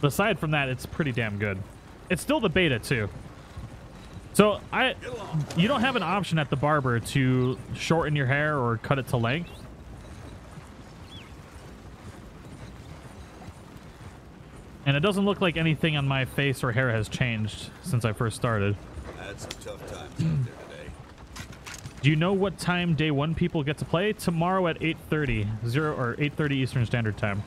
But aside from that, it's pretty damn good. It's still the beta, too. So, you don't have an option at the barber to shorten your hair or cut it to length. And it doesn't look like anything on my face or hair has changed since I first started. That's a tough time out there. Do you know what time day one people get to play? Tomorrow at 8:30, 8:30 Eastern Standard Time.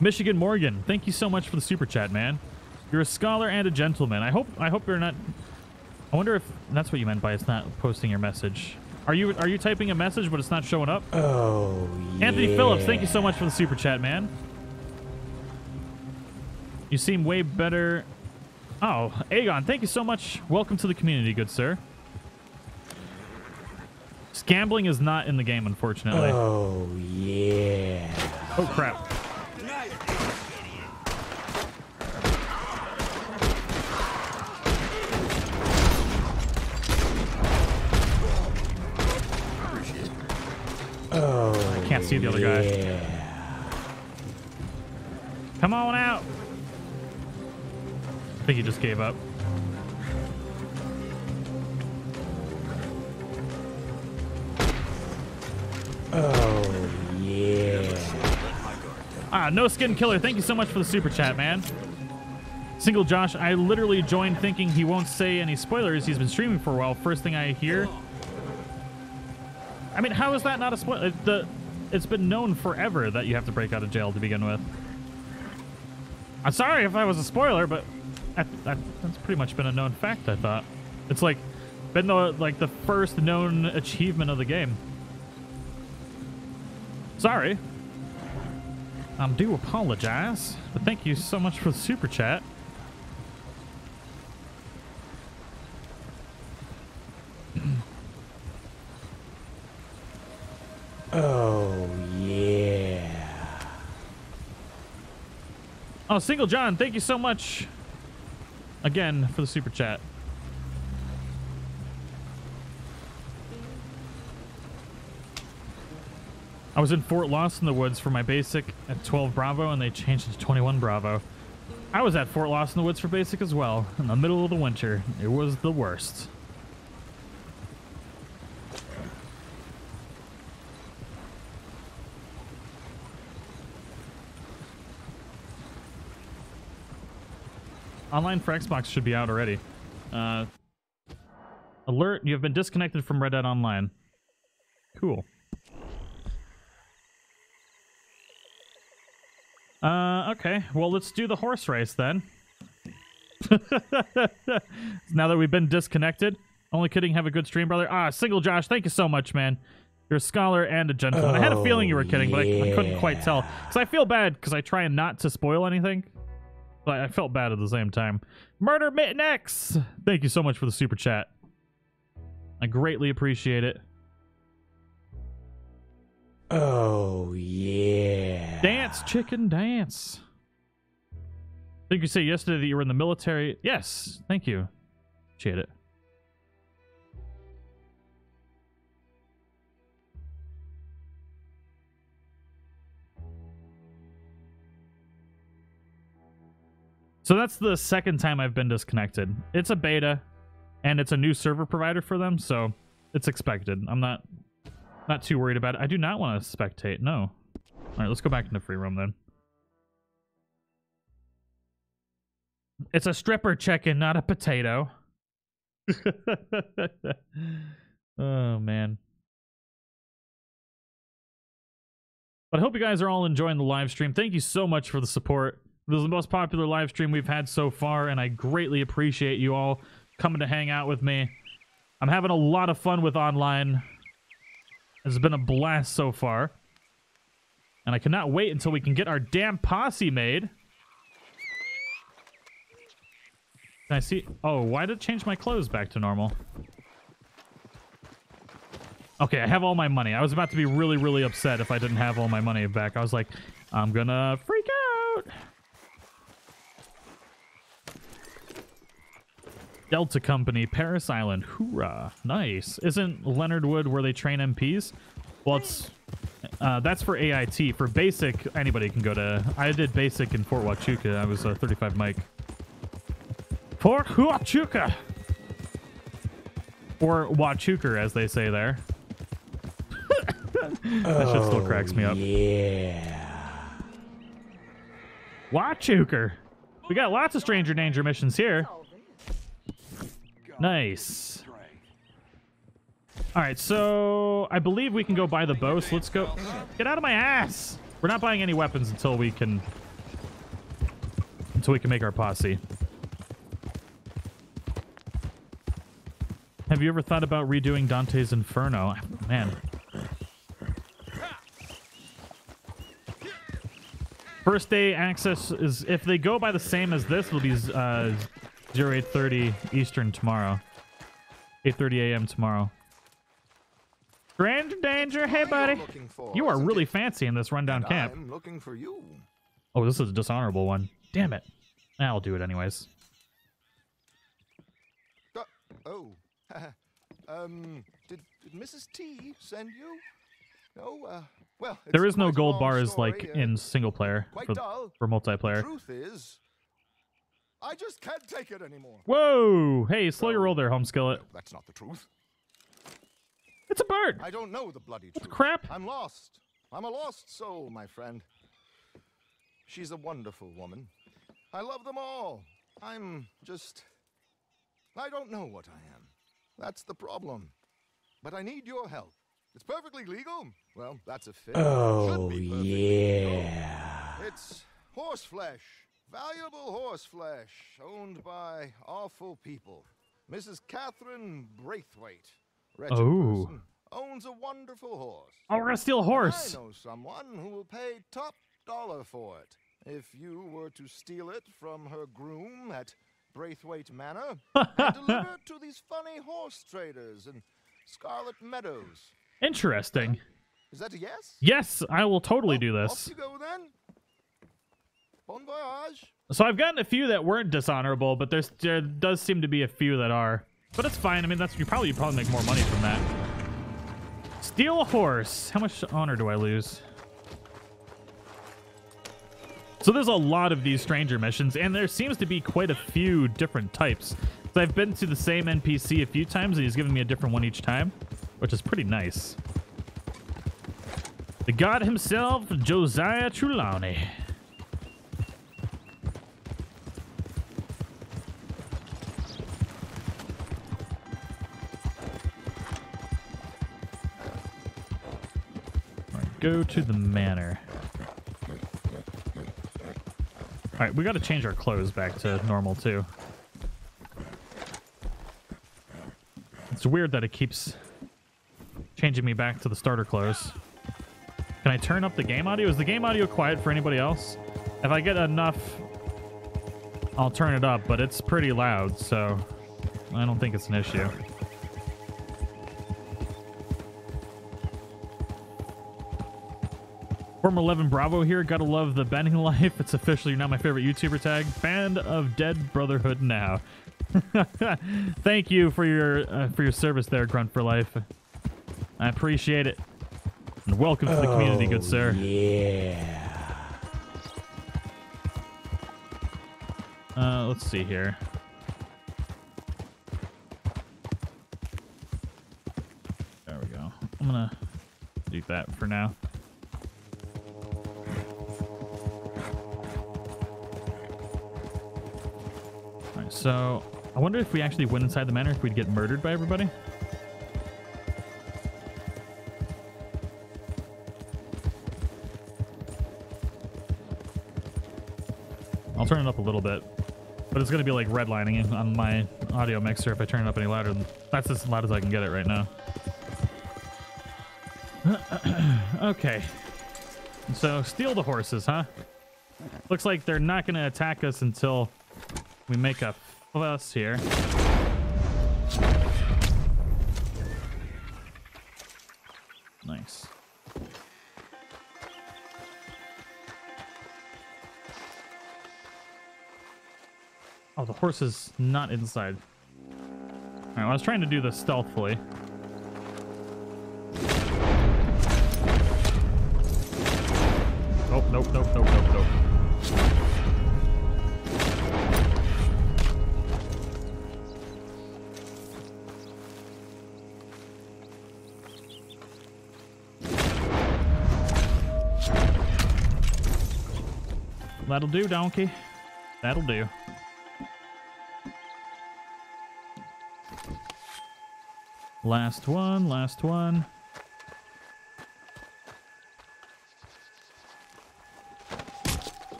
Michigan Morgan, thank you so much for the super chat, man. You're a scholar and a gentleman. I hope you're not... I wonder if that's what you meant by it's not posting your message. Are you typing a message, but it's not showing up? Oh, Anthony Phillips, thank you so much for the super chat, man. You seem way better... Oh, Aegon, thank you so much. Welcome to the community, good sir. Gambling is not in the game, unfortunately. Oh, yeah. Oh, crap. Oh, I can't see the other guy. Come on out. I think he just gave up. Oh, yeah. Ah, No Skin Killer, thank you so much for the super chat, man. Single Josh, I literally joined thinking he won't say any spoilers. He's been streaming for a while. First thing I hear... I mean, how is that not a spoiler? It's been known forever that you have to break out of jail to begin with. I'm sorry if I was a spoiler, but that's pretty much been a known fact, I thought. It's like been the first known achievement of the game. Sorry. I do apologize, but thank you so much for the super chat. Oh, yeah. Oh, Single John, thank you so much again for the super chat. I was in Fort Lost in the Woods for my basic at 12 Bravo, and they changed it to 21 Bravo. I was at Fort Lost in the Woods for basic as well, in the middle of the winter. It was the worst. Online for Xbox should be out already. Alert, you have been disconnected from Red Dead Online. Cool. Okay, well, let's do the horse race then. Now that we've been disconnected. Only kidding, have a good stream, brother. Ah, Single Josh, thank you so much, man. You're a scholar and a gentleman. I had a feeling you were kidding, but I couldn't quite tell. Because I feel bad, because I try not to spoil anything. But I felt bad at the same time. Murder Mitten X! Thank you so much for the super chat. I greatly appreciate it. Oh, yeah. Dance, chicken, dance. I think you said yesterday that you were in the military. Yes, thank you. Appreciate it. So that's the second time I've been disconnected. It's a beta, and it's a new server provider for them, so it's expected. I'm not too worried about it. I do not want to spectate, no. All right, let's go back into free roam then. It's a stripper check-in, not a potato. Oh, man. But I hope you guys are all enjoying the live stream. Thank you so much for the support. This is the most popular live stream we've had so far, and I greatly appreciate you all coming to hang out with me. I'm having a lot of fun with online. It's been a blast so far. And I cannot wait until we can get our damn posse made. Can I see? Oh, why did it change my clothes back to normal? Okay, I have all my money. I was about to be really, really upset if I didn't have all my money back. I was like, I'm gonna freak out. Delta Company, Paris Island. Hoorah. Nice. Isn't Leonard Wood where they train MPs? Well, it's that's for AIT. For basic, anybody can go to... I did basic in Fort Huachuca. I was 35 mic. Fort Huachuca! Or Huachuca, as they say there. That shit still cracks me up. Yeah. Huachuca. We got lots of Stranger Danger missions here. Nice. All right, so I believe we can go buy the bow, so let's go. Get out of my ass. We're not buying any weapons until we can make our posse. Have you ever thought about redoing Dante's Inferno? Man. First day access is, if they go by the same as this, it'll be 08:30 Eastern tomorrow. 8:30 a.m. tomorrow. Stranger danger, hey buddy. You are really fancy in this rundown camp. I'm looking for you. Oh, this is a dishonorable one. Damn it. I'll do it anyways. Oh. Did Mrs. T send you? No, well, there is no gold bars story, like in single player for multiplayer. The truth is, I just can't take it anymore. Whoa! Hey, slow your roll there, Home Skillet. No, that's not the truth. It's a bird. I don't know the bloody truth. Crap! I'm lost. I'm a lost soul, my friend. She's a wonderful woman. I love them all. I'm just, I don't know what I am. That's the problem. But I need your help. It's perfectly legal. Well, that's a fit. Oh, yeah. Legal. It's horse flesh. Valuable horse flesh owned by awful people. Mrs. Catherine Braithwaite. Oh. Owns a wonderful horse. Oh, we're going to steal a horse. I know someone who will pay top dollar for it. If you were to steal it from her groom at Braithwaite Manor and deliver it to these funny horse traders in Scarlet Meadows. Interesting. Is that a yes? Yes, I will totally do this. Off you go, then. Bon voyage. So I've gotten a few that weren't dishonorable, but there does seem to be a few that are. But it's fine. I mean, that's you probably make more money from that. Steal a horse. How much honor do I lose? So there's a lot of these stranger missions, and there seems to be quite a few different types. So I've been to the same NPC a few times, and he's given me a different one each time, which is pretty nice. The god himself, Josiah Trelawney. All right, go to the manor. All right, we got to change our clothes back to normal too. It's weird that it keeps changing me back to the starter clothes. Can I turn up the game audio? Is the game audio quiet for anybody else? If I get enough, I'll turn it up, but it's pretty loud, so I don't think it's an issue. Former 11 Bravo here. Gotta love the Bending Life. It's officially, you're now my favorite YouTuber tag. Fan of Dead Brotherhood now. Thank you for your service there, Grunt for Life. I appreciate it. And welcome to the community, good sir. Yeah. Let's see here. There we go. I'm gonna do that for now. So, I wonder if we actually went inside the manor, if we'd get murdered by everybody. I'll turn it up a little bit, but it's going to be like redlining on my audio mixer if I turn it up any louder. That's as loud as I can get it right now. Okay. So, steal the horses, huh? Looks like they're not going to attack us until we make a fuss here. Nice. Oh, the horse is not inside. All right, well, I was trying to do this stealthily. Oh, nope, nope, nope, nope, nope. That'll do, donkey. That'll do. Last one, last one.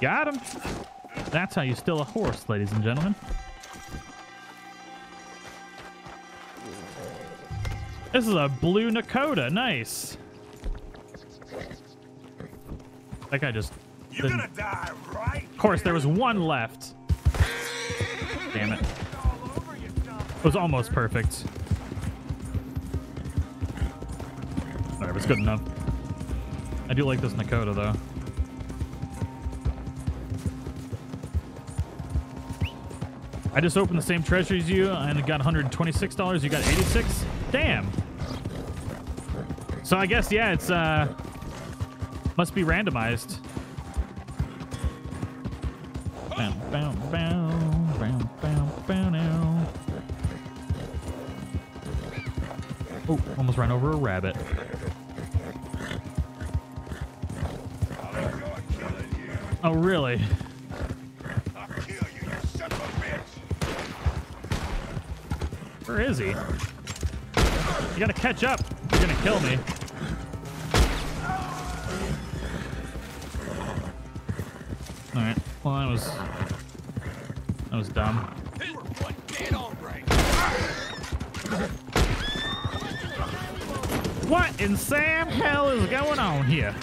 Got him! That's how you steal a horse, ladies and gentlemen. This is a blue Nakoda. Nice. That guy just... You're gonna die right here. Of course, there was one left. Damn it. It was almost perfect. Alright, it was good enough. I do like this Nakoda, though. I just opened the same treasury as you and it got $126. You got $86. Damn. So I guess, yeah, it's must be randomized. Bam, bam, bam, bam, bam, bam. Oh, almost ran over a rabbit. Oh, really? Where is he? You gotta catch up. You're gonna kill me. All right. Well, that was dumb. What in Sam hell is going on here?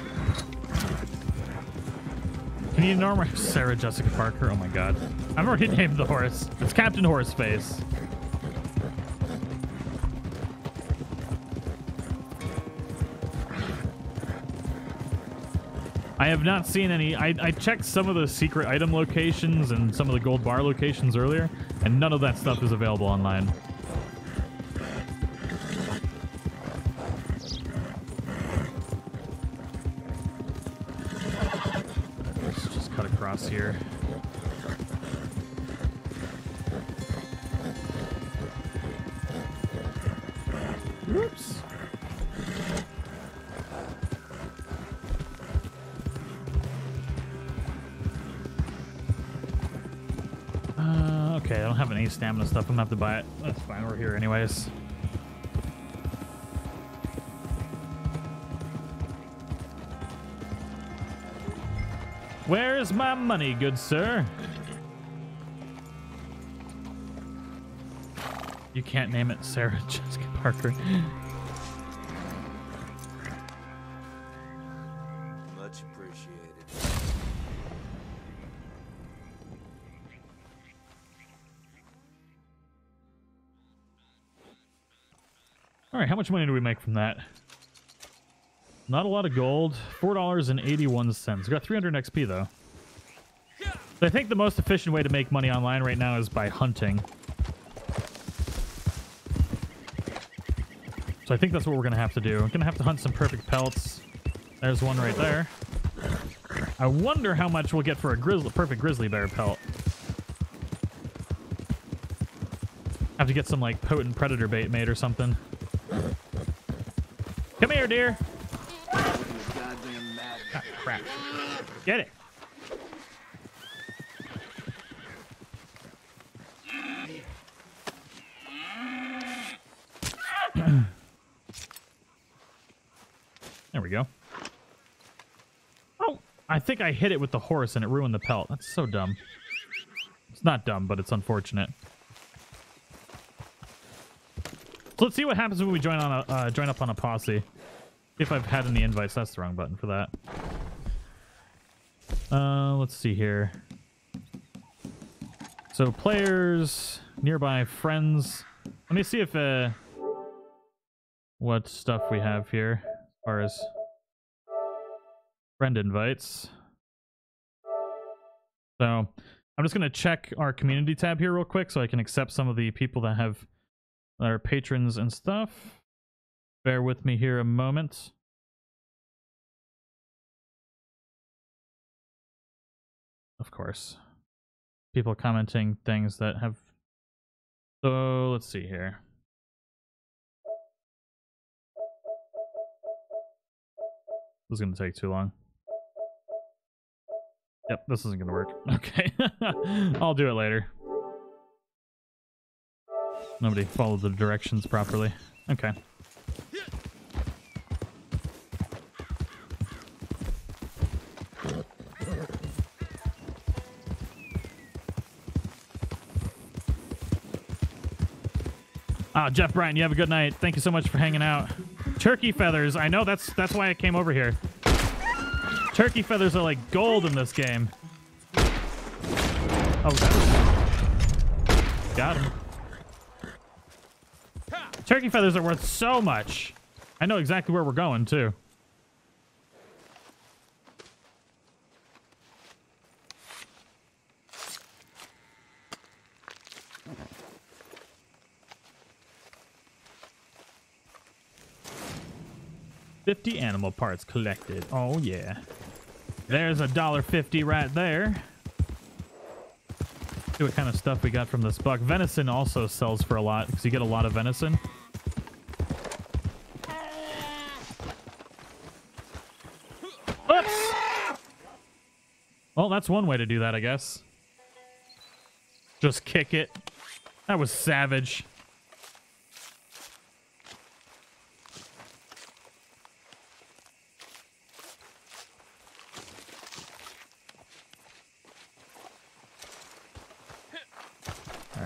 Can you normal Sarah Jessica Parker? Oh my God! I've already named the horse. It's Captain Horseface. I have not seen any. I checked some of the secret item locations and some of the gold bar locations earlier, and none of that stuff is available online. Let's just cut across here. Oops. Have any stamina stuff. I'm gonna have to buy it. That's fine. We're here anyways. Where is my money, good sir? You can't name it Sarah Jessica Parker. Much appreciated. All right, how much money do we make from that? Not a lot of gold. $4.81. We got 300 XP though. So I think the most efficient way to make money online right now is by hunting. So I think that's what we're gonna have to do. We're gonna have to hunt some perfect pelts. There's one right there. I wonder how much we'll get for a perfect grizzly bear pelt. Have to get some like potent predator bait made or something. Come here, dear. Ah, crap. Get it. There we go. Oh, I think I hit it with the horse and it ruined the pelt. That's so dumb. It's not dumb, but it's unfortunate. So let's see what happens when we join up on a posse. If I've had any invites, that's the wrong button for that. Let's see here. So players, nearby friends. Let me see if what stuff we have here as far as friend invites. So I'm just gonna check our community tab here real quick so I can accept some of the people that have our patrons and stuff. Bear with me here a moment. Of course. People commenting things that have... So, let's see here. This is going to take too long. Yep, this isn't going to work. Okay. I'll do it later. Nobody followed the directions properly. Okay. Jeff Bryan, you have a good night. Thank you so much for hanging out. Turkey feathers. I know that's why I came over here. Turkey feathers are like gold in this game. Oh, got him. Turkey feathers are worth so much. I know exactly where we're going, too. $50 animal parts collected. Oh, yeah. There's $1.50 right there. See what kind of stuff we got from this buck. Venison also sells for a lot because you get a lot of venison. Oops! Well, that's one way to do that, I guess. Just kick it. That was savage.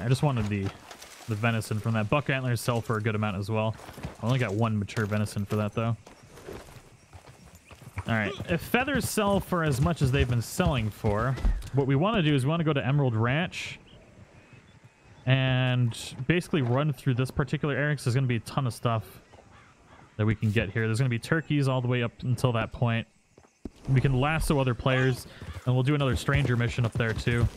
I just wanted the venison from that. Buck antlers sell for a good amount as well. I only got one mature venison for that, though. All right. If feathers sell for as much as they've been selling for, what we want to do is we want to go to Emerald Ranch and basically run through this particular area because there's going to be a ton of stuff that we can get here. There's going to be turkeys all the way up until that point. We can lasso other players, and we'll do another stranger mission up there, too.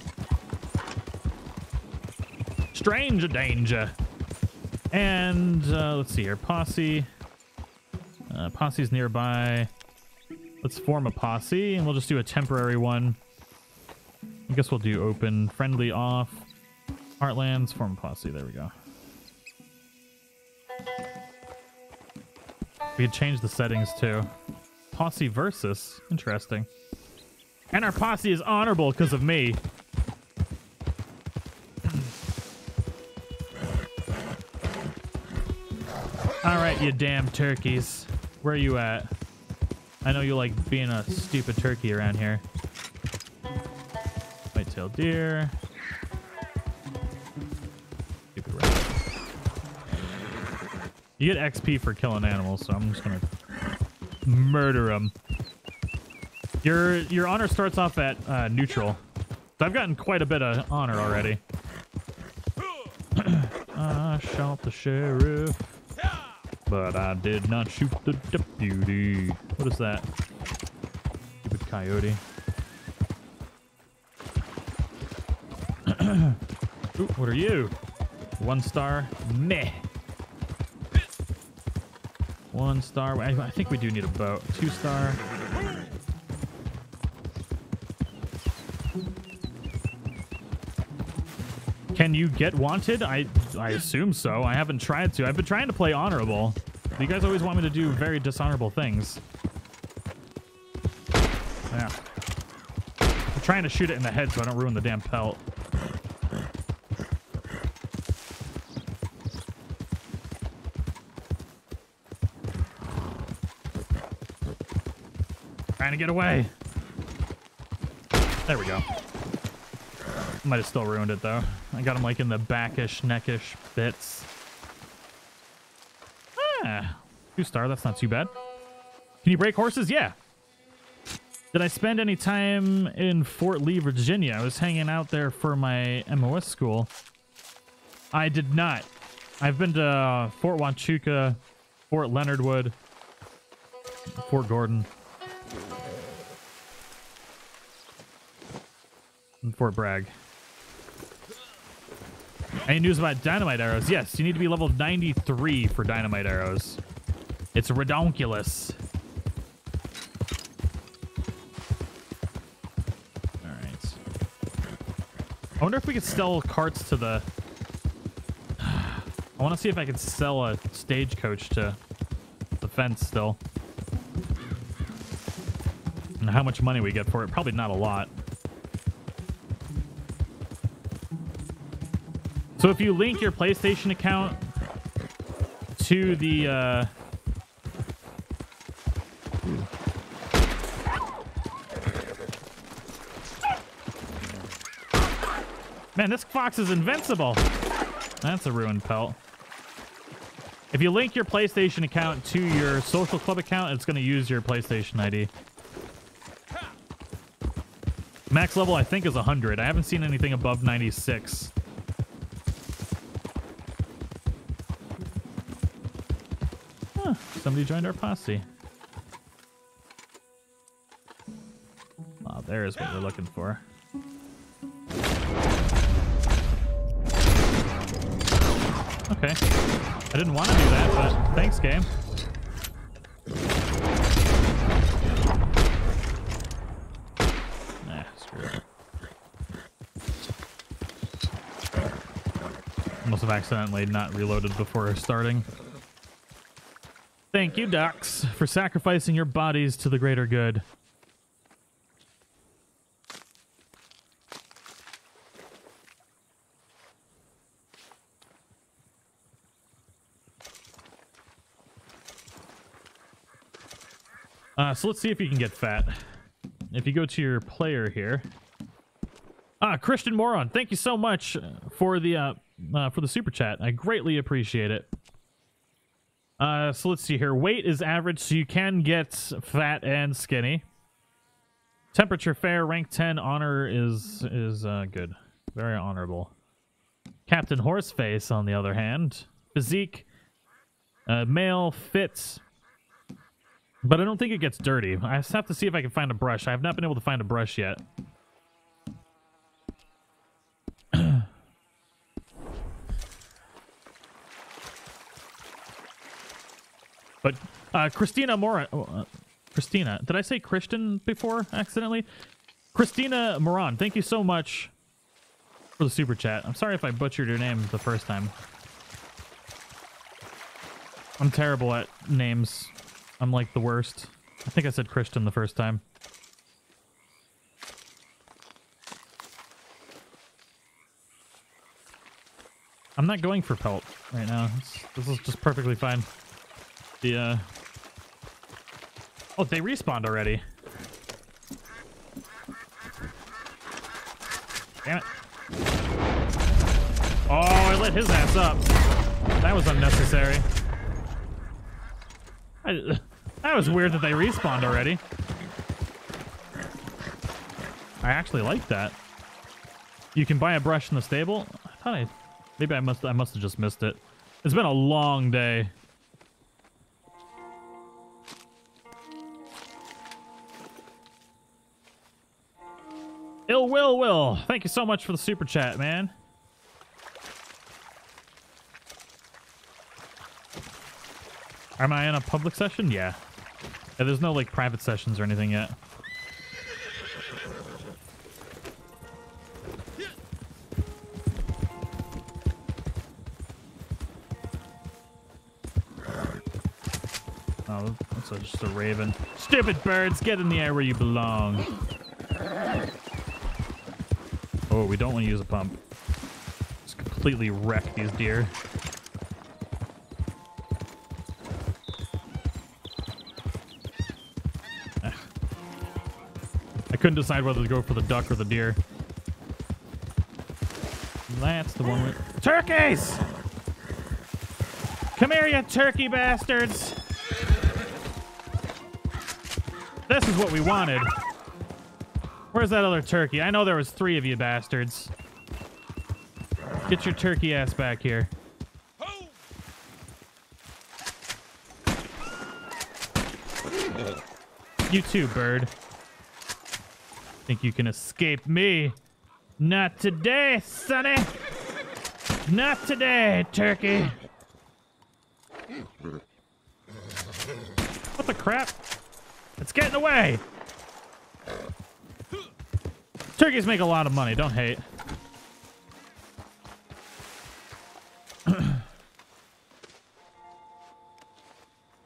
Stranger danger. And let's see here. Posse. Posse's nearby. Let's form a posse, and we'll just do a temporary one. I guess we'll do open, friendly off. Heartlands, form a posse. There we go. We had changed the settings too. Posse versus. Interesting. And our posse is honorable because of me. All right, you damn turkeys. Where are you at? I know you like being a stupid turkey around here. White-tailed deer. Stupid rabbit. You get XP for killing animals, so I'm just gonna murder them. Your honor starts off at neutral. So I've gotten quite a bit of honor already. I shot the sheriff. But I did not shoot the deputy. What is that? Stupid coyote. Ooh, what are you? 1 star. Meh. 1 star. I think we do need a boat. 2 star. Can you get wanted? I assume so. I haven't tried to. I've been trying to play honorable. You guys always want me to do very dishonorable things. Yeah. I'm trying to shoot it in the head so I don't ruin the damn pelt. Trying to get away. There we go. Might have still ruined it, though. I got him, like, in the backish, neckish bits. Ah! 2 star, that's not too bad. Can you break horses? Yeah! Did I spend any time in Fort Lee, Virginia? I was hanging out there for my MOS school. I did not. I've been to Fort Huachuca, Fort Leonard Wood, Fort Gordon, and Fort Bragg. Any news about dynamite arrows? Yes, you need to be level 93 for dynamite arrows. It's redonkulous. All right. I wonder if we could sell carts to the... I want to see if I could sell a stagecoach to the fence still. And how much money we get for it. Probably not a lot. So if you link your PlayStation account to the, Man, this fox is invincible! That's a ruined pelt. If you link your PlayStation account to your social club account, it's going to use your PlayStation ID. Max level, I think, is 100. I haven't seen anything above 96. Huh, somebody joined our posse. Ah, there's what we're looking for. Okay. I didn't want to do that, but thanks, game. Nah, screw it. I must have accidentally not reloaded before starting. Thank you, Docs, for sacrificing your bodies to the greater good. So let's see if you can get fat. If you go to your player here, Christian Moron, thank you so much for the super chat. I greatly appreciate it. So let's see here. Weight is average, so you can get fat and skinny. Temperature fair, rank 10. Honor is good, very honorable. Captain Horseface, on the other hand, physique, male, fit. But I don't think it gets dirty. I just have to see if I can find a brush. I have not been able to find a brush yet. But Christina Moran... Oh, Christina. Did I say Christian before accidentally? Christina Moran, thank you so much for the super chat. I'm sorry if I butchered your name the first time. I'm terrible at names. I'm like the worst. I think I said Christian the first time. I'm not going for pelt right now. This is just perfectly fine. The, oh, they respawned already. Damn it. Oh, I lit his ass up. That was unnecessary. That was weird that they respawned already. I actually like that. You can buy a brush in the stable. I thought I must have just missed it. It's been a long day. Ill Will, thank you so much for the super chat, man. Am I in a public session? Yeah. Yeah, there's no like private sessions or anything yet. Oh, that's just a raven. Stupid birds, get in the air where you belong. Oh, we don't want to use a pump. Just completely wreck these deer. Couldn't decide whether to go for the duck or the deer. That's the one with turkeys. Come here, you turkey bastards. This is what we wanted. Where's that other turkey? I know there was 3 of you bastards. Get your turkey ass back here. You too, bird. Think you can escape me? Not today, sonny. Not today, turkey. What the crap? It's getting away. Turkeys make a lot of money. Don't hate. Has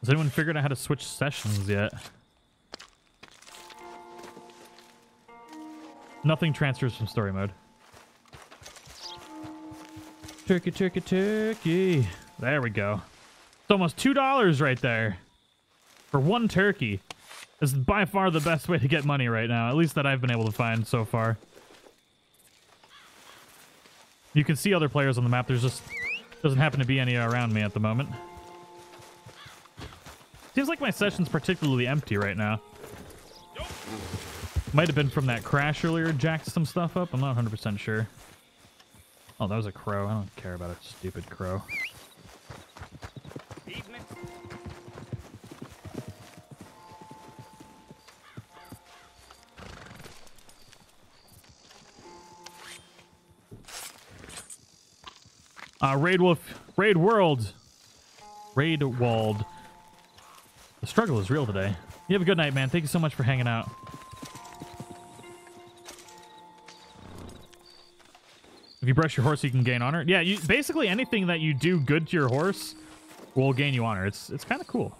anyone figured out how to switch sessions yet? Nothing transfers from story mode. Turkey, turkey, turkey. There we go. It's almost $2 right there for 1 turkey. This is by far the best way to get money right now, at least that I've been able to find so far. You can see other players on the map. There's just doesn't happen to be any around me at the moment. Seems like my session's particularly empty right now. Might have been from that crash earlier, jacked some stuff up. I'm not 100% sure. Oh, that was a crow. I don't care about a stupid crow. Raid Wald. The struggle is real today. You have a good night, man. Thank you so much for hanging out. If you brush your horse, you can gain honor. Yeah, you, basically anything that you do good to your horse will gain you honor. It's kind of cool.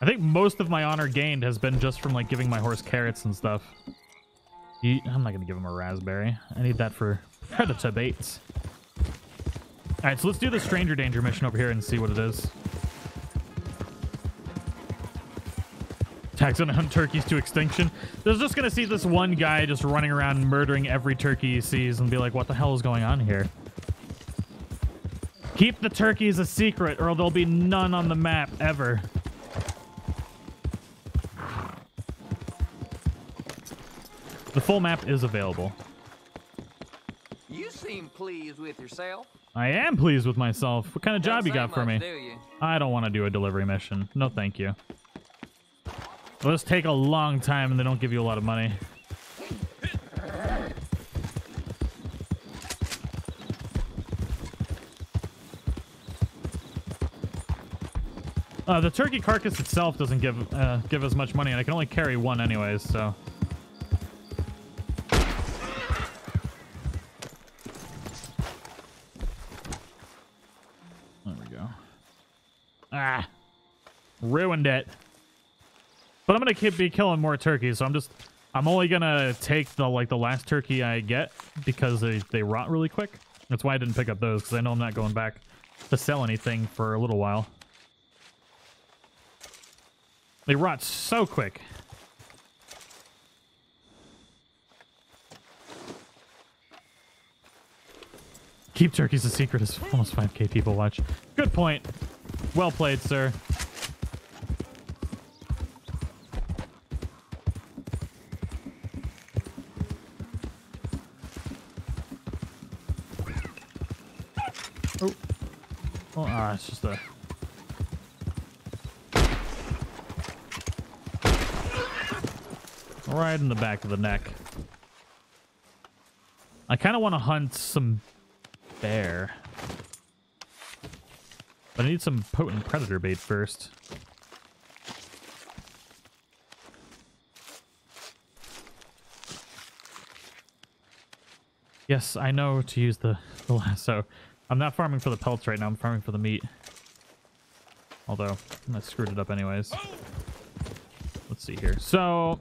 I think most of my honor gained has been just from like giving my horse carrots and stuff. I'm not going to give him a raspberry. I need that for predator baits. All right, so let's do the stranger danger mission over here and see what it is. Attacks on hunt turkeys to extinction. They're just going to see this one guy just running around murdering every turkey he sees and be like, what the hell is going on here? Keep the turkeys a secret or there'll be none on the map ever. The full map is available. You seem pleased with yourself. I am pleased with myself. What kind of job you got for me? I don't want to do a delivery mission. No, thank you. Those take a long time and they don't give you a lot of money. The turkey carcass itself doesn't give as much money, and I can only carry one anyways, so... Ah, ruined it. But I'm gonna be killing more turkeys, so I'm only gonna take the last turkey I get because they rot really quick. That's why I didn't pick up those, because I know I'm not going back to sell anything for a little while. They rot so quick. Keep turkeys a secret is almost 5K people watch. Good point. Well played, sir. Oh. Oh, it's just a... right in the back of the neck. I kind of want to hunt some bear. But I need some potent predator bait first. Yes, I know to use the lasso. I'm not farming for the pelts right now, I'm farming for the meat. Although, I screwed it up anyways. Let's see here. So...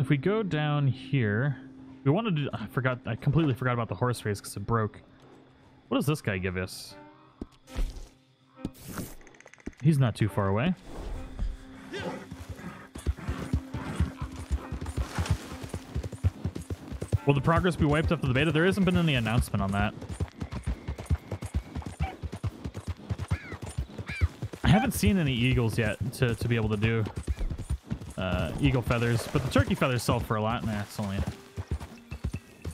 if we go down here... we wanted to... I completely forgot about the horse race because it broke. What does this guy give us? He's not too far away. Will the progress be wiped after the beta? There hasn't been any announcement on that. I haven't seen any eagles yet to be able to do eagle feathers, but the turkey feathers sell for a lot. Nah, it's only...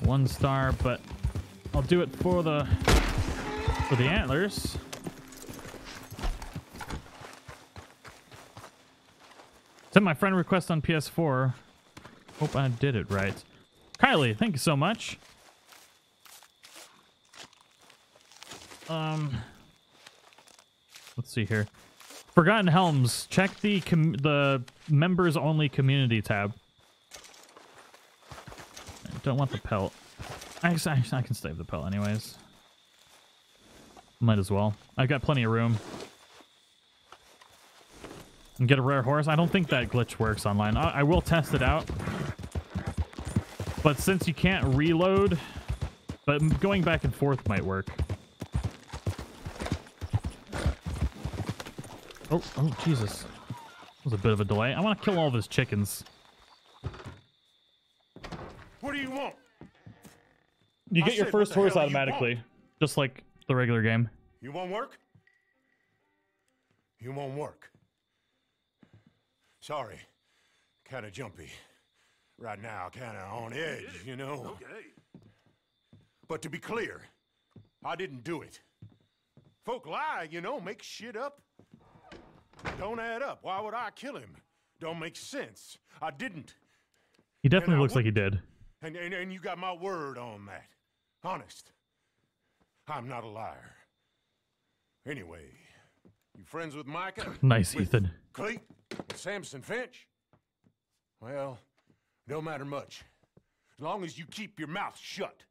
1 star, but I'll do it for the antlers. Sent my friend request on PS4. Hope I did it right. Kylie, thank you so much. Let's see here. Forgotten Helms. Check the members only community tab. Don't want the pelt. I can save the pelt anyways. Might as well. I've got plenty of room. And get a rare horse. I don't think that glitch works online. I will test it out. But since you can't reload, but going back and forth might work. Oh, Jesus. That was a bit of a delay. I want to kill all of his chickens. What do you want? You get your first horse automatically, just like the regular game. You won't work? You won't work. Sorry. Kinda jumpy. Right now, kinda on edge, you know? Okay. But to be clear, I didn't do it. Folk lie, you know, make shit up. Don't add up. Why would I kill him? Don't make sense. I didn't. He definitely looks like he did. And you got my word on that. Honest. I'm not a liar. Anyway, you friends with Micah? Nice, with Ethan. Cleet? With Samson Finch? Well, don't matter much. As long as you keep your mouth shut.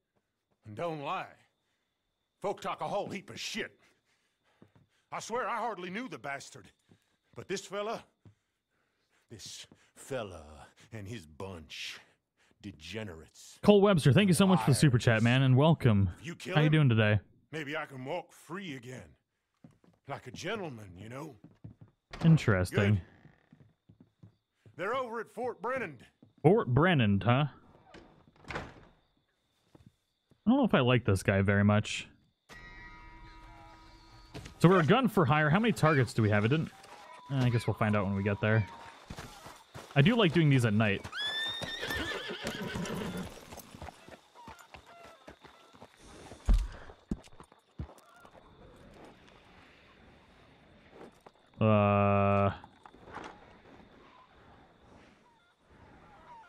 And don't lie. Folk talk a whole heap of shit. I swear I hardly knew the bastard. But this fella and his bunch, degenerates. Cole Webster, thank you so much for the super chat, man, and welcome. How you doing today? Maybe I can walk free again. Like a gentleman, you know? Interesting. Good. They're over at Fort Brennan. Fort Brennan, huh? I don't know if I like this guy very much. So we're a gun for hire. How many targets do we have? It didn't... I guess we'll find out when we get there. I do like doing these at night.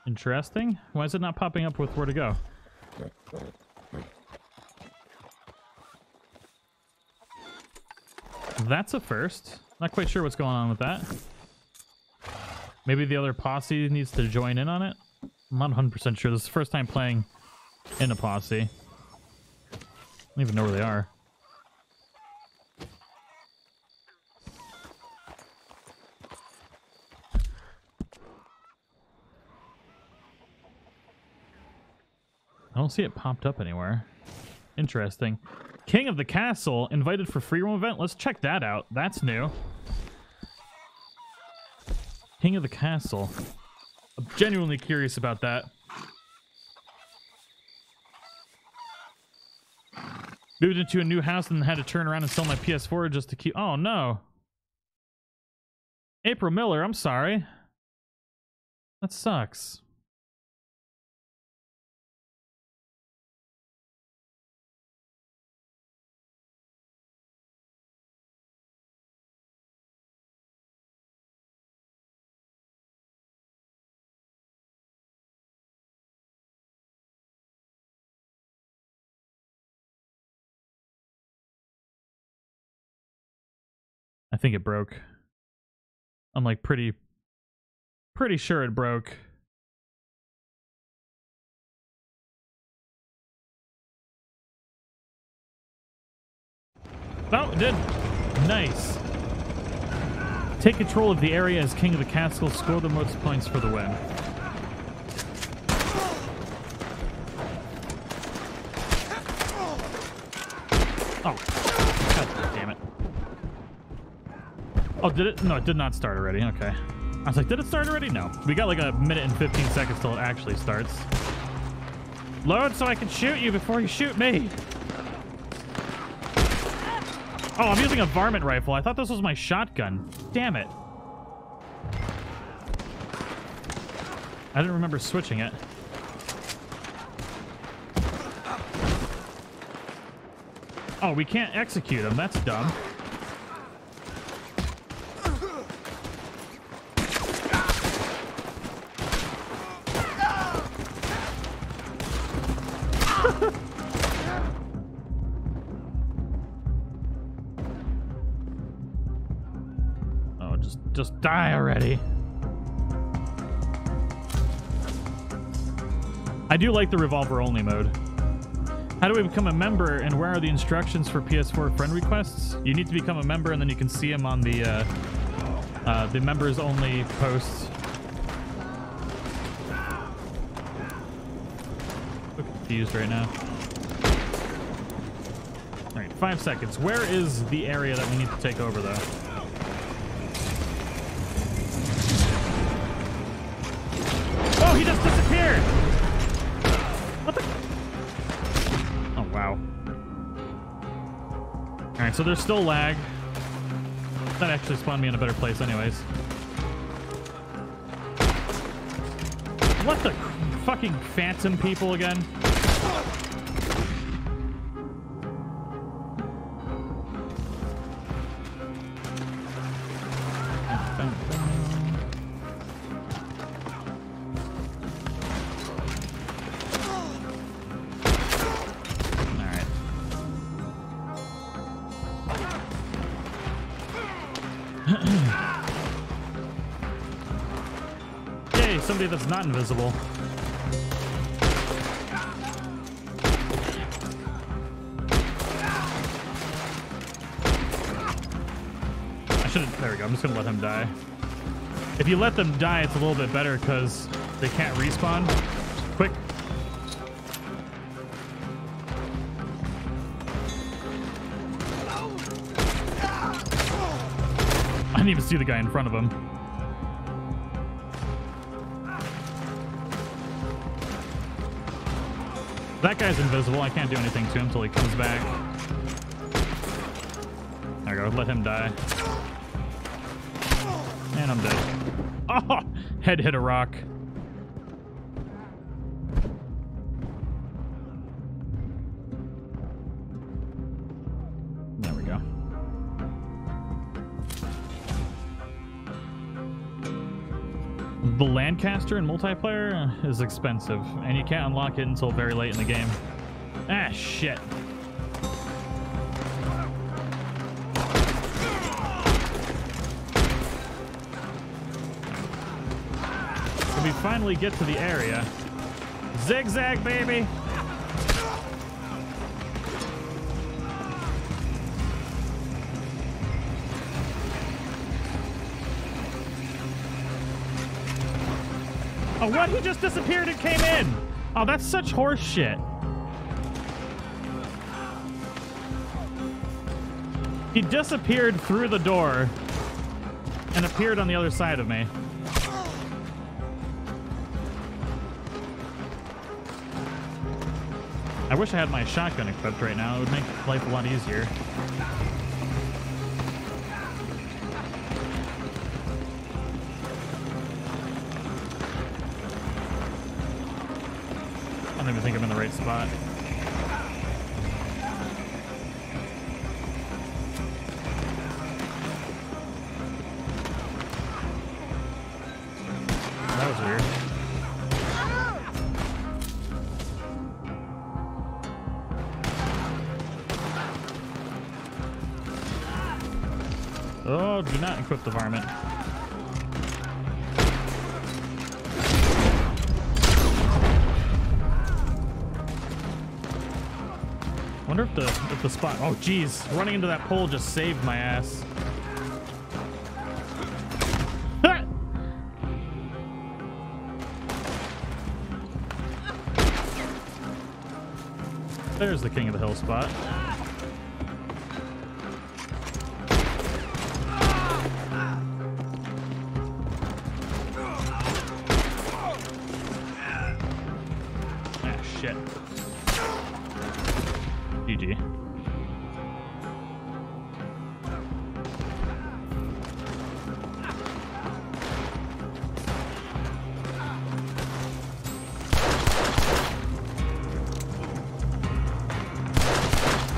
Interesting. Why is it not popping up with where to go? That's a first. Not quite sure what's going on with that. Maybe the other posse needs to join in on it? I'm not 100% sure. This is the first time playing in a posse. I don't even know where they are. I don't see it popped up anywhere. Interesting. King of the Castle, invited for free roam event. Let's check that out. That's new. King of the Castle. I'm genuinely curious about that. Moved into a new house and had to turn around and sell my PS4 just to keep... Oh, no. April Miller, I'm sorry. That sucks. I think it broke. I'm like pretty sure it broke. Oh, it did. Nice. Take control of the area as King of the Castle. Score the most points for the win. Oh. Oh, did it? No, it did not start already. Okay. I was like, did it start already? No. We got like a minute and 15 seconds till it actually starts. Load so I can shoot you before you shoot me. Oh, I'm using a varmint rifle. I thought this was my shotgun. Damn it. I didn't remember switching it. Oh, we can't execute him. That's dumb. Just die already. I do like the revolver only mode. How do we become a member and where are the instructions for PS4 friend requests? You need to become a member and then you can see them on the members only posts. I'm confused right now. All right, 5 seconds. Where is the area that we need to take over though? He just disappeared! What the? Oh, wow. Alright, so there's still lag. That actually spawned me in a better place anyways. What the fucking phantom people again? That's not invisible. I shouldn't. There we go. I'm just gonna let him die. If you let them die, it's a little bit better because they can't respawn. Quick. I didn't even see the guy in front of him. That guy's invisible. I can't do anything to him until he comes back. There we go. Let him die. And I'm dead. Oh! Head hit a rock. There we go. The Lancaster in multiplayer is expensive, and you can't unlock it until very late in the game. Ah, shit. When we finally get to the area. Zigzag, baby! Oh, what? He just disappeared and came in. Oh, that's such horse shit. He disappeared through the door and appeared on the other side of me. I wish I had my shotgun equipped right now. It would make life a lot easier. I don't even think I'm in the right spot. That was weird. Oh, do not equip the varmint. If the spot. Oh, geez. Running into that pole just saved my ass. There's the King of the Hill spot. Ah, shit. GG.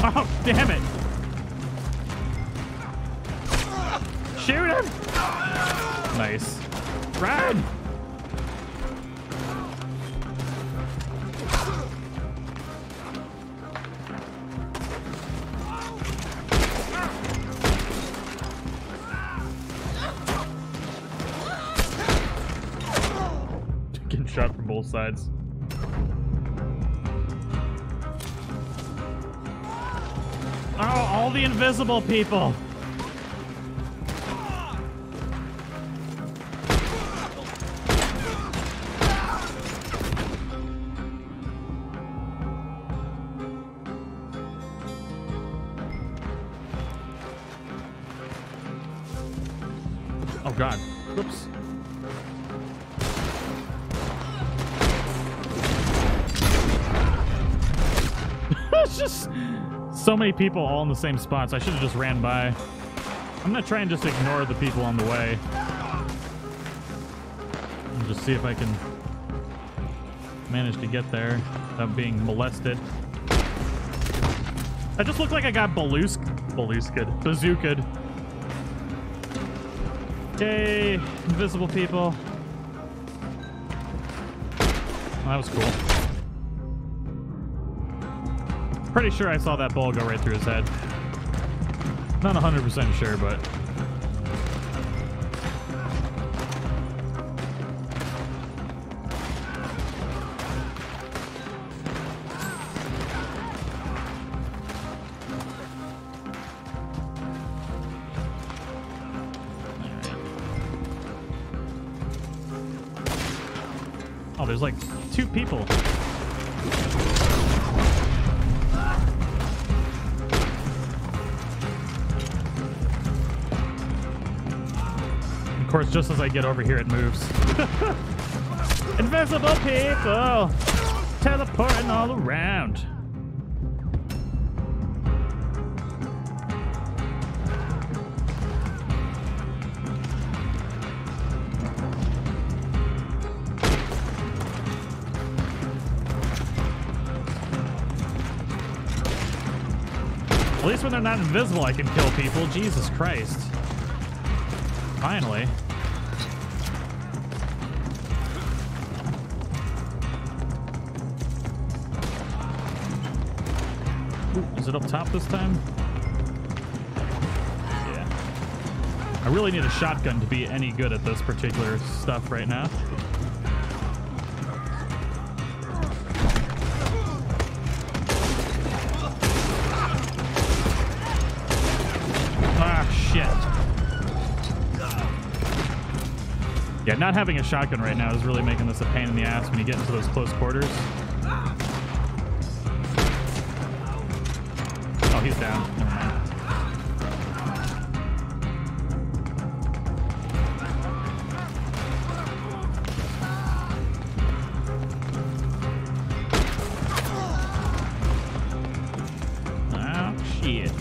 Oh, damn it. Shoot him. Nice. Run. Shot from both sides. Oh, all the invisible people. Oh, God. Whoops. So many people all in the same spots. I should have just ran by. I'm gonna try and just ignore the people on the way. And just see if I can manage to get there without being molested. I just looked like I got bazookaed. Yay, invisible people. Well, that was cool. Pretty sure I saw that ball go right through his head. Not 100% sure, but... Oh, there's like two people. Of course, just as I get over here, it moves. Invisible people teleporting all around. At least when they're not invisible, I can kill people. Jesus Christ. Finally. Ooh, is it up top this time? Yeah. I really need a shotgun to be any good at this particular stuff right now. Yeah, not having a shotgun right now is really making this a pain in the ass when you get into those close quarters. Oh, he's down. Never mind. Oh, shit.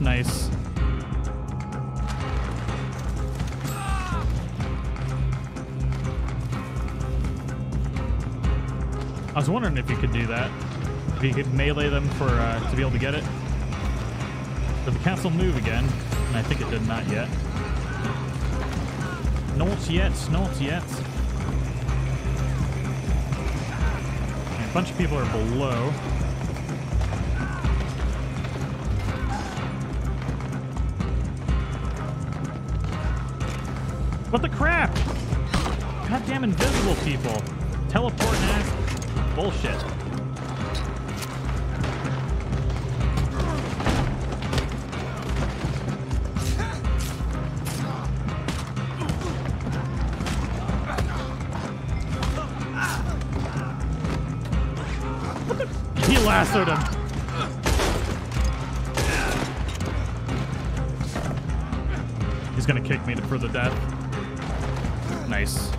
Nice. I was wondering if you could do that. If you could melee them for to be able to get it. Did the castle move again? And I think it did not yet. Not yet, not yet. Okay, a bunch of people are below. What the crap? Goddamn invisible people. Teleporting ass bullshit. What the? He lassoed him. He's gonna kick me for the death. Nice.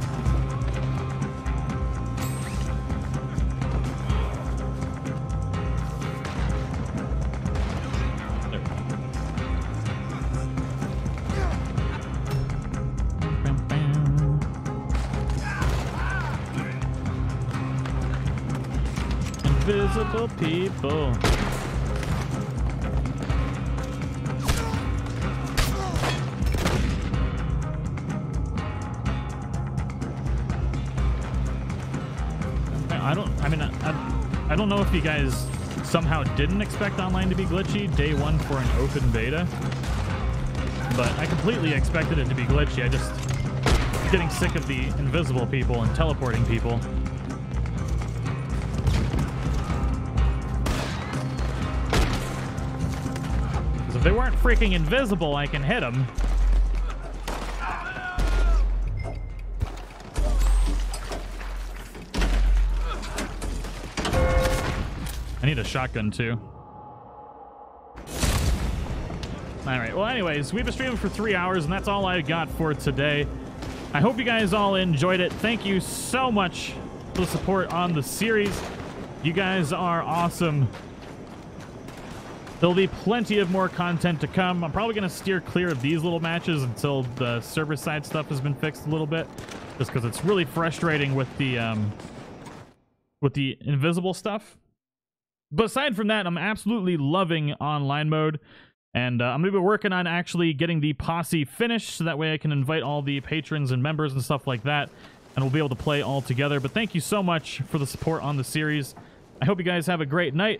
Invisible people. I don't know if you guys somehow didn't expect online to be glitchy day one for an open beta, but I completely expected it to be glitchy. I just was getting sick of the invisible people and teleporting people. Because if they weren't freaking invisible, I can hit them. I need a shotgun too. All right, well anyways, we've been streaming for 3 hours and that's all I got for today. I hope you guys all enjoyed it. Thank you so much for the support on the series. You guys are awesome. There'll be plenty of more content to come. I'm probably going to steer clear of these little matches until the server side stuff has been fixed a little bit, just because it's really frustrating with the invisible stuff. But aside from that, I'm absolutely loving online mode, and I'm going to be working on actually getting the posse finished, so that way I can invite all the patrons and members and stuff like that, and we'll be able to play all together. But thank you so much for the support on the series. I hope you guys have a great night,